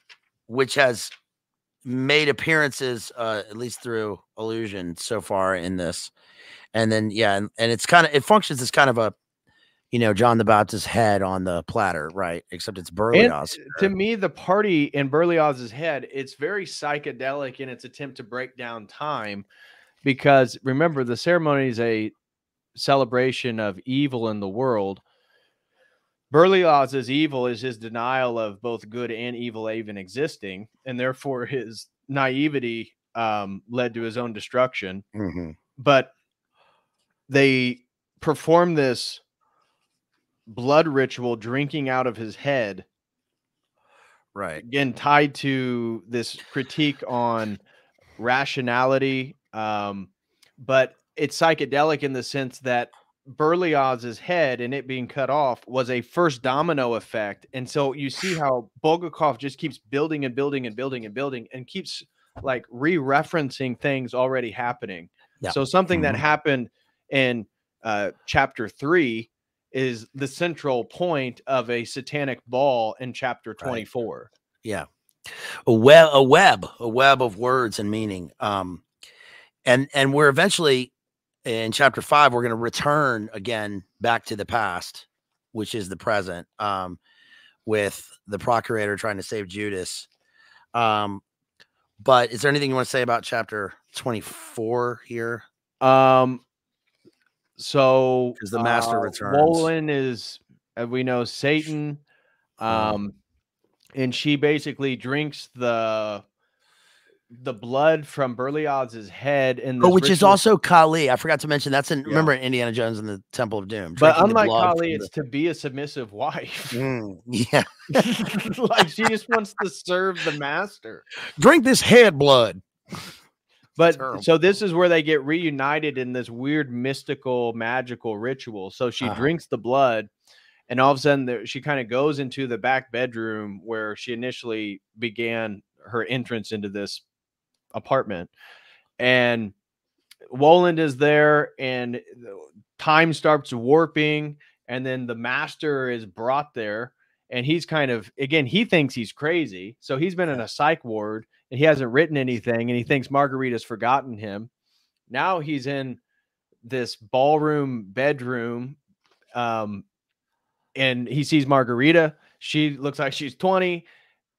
which has made appearances, uh, at least through allusion so far in this, and then yeah, and, and it's kind of it functions as kind of a, you know, John the Baptist's head on the platter, right? Except it's Berlioz. And to me, the party in Berlioz's head, it's very psychedelic in its attempt to break down time, because remember, the ceremony is a celebration of evil in the world. Berlioz's evil is his denial of both good and evil even existing, and therefore his naivety um, led to his own destruction. Mm-hmm. But they perform this blood ritual, drinking out of his head, right? Again, tied to this critique on rationality, um, but it's psychedelic in the sense that Berlioz's head and it being cut off was a first domino effect, and so you see how Bulgakov just keeps building and building and building and building and keeps like re-referencing things already happening. Yeah. So something mm-hmm. that happened in uh, chapter three is the central point of a satanic ball in chapter twenty-four. Right. Yeah. A web, a web, a web of words and meaning. Um, and, and we're eventually in chapter five, we're going to return again back to the past, which is the present, um, with the procurator trying to save Judas. Um, but is there anything you want to say about chapter twenty-four here? Um, So, because the master uh, returns, Woland is, as we know, Satan, um, and she basically drinks the the blood from Berlioz's head, and oh, which ritual. Is also Kali. I forgot to mention that's in yeah. remember in Indiana Jones and the Temple of Doom. But unlike Kali, it's the... to be a submissive wife. Mm, yeah, like she just wants to serve the master. Drink this head blood. But terrible. So this is where they get reunited in this weird mystical magical ritual. So she uh-huh. drinks the blood, and all of a sudden the, she kind of goes into the back bedroom where she initially began her entrance into this apartment. And Woland is there, and time starts warping, and then the master is brought there, and he's kind of, again, he thinks he's crazy. So he's been in a psych ward. And he hasn't written anything, and he thinks Margarita's forgotten him. Now he's in this ballroom bedroom, um, and he sees Margarita. She looks like she's twenty.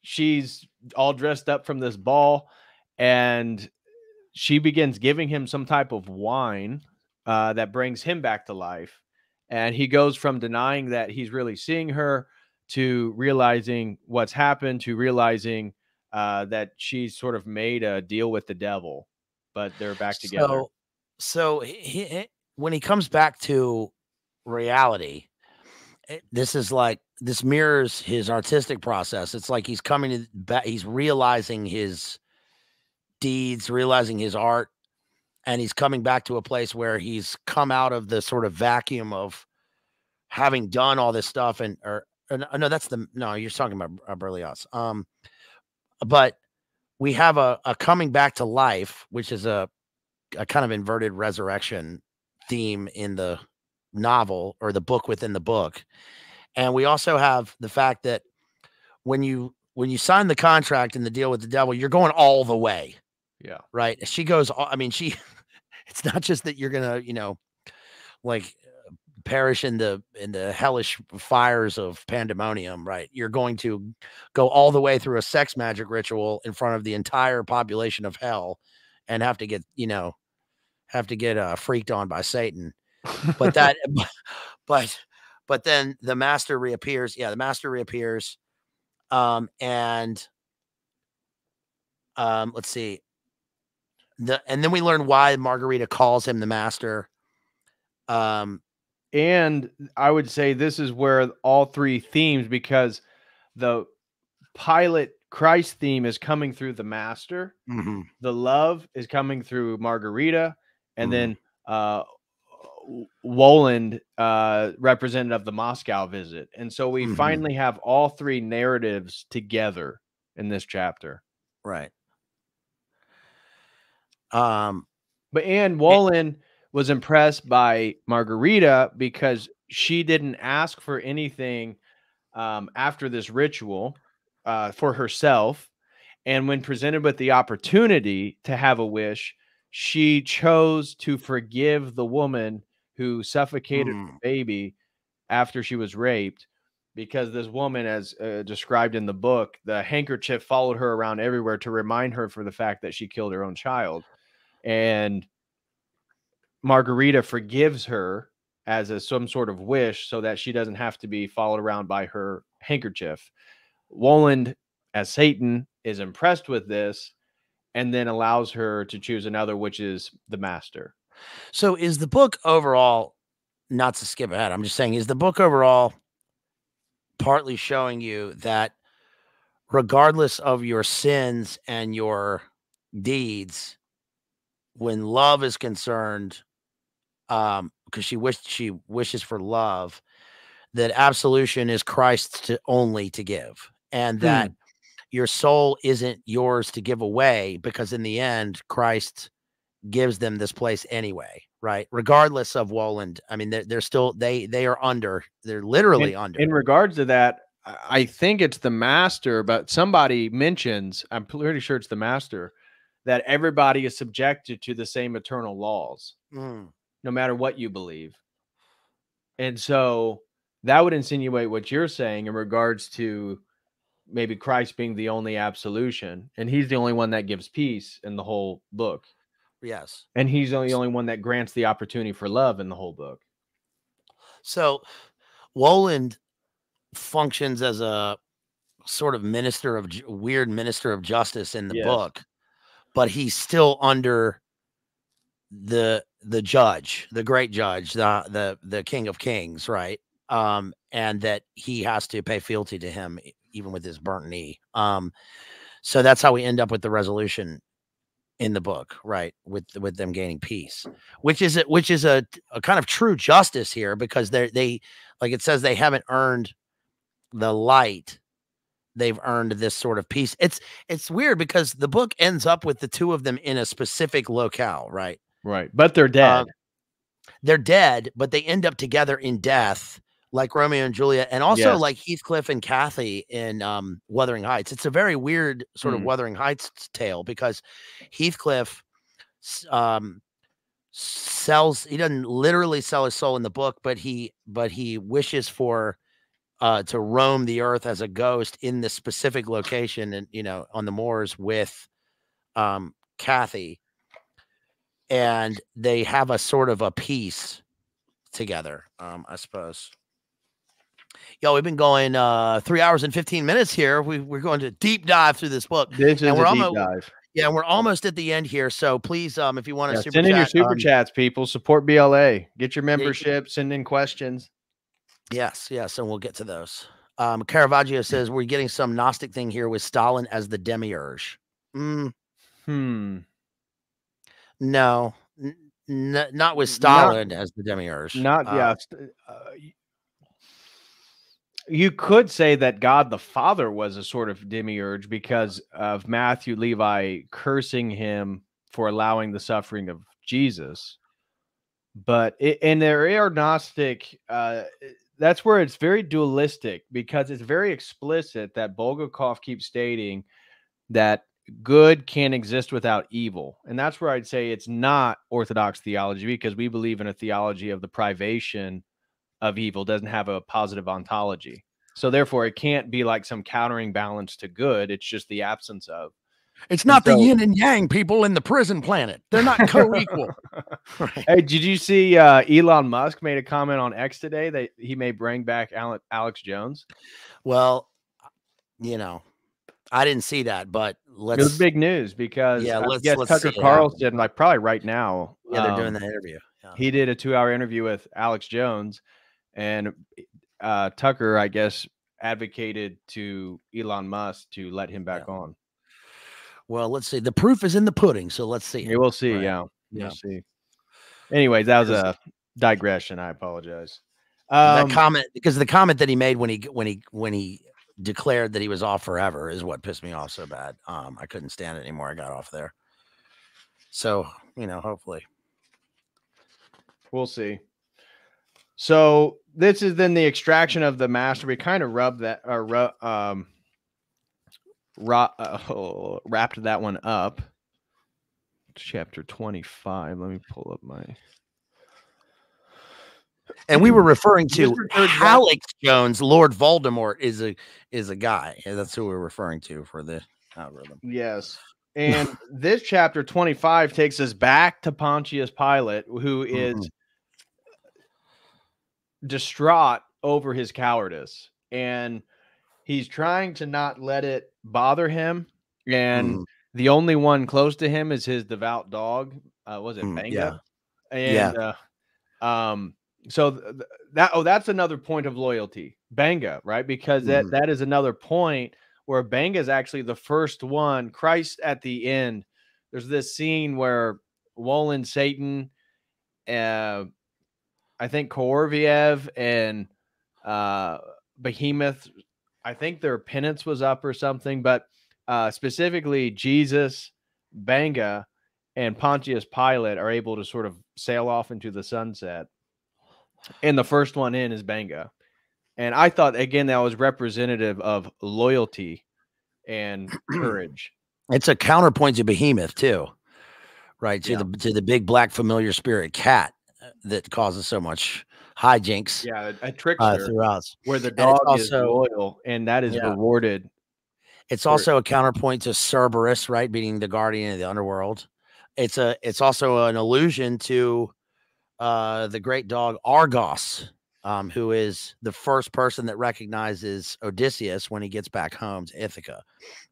She's all dressed up from this ball, and she begins giving him some type of wine uh, that brings him back to life. And he goes from denying that he's really seeing her to realizing what's happened, to realizing Uh, that she's sort of made a deal with the devil, but they're back together. So, so he, he, when he comes back to reality, it, this is like, this mirrors his artistic process. It's like he's coming to back, he's realizing his deeds, realizing his art, and he's coming back to a place where he's come out of the sort of vacuum of having done all this stuff. And, or, or no, that's the, no, you're talking about uh, Berlioz. Um, But we have a, a coming back to life, which is a, a kind of inverted resurrection theme in the novel, or the book within the book. And we also have the fact that when you when you sign the contract and the deal with the devil, you're going all the way. Yeah. Right. She goes. I mean, she it's not just that you're going to, you know, like perish in the in the hellish fires of pandemonium, right? You're going to go all the way through a sex magic ritual in front of the entire population of hell, and have to get, you know, have to get uh, freaked on by Satan. But that, but, but then the master reappears. Yeah, the master reappears. Um, and um, let's see. The, and then we learn why Margarita calls him the master. Um, and I would say this is where all three themes, because the Pilate Christ theme is coming through the master. Mm-hmm. The love is coming through Margarita. And mm-hmm. then uh, Woland, uh, representative of the Moscow visit. And so we mm-hmm. finally have all three narratives together in this chapter. Right. Um, but and Woland was impressed by Margarita because she didn't ask for anything um, after this ritual uh, for herself. And when presented with the opportunity to have a wish, she chose to forgive the woman who suffocated mm. her baby after she was raped, because this woman, as uh, described in the book, the handkerchief followed her around everywhere to remind her for the fact that she killed her own child. And Margarita forgives her as a, some sort of wish so that she doesn't have to be followed around by her handkerchief. Woland, as Satan, is impressed with this and then allows her to choose another, which is the master. So is the book overall, not to skip ahead, I'm just saying, is the book overall partly showing you that regardless of your sins and your deeds, when love is concerned, um, because she wished she wishes for love, that absolution is Christ's to only to give, and that mm. your soul isn't yours to give away, because in the end, Christ gives them this place anyway, right? Regardless of Woland. I mean, they're, they're still, they, they are under, they're literally in, under. In regards to that, I think it's the master, but somebody mentions, I'm pretty sure it's the master, that everybody is subjected to the same eternal laws, mm. no matter what you believe. And so that would insinuate what you're saying in regards to maybe Christ being the only absolution, and he's the only one that gives peace in the whole book. Yes. And he's the only, only one that grants the opportunity for love in the whole book. So Woland functions as a sort of minister of weird minister of justice in the yes. book. But he's still under the the judge, the great judge, the the the King of Kings, right? Um, and that he has to pay fealty to him, even with his burnt knee. Um, so that's how we end up with the resolution in the book, right? With with them gaining peace, which is a, which is a, a kind of true justice here, because they they like it says they haven't earned the light. They've earned this sort of peace. It's, it's weird because the book ends up with the two of them in a specific locale, right? Right. But they're dead. Um, they're dead, but they end up together in death, like Romeo and Juliet. And also yes. like Heathcliff and Cathy in um, Wuthering Heights. It's a very weird sort mm. of Wuthering Heights tale, because Heathcliff um, sells, he doesn't literally sell his soul in the book, but he, but he wishes for, Uh, to roam the earth as a ghost in this specific location, and you know, on the moors with um, Cathy, and they have a sort of a peace together, um, I suppose. Yo, we've been going uh, three hours and fifteen minutes here. We, we're going to deep dive through this book. This is and we're a almost, deep dive. Yeah, we're almost at the end here. So please, um, if you want to yeah, super send in chat, your super um, chats, people support B L A. Get your membership. Send in questions. Yes, yes, and we'll get to those. Um, Caravaggio says, we're getting some Gnostic thing here with Stalin as the demiurge. Mm. Hmm. No, n not with Stalin not, as the demiurge. Not, uh, yeah. Uh, you could say that God the Father was a sort of demiurge because of Matthew Levi cursing him for allowing the suffering of Jesus. But, it, and there are Gnostic... Uh, that's where it's very dualistic, because it's very explicit that Bulgakov keeps stating that good can't exist without evil. And that's where I'd say it's not Orthodox theology, because we believe in a theology of the privation of evil doesn't have a positive ontology. So therefore it can't be like some countering balance to good. It's just the absence of. It's not so, the yin and yang people in the prison planet. They're not co-equal. Right. Hey, did you see uh, Elon Musk made a comment on X today that he may bring back Alan, Alex Jones? Well, you know, I didn't see that, but let's. It was big news because yeah, let's, I guess let's Tucker Carlson, like probably right now. Yeah, they're um, doing that interview. Yeah. He did a two-hour interview with Alex Jones, and uh, Tucker, I guess, advocated to Elon Musk to let him back yeah. on. Well, let's see. The proof is in the pudding, so let's see. Yeah, we'll see. Right. Yeah, we'll yeah. see. Anyways, that was a digression. I apologize. Um, that comment, because the comment that he made when he when he when he declared that he was off forever is what pissed me off so bad. Um, I couldn't stand it anymore. I got off there. So you know, hopefully, we'll see. So this is then the extraction of the master. We kind of rubbed that. Uh, ru um. Ra uh, wrapped that one up. Chapter twenty-five. Let me pull up my. And we were referring to Alex Jones. Lord Voldemort is a is a guy. Yeah, that's who we're referring to for the algorithm. Yes. And this chapter twenty-five takes us back to Pontius Pilate, who is mm-hmm. distraught over his cowardice, and he's trying to not let it bother him, and mm. the only one close to him is his devout dog. Uh, was it Manga? Mm, yeah. And yeah. Uh, um, so th that oh, that's another point of loyalty, Banga, right? Because that mm. that is another point where Banga is actually the first one. Christ at the end. There's this scene where Woland, Satan, uh, I think Koroviev and uh, Behemoth. I think their penance was up or something, but uh, specifically Jesus, Banga, and Pontius Pilate are able to sort of sail off into the sunset. And the first one in is Banga. And I thought, again, that was representative of loyalty and courage. It's a counterpoint to Behemoth, too, right? To, yeah. the, to the big black familiar spirit cat that causes so much hijinks, yeah, a trickster uh, throughout, where the dog also, is loyal, and that is yeah. rewarded. It's also it. a counterpoint to Cerberus, right, being the guardian of the underworld. It's a, it's also an allusion to uh, the great dog Argos, um, who is the first person that recognizes Odysseus when he gets back home to Ithaca.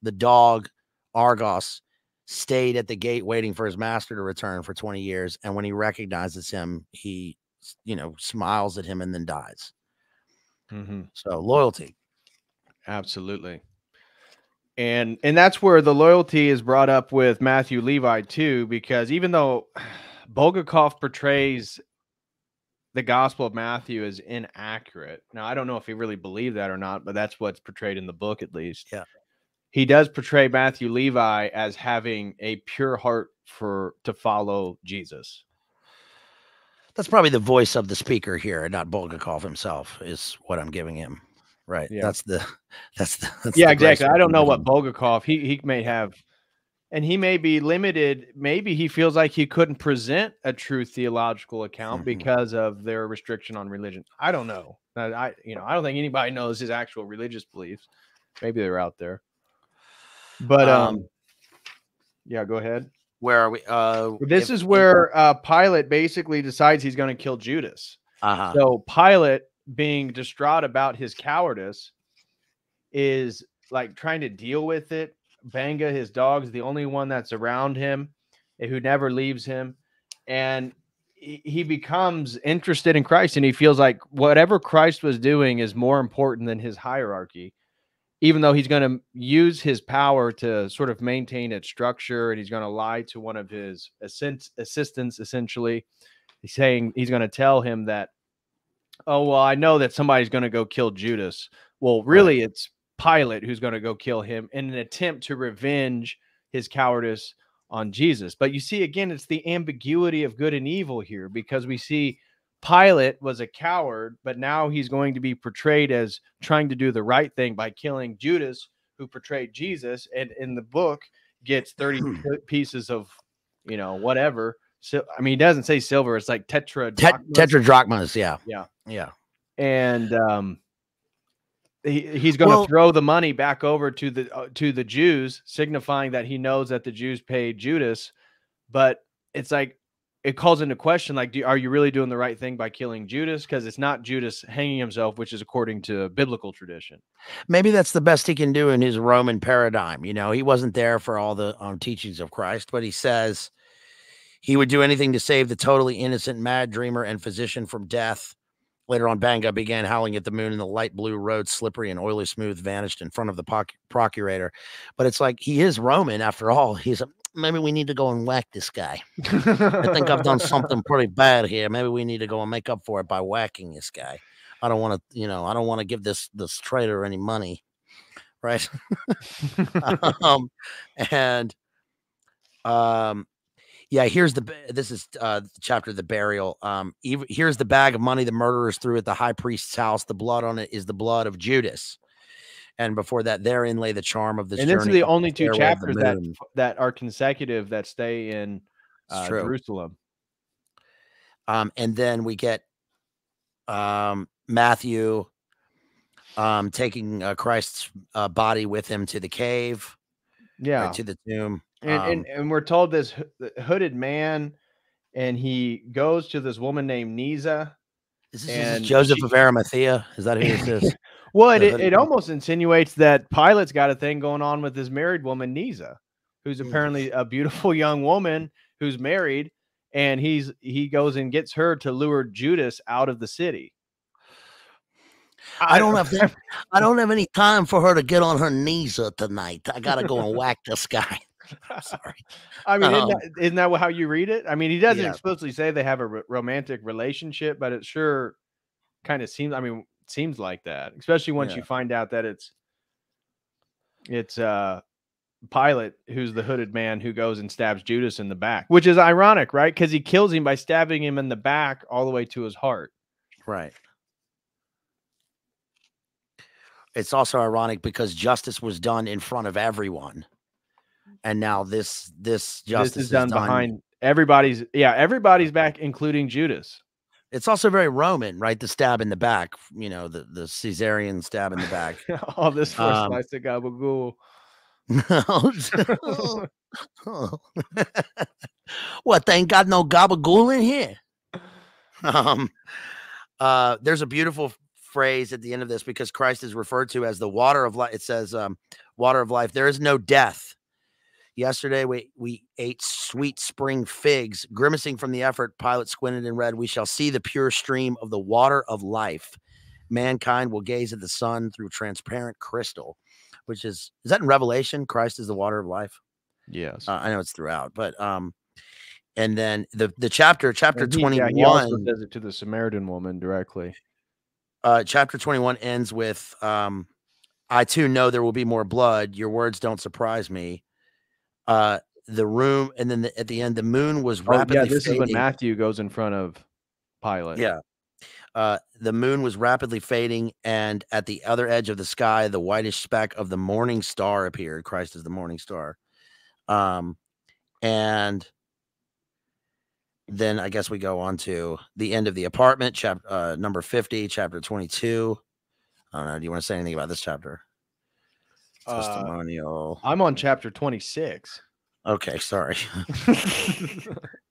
The dog Argos stayed at the gate waiting for his master to return for twenty years, and when he recognizes him, he you know, smiles at him and then dies. Mm-hmm. So loyalty. Absolutely. And, and that's where the loyalty is brought up with Matthew Levi too, because even though Bulgakov portrays the gospel of Matthew as inaccurate. Now, I don't know if he really believed that or not, but that's what's portrayed in the book, at least. Yeah. He does portray Matthew Levi as having a pure heart for, to follow Jesus. That's probably the voice of the speaker here, and not Bulgakov himself, is what I'm giving him. Right. Yeah. That's the, that's the, that's yeah, the exactly. I don't know what Bulgakov, he, he may have, and he may be limited. Maybe he feels like he couldn't present a true theological account mm-hmm. because of their restriction on religion. I don't know. I, you know, I don't think anybody knows his actual religious beliefs. Maybe they're out there, but, um, um yeah, go ahead. Where are we? Uh, this if, is where uh, Pilate basically decides he's going to kill Judas. Uh-huh. So Pilate, being distraught about his cowardice, is like trying to deal with it. Banga, his dog, is the only one that's around him, who never leaves him. And he, he becomes interested in Christ, and he feels like whatever Christ was doing is more important than his hierarchy. Even though he's going to use his power to sort of maintain its structure, and he's going to lie to one of his assist assistants, essentially. He's saying he's going to tell him that, oh, well, I know that somebody's going to go kill Judas. Well, really, right. It's Pilate who's going to go kill him in an attempt to revenge his cowardice on Jesus. But you see, again, it's the ambiguity of good and evil here, because we see Pilate was a coward, but now he's going to be portrayed as trying to do the right thing by killing Judas, who portrayed Jesus, and in the book gets thirty pieces of, you know, whatever. So I mean, he doesn't say silver; it's like tetra Tet tetra drachmas. Yeah, yeah, yeah. And um, He, he's going to well, throw the money back over to the uh, to the Jews, signifying that he knows that the Jews paid Judas. But it's like it calls into question, like, do, are you really doing the right thing by killing Judas? Because it's not Judas hanging himself, which is according to biblical tradition. Maybe that's the best he can do in his Roman paradigm. You know, he wasn't there for all the um, teachings of Christ, but he says he would do anything to save the totally innocent mad dreamer and physician from death. Later on, Banga began howling at the moon, and the light blue road, slippery and oily smooth, vanished in front of the procurator. But it's like, he is Roman after all. He's a, maybe we need to go and whack this guy. I think I've done something pretty bad here. Maybe we need to go and make up for it by whacking this guy. I don't want to, you know, I don't want to give this this traitor any money, right? um, and um. Yeah, here's the, this is uh, the chapter of the burial. Um, here's the bag of money the murderers threw at the high priest's house. The blood on it is the blood of Judas. And before that, therein lay the charm of this and journey. And this is the only two chapters that, that are consecutive that stay in uh, Jerusalem. Um, and then we get um, Matthew um, taking uh, Christ's uh, body with him to the cave. Yeah. Right, to the tomb. And, um, and and we're told this hooded man, and he goes to this woman named Niza. Is this, this is Joseph she, of Arimathea? Is that who this is? Well, it, it, it almost insinuates that Pilate's got a thing going on with this married woman, Niza, who's apparently a beautiful young woman who's married, and he's he goes and gets her to lure Judas out of the city. I don't have that, I don't have any time for her to get on her Niza tonight. I gotta go and whack this guy. I'm sorry. I mean, um, isn't, that, isn't that how you read it? I mean, he doesn't yeah. explicitly say they have a r romantic relationship, but it sure kind of seems, I mean, seems like that, especially once yeah. you find out that it's, it's uh, Pilate, who's the hooded man who goes and stabs Judas in the back, which is ironic, right? Because he kills him by stabbing him in the back all the way to his heart. Right. It's also ironic because justice was done in front of everyone. And now this this justice this is, done is done behind everybody's yeah everybody's back, including Judas. It's also very Roman, right? The stab in the back, you know, the the Caesarian stab in the back. All this for um, slice of gabagool. What, they ain't got no gabagool in here? Um, uh, there's a beautiful phrase at the end of this because Christ is referred to as the water of life. It says, um, "Water of life. There is no death." Yesterday, we, we ate sweet spring figs. Grimacing from the effort, Pilate squinted and read, "We shall see the pure stream of the water of life. Mankind will gaze at the sun through transparent crystal," which is, is that in Revelation? Christ is the water of life. Yes. Uh, I know it's throughout, but, um, and then the, the chapter, chapter he, twenty-one. Yeah, he also says it to the Samaritan woman directly. Uh, chapter twenty-one ends with, um, "I too know there will be more blood. Your words don't surprise me." Uh, the room, and then the, at the end, the moon was rapidly oh, yeah, this fading. Is when Matthew goes in front of Pilate. Yeah. Uh, the moon was rapidly fading, and at the other edge of the sky, the whitish speck of the morning star appeared. Christ is the morning star. Um, and then I guess we go on to the end of the apartment, chapter uh, number fifty, chapter twenty-two. I don't know. Do you want to say anything about this chapter? Testimonial. Uh, I'm on chapter twenty-six. Okay, sorry.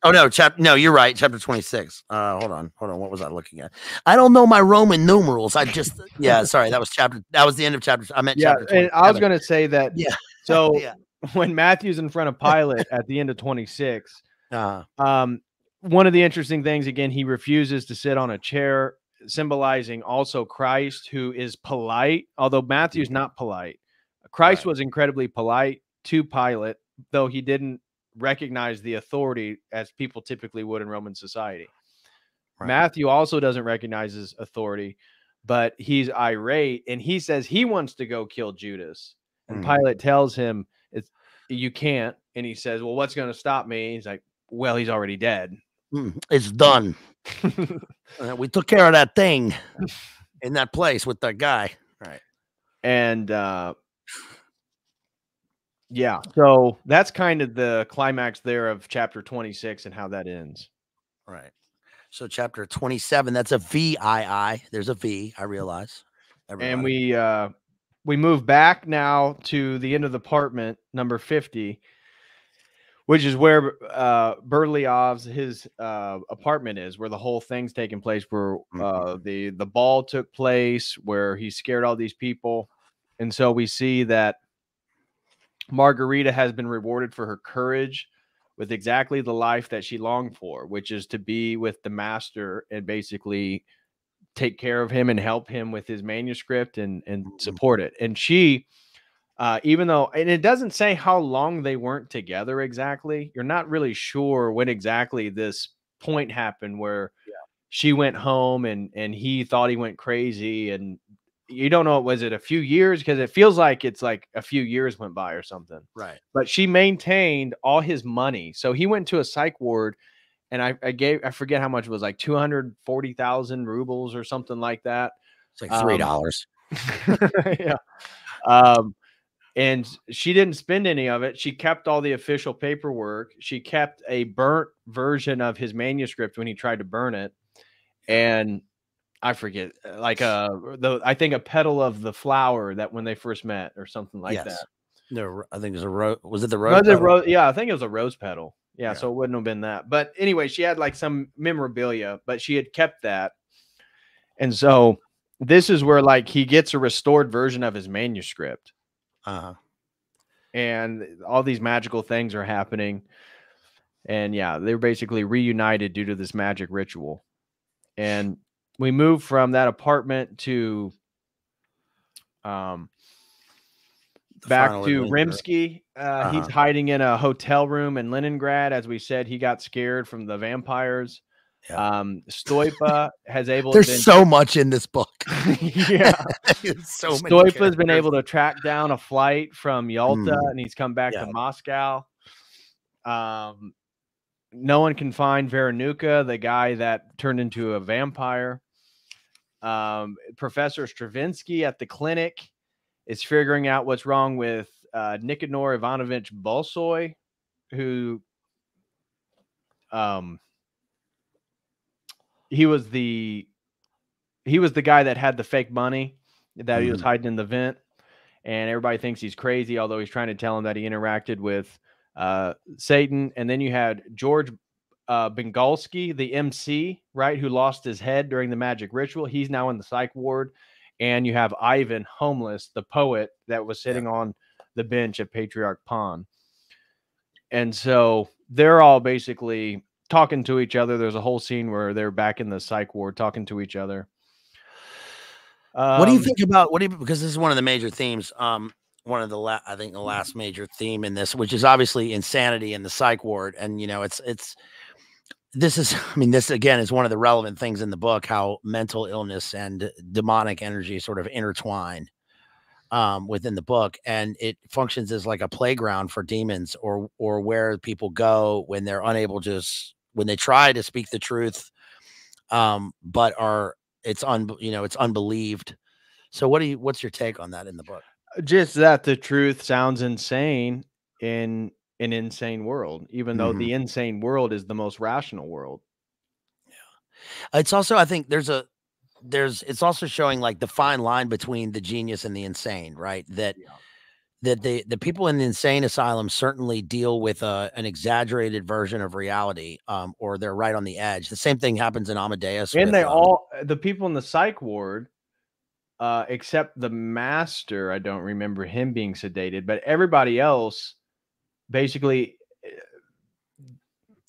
oh no, chap no, you're right. Chapter twenty-six. Uh hold on, hold on. What was I looking at? I don't know my Roman numerals. I just yeah, sorry, that was chapter that was the end of chapter. I meant yeah, chapter and I was gonna say that yeah. So yeah. when Matthew's in front of Pilate at the end of twenty-six, uh, um one of the interesting things, again, he refuses to sit on a chair, symbolizing also Christ, who is polite, although Matthew's not polite. Christ right. was incredibly polite to Pilate, though he didn't recognize the authority as people typically would in Roman society. Right. Matthew also doesn't recognize his authority, but he's irate, and he says he wants to go kill Judas. And mm. Pilate tells him, it's, you can't. And he says, well, what's going to stop me? He's like, well, he's already dead. Mm, it's done. uh, we took care of that thing in that place with that guy. Right. And, uh, yeah, so that's kind of the climax there of chapter twenty-six and how that ends. Right. So chapter twenty-seven, that's a V I I. There's a V, I realize. everybody. And we uh, we move back now to the end of the apartment, number fifty, which is where uh, Berliov's his uh, apartment is, where the whole thing's taking place, where uh, the the ball took place, where he scared all these people. And so we see that Margarita has been rewarded for her courage with exactly the life that she longed for, which is to be with the master and basically take care of him and help him with his manuscript and, and support it. And she, uh, even though, and it doesn't say how long they weren't together exactly. You're not really sure when exactly this point happened where yeah. she went home and, and he thought he went crazy, and you don't know, was it a few years? Because it feels like it's like a few years went by or something. Right. But she maintained all his money. So he went to a psych ward, and I, I gave, I forget how much it was, like two hundred forty thousand rubles or something like that. It's like three dollars. Um, yeah. Um, and she didn't spend any of it. She kept all the official paperwork. She kept a burnt version of his manuscript when he tried to burn it. And I forget, like uh, the I think a petal of the flower that when they first met or something like yes. that. No, I think it was a rose. Was it the rose? Was it ro yeah, I think it was a rose petal. Yeah, yeah, so it wouldn't have been that. But anyway, she had like some memorabilia, but she had kept that, and so this is where like he gets a restored version of his manuscript. Uh huh. And all these magical things are happening, and yeah, they're basically reunited due to this magic ritual, and we move from that apartment to um, back to Rimsky. Uh, uh-huh. He's hiding in a hotel room in Leningrad. As we said, he got scared from the vampires. Yeah. Um, Styopa has able There's been, so much in this book. yeah. so Styopa has been able to track down a flight from Yalta, mm. and he's come back yeah. to Moscow. Um, no one can find Varenukha, the guy that turned into a vampire. Um, Professor Stravinsky at the clinic is figuring out what's wrong with uh, Nikanor Ivanovich Bolsoy, who um, he was the he was the guy that had the fake money that mm-hmm. he was hiding in the vent, and everybody thinks he's crazy, although he's trying to tell him that he interacted with uh, Satan. And then you had George Uh, Bengalsky, the M C, right, who lost his head during the magic ritual. He's now in the psych ward. And you have Ivan, homeless, the poet that was sitting yeah. on the bench at Patriarch Pond. And so they're all basically talking to each other. There's a whole scene where they're back in the psych ward talking to each other. Um, what do you think about what do you, because this is one of the major themes. Um, one of the la I think the last major theme in this, which is obviously insanity in the psych ward. And you know, it's it's this is, I mean, this again is one of the relevant things in the book, how mental illness and demonic energy sort of intertwine um, within the book. And it functions as like a playground for demons, or, or where people go when they're unable to, when they try to speak the truth, um, but are it's un, you know, it's unbelieved. So what do you, what's your take on that in the book? Just that the truth sounds insane in an insane world, even though mm-hmm. the insane world is the most rational world. Yeah, it's also, I think there's a, there's, it's also showing like the fine line between the genius and the insane, right? That, yeah. that the, the people in the insane asylum certainly deal with a, an exaggerated version of reality, um, or they're right on the edge. The same thing happens in Amadeus. And with, they um, all, the people in the psych ward, uh, except the master, I don't remember him being sedated, but everybody else basically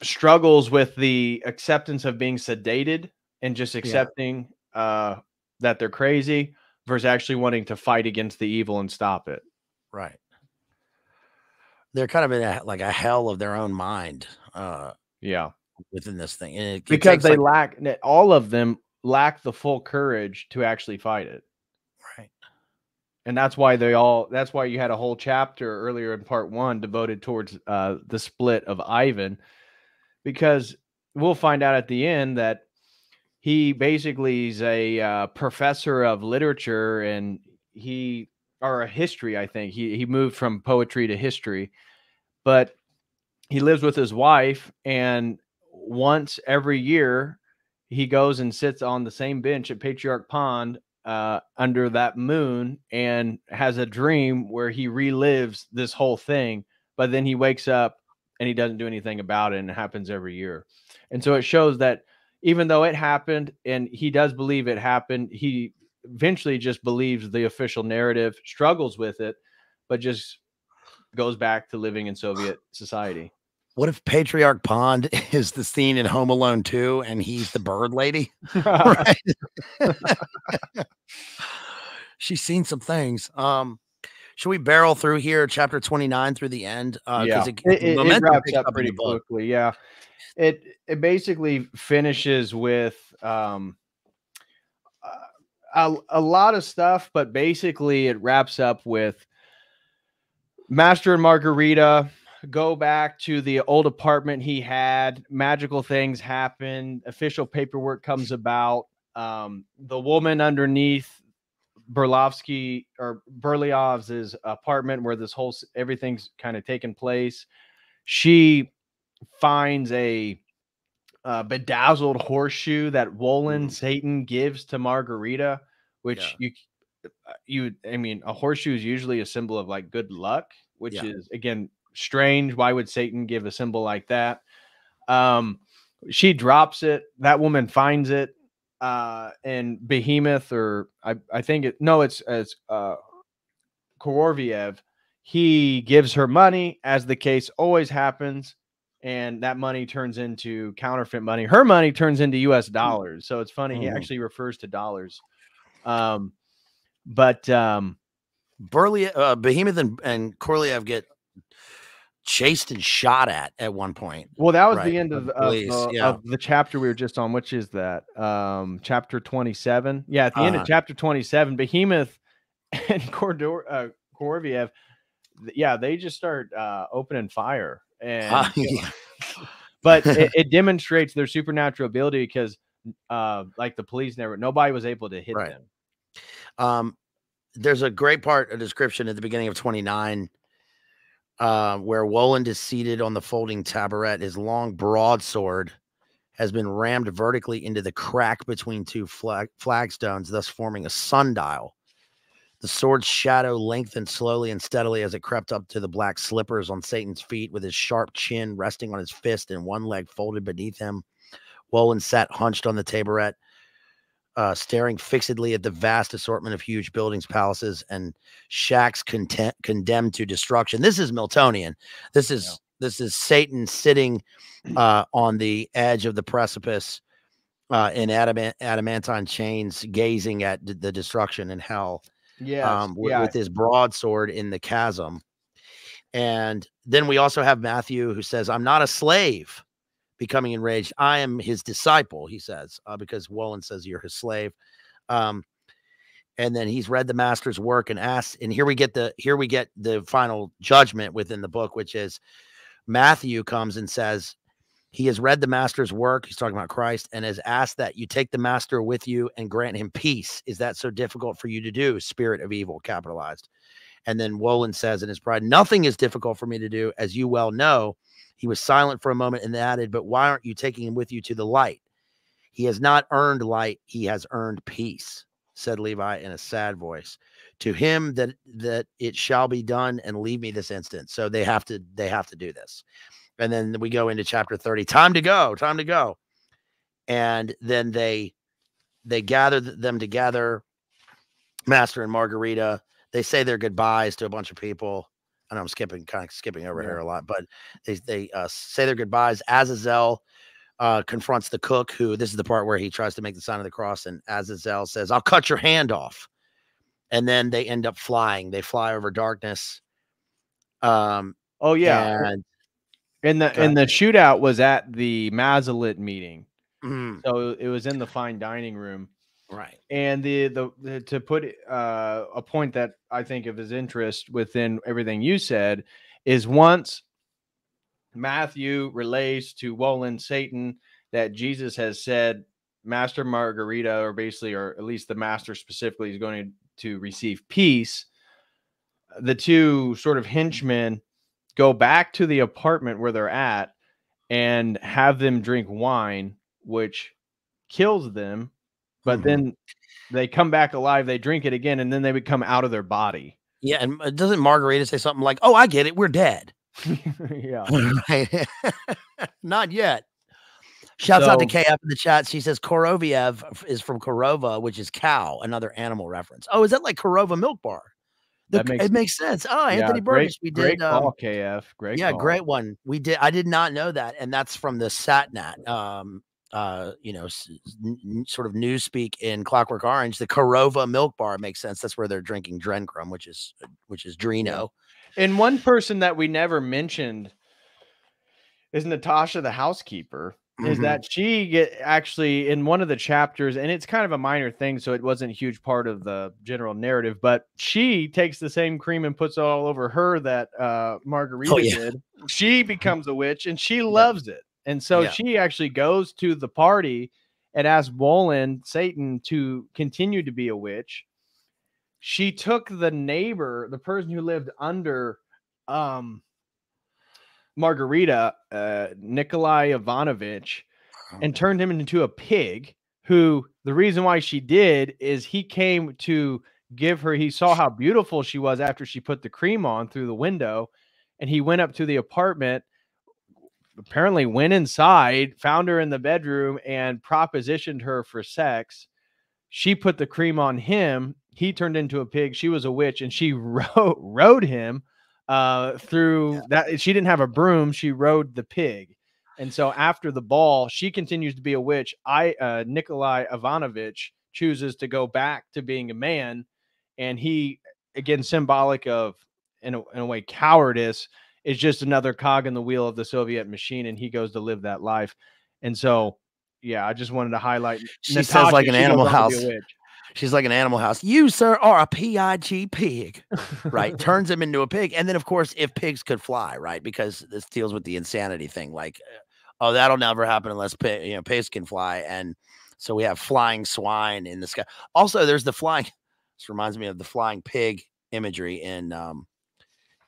struggles with the acceptance of being sedated and just accepting yeah. uh, that they're crazy versus actually wanting to fight against the evil and stop it. Right. They're kind of in a, like a hell of their own mind. Uh, yeah. Within this thing. And it, because it they like, lack, all of them lack the full courage to actually fight it. And that's why they all, that's why you had a whole chapter earlier in part one devoted towards uh, the split of Ivan, because we'll find out at the end that he basically is a uh, professor of literature and he, or a history, I think. He, he moved from poetry to history, but he lives with his wife, and once every year he goes and sits on the same bench at Patriarch Pond uh, under that moon and has a dream where he relives this whole thing, but then he wakes up and he doesn't do anything about it, and it happens every year. And so it shows that even though it happened and he does believe it happened, he eventually just believes the official narrative, struggles with it, but just goes back to living in Soviet society. What if Patriarch Pond is the scene in Home Alone two and he's the bird lady? She's seen some things. Um, should we barrel through here? Chapter twenty-nine through the end. Uh, yeah. It, it, it, it wraps up pretty quickly. Yeah. It, it basically finishes with, um, a, a lot of stuff, but basically it wraps up with Master and Margarita go back to the old apartment he had. Magical things happen. Official paperwork comes about. Um, the woman underneath Berlovsky or Berlioz's apartment, where this whole everything's kind of taken place, she finds a uh, bedazzled horseshoe that Woland mm. Satan gives to Margarita, which yeah. you, you, I mean, a horseshoe is usually a symbol of like good luck, which yeah. is again. Strange. Why would Satan give a symbol like that? Um, she drops it. That woman finds it. Uh, and Behemoth, or I, I think it, no, it's, it's uh, Koroviev. He gives her money, as the case always happens. And that money turns into counterfeit money. Her money turns into U S dollars. So it's funny. Mm. He actually refers to dollars. Um, but um, Burley, uh, Behemoth and, and Koroviev get chased and shot at at one point. Well, that was right? the end of, of, the, yeah. of the chapter we were just on, which is that um chapter twenty-seven. Yeah, at the uh-huh. end of chapter twenty-seven, Behemoth and Cordor uh Koroviev, yeah, they just start uh opening fire, and uh, yeah. but it, it demonstrates their supernatural ability, because uh like the police never, nobody was able to hit right. them. Um there's a great part, a description at the beginning of twenty-nine, Uh, where Woland is seated on the folding tabaret. His long broadsword has been rammed vertically into the crack between two flag flagstones, thus forming a sundial. The sword's shadow lengthened slowly and steadily as it crept up to the black slippers on Satan's feet, with his sharp chin resting on his fist and one leg folded beneath him. Woland sat hunched on the tabaret, uh, staring fixedly at the vast assortment of huge buildings, palaces, and shacks content, condemned to destruction. This is Miltonian. This is, yeah. this is Satan sitting uh, on the edge of the precipice uh, in adamant, adamantine chains, gazing at the destruction in hell. Yes. Um, with, yeah. with his broadsword in the chasm. And then we also have Matthew, who says, "I'm not a slave," becoming enraged. "I am his disciple," he says, uh, because Woland says you're his slave. Um, and then he's read the master's work and asked, and here we get the, here we get the final judgment within the book, which is Matthew comes and says, he has read the master's work. He's talking about Christ, and has asked that you take the master with you and grant him peace. Is that so difficult for you to do, spirit of evil, capitalized? And then Woland says in his pride, "Nothing is difficult for me to do, as you well know." He was silent for a moment and added, "But why aren't you taking him with you to the light?" "He has not earned light. He has earned peace," said Levi in a sad voice. "To him that, that it shall be done, and leave me this instant." So they have to, they have to do this. And then we go into chapter thirty, time to go, time to go. And then they, they gather them together, Master and Margarita. They say their goodbyes to a bunch of people. And I'm skipping, kind of skipping over yeah. here a lot, but they, they uh, say their goodbyes. Azazel uh, confronts the cook, who, this is the part where he tries to make the sign of the cross, and Azazel says, "I'll cut your hand off." And then they end up flying. They fly over darkness. Um, oh, yeah. And, and, the, and the shootout was at the MASSOLIT meeting. Mm. So it was in the fine dining room. Right. And the, the, the to put uh, a point that I think of as interest within everything you said is, once Matthew relays to Woland Satan that Jesus has said Master Margarita, or basically, or at least the master specifically, is going to receive peace, the two sort of henchmen go back to the apartment where they're at and have them drink wine, which kills them. but mm-hmm. then they come back alive, they drink it again, and then they would come out of their body. Yeah, and doesn't Margarita say something like, oh, I get it, we're dead? Yeah. Not yet. Shouts so, out to K F in the chat. She says Koroviev is from Korova, which is cow, another animal reference. Oh, is that like Korova milk bar? The, that makes, it makes sense. Oh, yeah, Anthony Burgess. We did great call, um, K F. Great yeah, call. Great one. We did. I did not know that, and that's from the Satnat, um, uh, you know, s n sort of newspeak in Clockwork Orange. The Korova milk bar makes sense. That's where they're drinking Drencrum, which is which is Drino. And one person that we never mentioned is Natasha, the housekeeper. Is mm-hmm. that she get actually in one of the chapters, and it's kind of a minor thing, so it wasn't a huge part of the general narrative, but she takes the same cream and puts it all over her that uh, Margarita oh, yeah. did. She becomes a witch, and she loves yeah. it. And so yeah. she actually goes to the party and asks Woland, Satan, to continue to be a witch. She took the neighbor, the person who lived under... Um, Margarita, uh, Nikolai Ivanovich, and turned him into a pig, who the reason why she did is he came to give her, he saw how beautiful she was after she put the cream on through the window, and he went up to the apartment, apparently went inside, found her in the bedroom, and propositioned her for sex. She put the cream on him. He turned into a pig. She was a witch, and she rode, rode him. Uh, through yeah. that, she didn't have a broom. She rode the pig, and so after the ball, she continues to be a witch. I uh, Nikolai Ivanovich chooses to go back to being a man, and he, again, symbolic of in a, in a way cowardice, is just another cog in the wheel of the Soviet machine, and he goes to live that life. And so, yeah, I just wanted to highlight. She Natasha, sounds like an animal house. She's like an animal house. You, sir, are a P I G pig, right? Turns him into a pig. And then, of course, if pigs could fly, right? Because this deals with the insanity thing. Like, oh, that'll never happen unless pig, you know, pigs can fly. And so we have flying swine in the sky. Also, there's the flying. This reminds me of the flying pig imagery in um,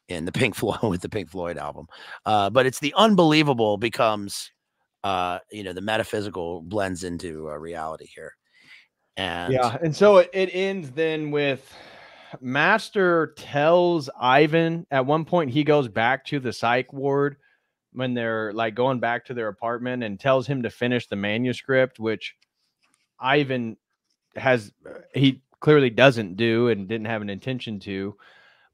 in the Pink Floyd with the Pink Floyd album. Uh, but it's the unbelievable becomes, uh, you know, the metaphysical blends into uh, reality here. And yeah, and so it, it ends then with Master tells Ivan at one point he goes back to the psych ward when they're like going back to their apartment and tells him to finish the manuscript, which Ivan has he clearly doesn't do and didn't have an intention to.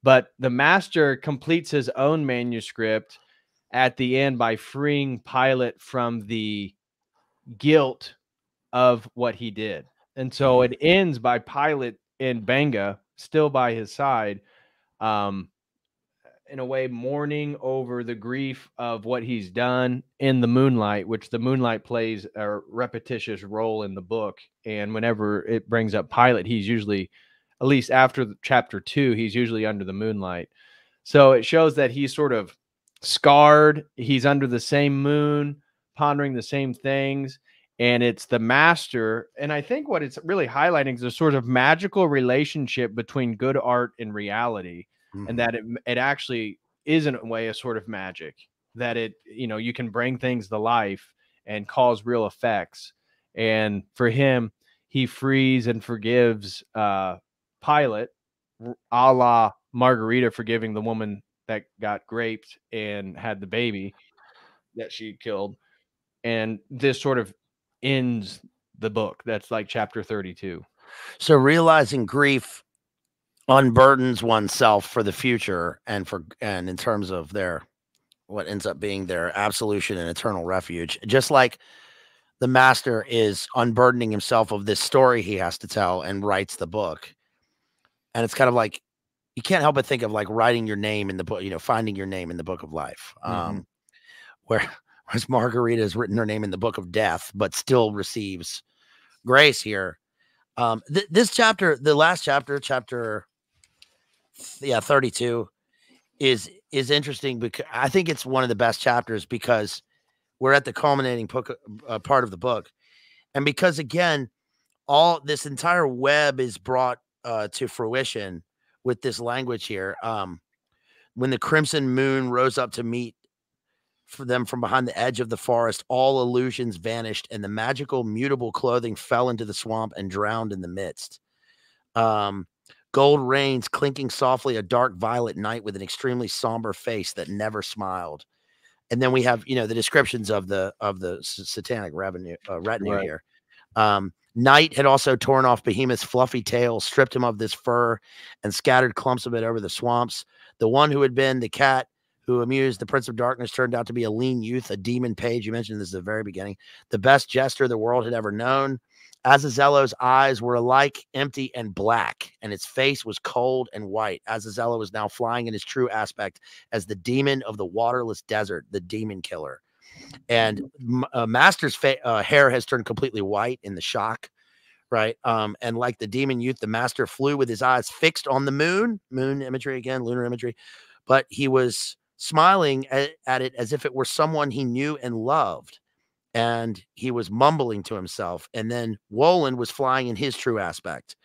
But the master completes his own manuscript at the end by freeing Pilate from the guilt of what he did. And so it ends by Pilate in Banga, still by his side, um, in a way mourning over the grief of what he's done in the moonlight, which the moonlight plays a repetitious role in the book. And whenever it brings up Pilate, he's usually, at least after chapter two, he's usually under the moonlight. So it shows that he's sort of scarred. He's under the same moon, pondering the same things. And it's the master, and I think what it's really highlighting is a sort of magical relationship between good art and reality, mm-hmm. and that it, it actually is in a way a sort of magic, that it, you know, you can bring things to life and cause real effects. And for him, he frees and forgives uh, Pilate, a la Margarita forgiving the woman that got raped and had the baby that she killed. And this sort of ends the book. That's like chapter thirty-two. So realizing grief unburdens oneself for the future and for and in terms of their what ends up being their absolution and eternal refuge, just like the master is unburdening himself of this story he has to tell and writes the book. And it's kind of like you can't help but think of like writing your name in the book, you know, finding your name in the book of life. Mm-hmm. Um where Whereas Margarita has written her name in the book of death, but still receives grace here. Um, th this chapter, the last chapter, chapter yeah, thirty-two, is is interesting because I think it's one of the best chapters because we're at the culminating book, uh, part of the book, and because again, all this entire web is brought uh, to fruition with this language here. Um, when the crimson moon rose up to meet for them from behind the edge of the forest. All illusions vanished, and the magical mutable clothing fell into the swamp and drowned in the midst. Um, gold reins clinking softly, a dark violet night with an extremely somber face that never smiled. And then we have, you know, the descriptions of the of the satanic revenue, uh, retinue right. here. Um, night had also torn off Behemoth's fluffy tail, stripped him of this fur, and scattered clumps of it over the swamps. The one who had been the cat who amused the Prince of Darkness turned out to be a lean youth, a demon page. You mentioned this at the very beginning. The best jester the world had ever known. Azazello's eyes were alike empty and black, and its face was cold and white. Azazello was now flying in his true aspect as the demon of the waterless desert, the demon killer. And uh, Master's uh, hair has turned completely white in the shock, right? Um, and like the demon youth, the Master flew with his eyes fixed on the moon. Moon imagery again, lunar imagery. But he was smiling at, at it as if it were someone he knew and loved. And he was mumbling to himself. And then Woland was flying in his true aspect.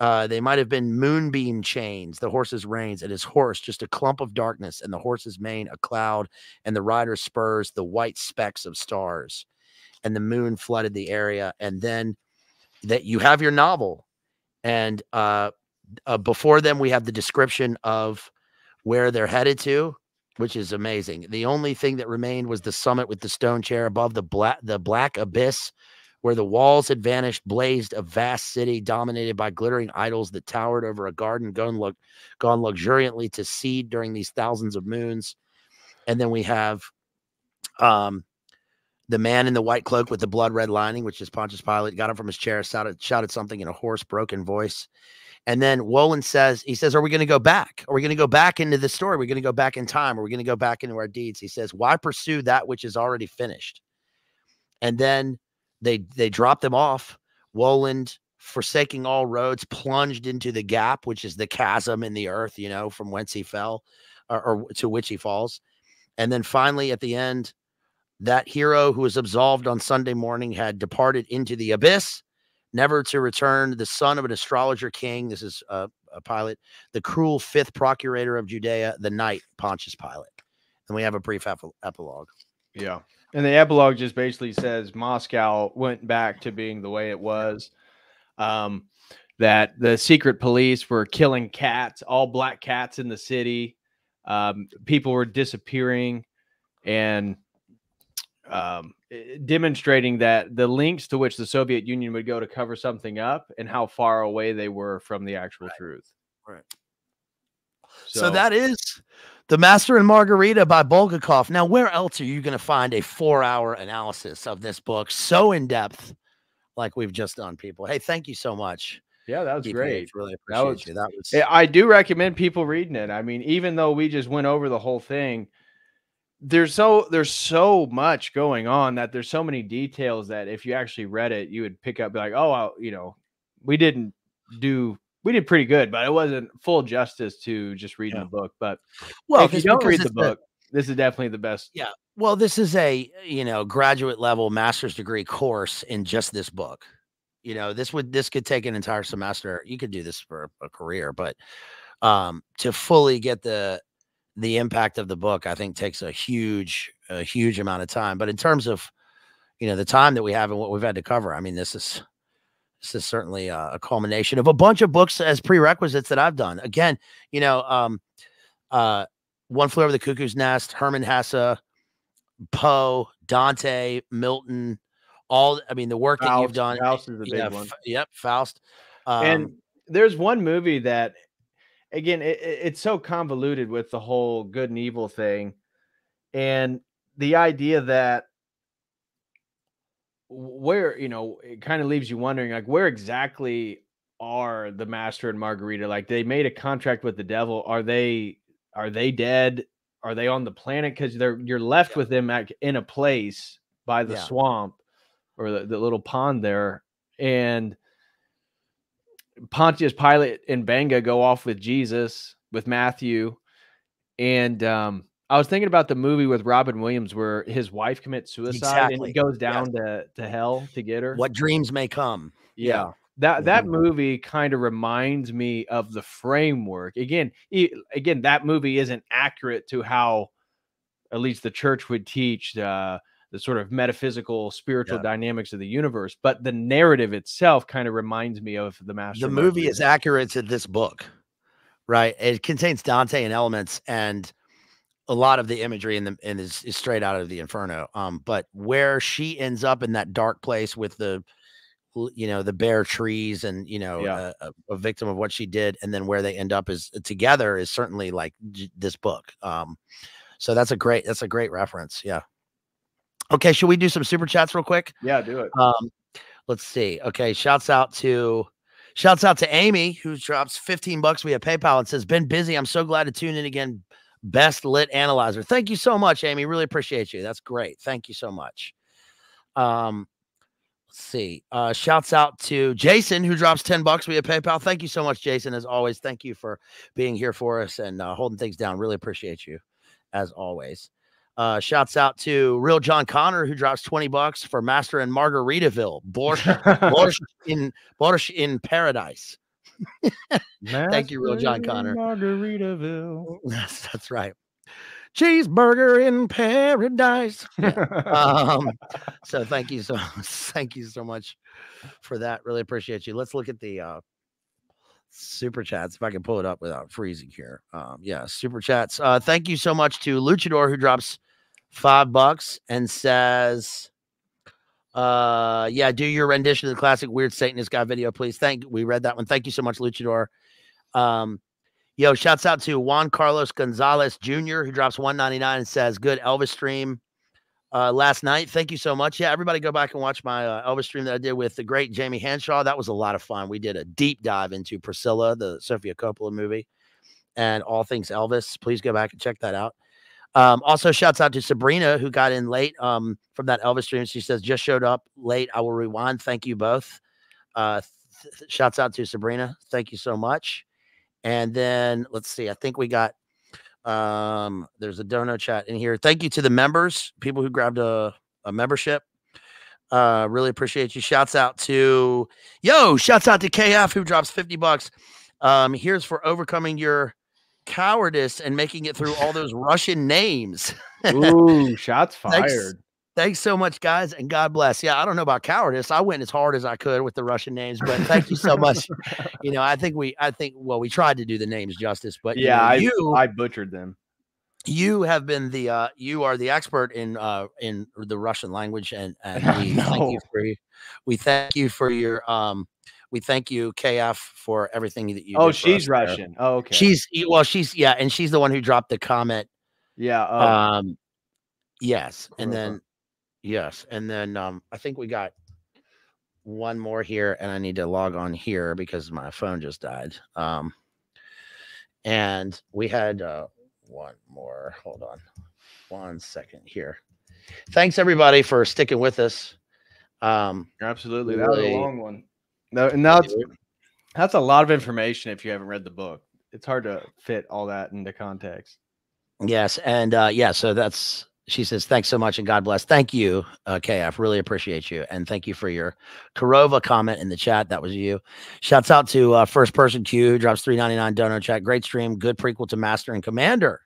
Uh, they might have been moonbeam chains, the horse's reins, and his horse just a clump of darkness, and the horse's mane a cloud, and the rider's spurs the white specks of stars. And the moon flooded the area. And then that you have your novel. And uh, uh, before them, we have the description of where they're headed to, which is amazing. The only thing that remained was the summit with the stone chair above the black, the black abyss where the walls had vanished, blazed a vast city dominated by glittering idols that towered over a garden gone, lux gone luxuriantly to seed during these thousands of moons. And then we have um, the man in the white cloak with the blood red lining, which is Pontius Pilate, got up from his chair, shouted, shouted something in a hoarse, broken voice. And then Woland says, he says, are we going to go back? Are we going to go back into the story? We're going to go back in time. Are we going to go back into our deeds? He says, why pursue that which is already finished? And then they, they drop them off. Woland, forsaking all roads, plunged into the gap, which is the chasm in the earth, you know, from whence he fell or, or to which he falls. And then finally at the end, that hero who was absolved on Sunday morning had departed into the abyss, never to return, the son of an astrologer king. This is uh, a Pilate, the cruel fifth procurator of Judea, the knight Pontius Pilate. And we have a brief ep epilogue. Yeah. And the epilogue just basically says Moscow went back to being the way it was. Um, that the secret police were killing cats, all black cats in the city. Um, people were disappearing and um, demonstrating that the links to which the Soviet Union would go to cover something up and how far away they were from the actual right. truth. Right. So, so that is The Master and Margarita by Bulgakov. Now, where else are you going to find a four hour analysis of this book? So in depth, like we've just done, people. Hey, thank you so much. Yeah, that was D P H. Great. Really appreciate that was, you. That was, I do recommend people reading it. I mean, even though we just went over the whole thing, There's so there's so much going on that there's so many details that if you actually read it, you would pick up like, oh, I'll, you know, we didn't do we did pretty good, but it wasn't full justice to just reading yeah. the book. But well, if you don't read the book, the, this is definitely the best. Yeah. Well, this is a, you know, graduate level master's degree course in just this book. You know, this would this could take an entire semester. You could do this for a career, but um, to fully get the the impact of the book, I think, takes a huge, a huge amount of time. But in terms of, you know, the time that we have and what we've had to cover, I mean, this is, this is certainly a, a culmination of a bunch of books as prerequisites that I've done. Again, you know, um, uh, One Flew Over the Cuckoo's Nest, Herman Hesse, Poe, Dante, Milton, all, I mean, the work Faust, that you've done. Faust is a big yeah, one. Yep, Faust. Um, and there's one movie that, again, it, it's so convoluted with the whole good and evil thing and the idea that where, you know, it kind of leaves you wondering, like, where exactly are the Master and Margarita? Like, they made a contract with the devil. Are they, are they dead? Are they on the planet? Because they're, you're left yeah. with them at, in a place by the yeah. swamp or the, the little pond there. And Pontius Pilate and Banga go off with Jesus, with Matthew. And um, I was thinking about the movie with Robin Williams where his wife commits suicide exactly. and he goes down yeah. to, to hell to get her. What dreams may come. Yeah. yeah. That that mm-hmm. movie kind of reminds me of the framework. Again, he, again, that movie isn't accurate to how at least the church would teach, uh, the sort of metaphysical, spiritual yeah. dynamics of the universe. But the narrative itself kind of reminds me of the Master. The movie Margarita. Is accurate to this book, right? It contains Dante and elements, and a lot of the imagery in the in is, is straight out of the Inferno. Um, but where she ends up in that dark place with the, you know, the bare trees and, you know, yeah. a, a victim of what she did, and then where they end up is together is certainly like this book. Um, so that's a great that's a great reference. Yeah. Okay, should we do some super chats real quick? Yeah, do it. Um, let's see. Okay, shouts out to shouts out to Amy, who drops fifteen bucks via PayPal and says, "Been busy. I'm so glad to tune in again. Best lit analyzer." Thank you so much, Amy. Really appreciate you. That's great. Thank you so much. Um, let's see. Uh, shouts out to Jason, who drops ten bucks via PayPal. Thank you so much, Jason. As always, thank you for being here for us and uh, holding things down. Really appreciate you, as always. Uh, shouts out to Real John Connor, who drops twenty bucks for Master and Margaritaville. Borscht, borscht in Borscht in Paradise. Thank you, Real John Connor. Margaritaville. Yes, that's right. Cheeseburger in Paradise. Yeah. um, so thank you so thank you so much for that. Really appreciate you. Let's look at the uh, super chats if I can pull it up without freezing here. Um, yeah, super chats. Uh, thank you so much to Luchador, who drops five bucks and says, uh, yeah, do your rendition of the classic Weird Satanist Guy video, please. Thank we read that one. Thank you so much, Luchador. Um, yo, shouts out to Juan Carlos Gonzalez Junior, who drops one ninety-nine and says, good Elvis stream uh, last night. Thank you so much. Yeah, everybody go back and watch my uh, Elvis stream that I did with the great Jamie Hanshaw. That was a lot of fun. We did a deep dive into Priscilla, the Sofia Coppola movie, and all things Elvis. Please go back and check that out. Um, also, shouts out to Sabrina, who got in late um, from that Elvis stream. She says, just showed up late. I will rewind. Thank you both. Uh, shouts out to Sabrina. Thank you so much. And then let's see. I think we got um, there's a dono chat in here. Thank you to the members, people who grabbed a, a membership. Uh, really appreciate you. Shouts out to yo. Shouts out to K F, who drops fifty bucks. Um, here's for overcoming your cowardice and making it through all those Russian names. Ooh, shots fired. Thanks, thanks so much, guys, and God bless. Yeah, I don't know about cowardice. I went as hard as I could with the Russian names, but thank you so much. You know, I think we, I think, well, we tried to do the names justice, but yeah, you, know, you, I, I butchered them. You have been the, uh, you are the expert in, uh, in the Russian language, and, and we no. thank you for, we thank you for your, um, we thank you, K F, for everything that you. Oh, she's Russian. There. Oh, okay. She's well, she's yeah, and she's the one who dropped the comment. Yeah. Uh, um. Yes, and then yes, and then um, I think we got one more here, and I need to log on here because my phone just died. Um, and we had uh, one more. Hold on, one second here. Thanks everybody for sticking with us. Um, absolutely, that was a long one. No, and that's, that's a lot of information if you haven't read the book. It's hard to fit all that into context. Yes, and uh, yeah, so that's, she says, thanks so much and God bless. Thank you, uh, K F. Really appreciate you, and thank you for your Korova comment in the chat. That was you. Shouts out to uh, First Person Q, who drops three ninety-nine dono chat. Great stream, good prequel to Master and Commander.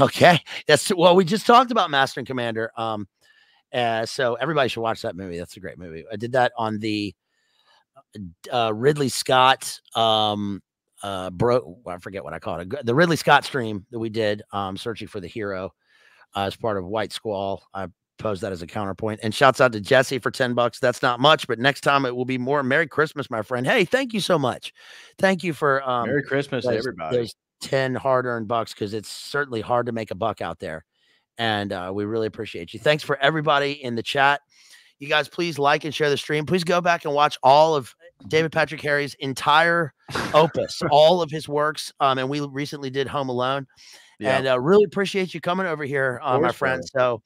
Okay, that's well, we just talked about Master and Commander. Um, uh, so everybody should watch that movie. That's a great movie. I did that on the Uh, Ridley Scott, um, uh, bro, I forget what I call it. The Ridley Scott stream that we did, um, Searching for the Hero, uh, as part of White Squall. I posed that as a counterpoint. And shouts out to Jesse for ten bucks. That's not much, but next time it will be more. Merry Christmas, my friend. Hey, thank you so much. Thank you for, um, Merry Christmas to everybody. There's ten hard earned bucks, because it's certainly hard to make a buck out there. And, uh, we really appreciate you. Thanks for everybody in the chat. You guys, please like and share the stream. Please go back and watch all of David Patrick Harry's entire opus, all of his works. Um, and we recently did Home Alone. Yeah. And uh, really appreciate you coming over here, uh, my friend. It. So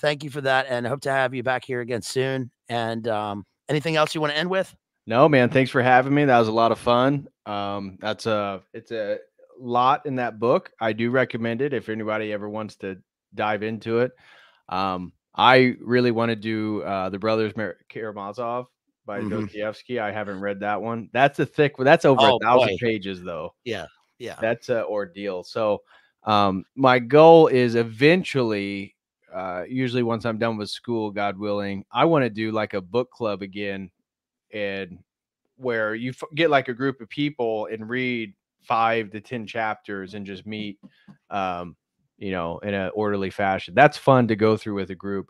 thank you for that, and hope to have you back here again soon. And um, anything else you want to end with? No, man. Thanks for having me. That was a lot of fun. Um, that's a, it's a lot in that book. I do recommend it if anybody ever wants to dive into it. Um, I really want to do uh, The Brothers Karamazov by mm-hmm. Dostoevsky. I haven't read that one. That's a thick one. That's over oh, a thousand boy. pages, though. Yeah, yeah. That's an ordeal. So Um, my goal is eventually, uh, usually once I'm done with school, God willing, I want to do like a book club again, and where you f get like a group of people and read five to ten chapters and just meet, um, you know, in an orderly fashion. That's fun to go through with a group.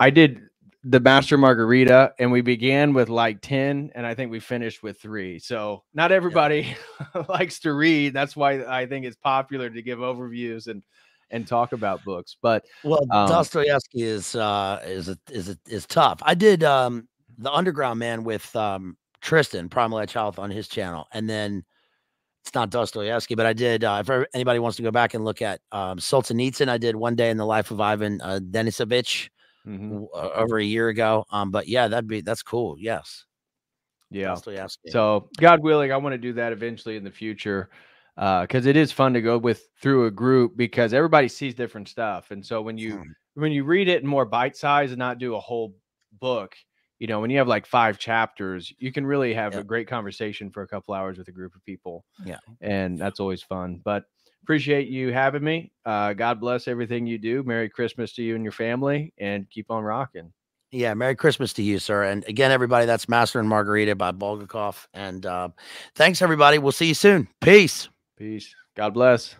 I did the Master Margarita, and we began with like ten, and I think we finished with three. So not everybody yeah. likes to read. That's why I think it's popular to give overviews and and talk about books. But well, um, Dostoevsky is uh, is a, is a, is tough. I did um, the Underground Man with um, Tristan Primal Edge Health on his channel, and then it's not Dostoevsky, but I did. Uh, if anybody wants to go back and look at um, Solzhenitsyn, I did One Day in the Life of Ivan uh, Denisovich. Mm-hmm. Over a year ago. Um, but yeah, that'd be, that's cool. Yes. Yeah. So God willing, I want to do that eventually in the future. Uh, cause it is fun to go with through a group because everybody sees different stuff. And so when you, mm. when you read it in more bite size and not do a whole book, you know, when you have like five chapters, you can really have yeah. a great conversation for a couple hours with a group of people. Yeah. And that's always fun, but appreciate you having me. Uh, God bless everything you do. Merry Christmas to you and your family, and keep on rocking. Yeah, Merry Christmas to you, sir. And again, everybody, that's Master and Margarita by Bulgakov. And uh, thanks, everybody. We'll see you soon. Peace. Peace. God bless.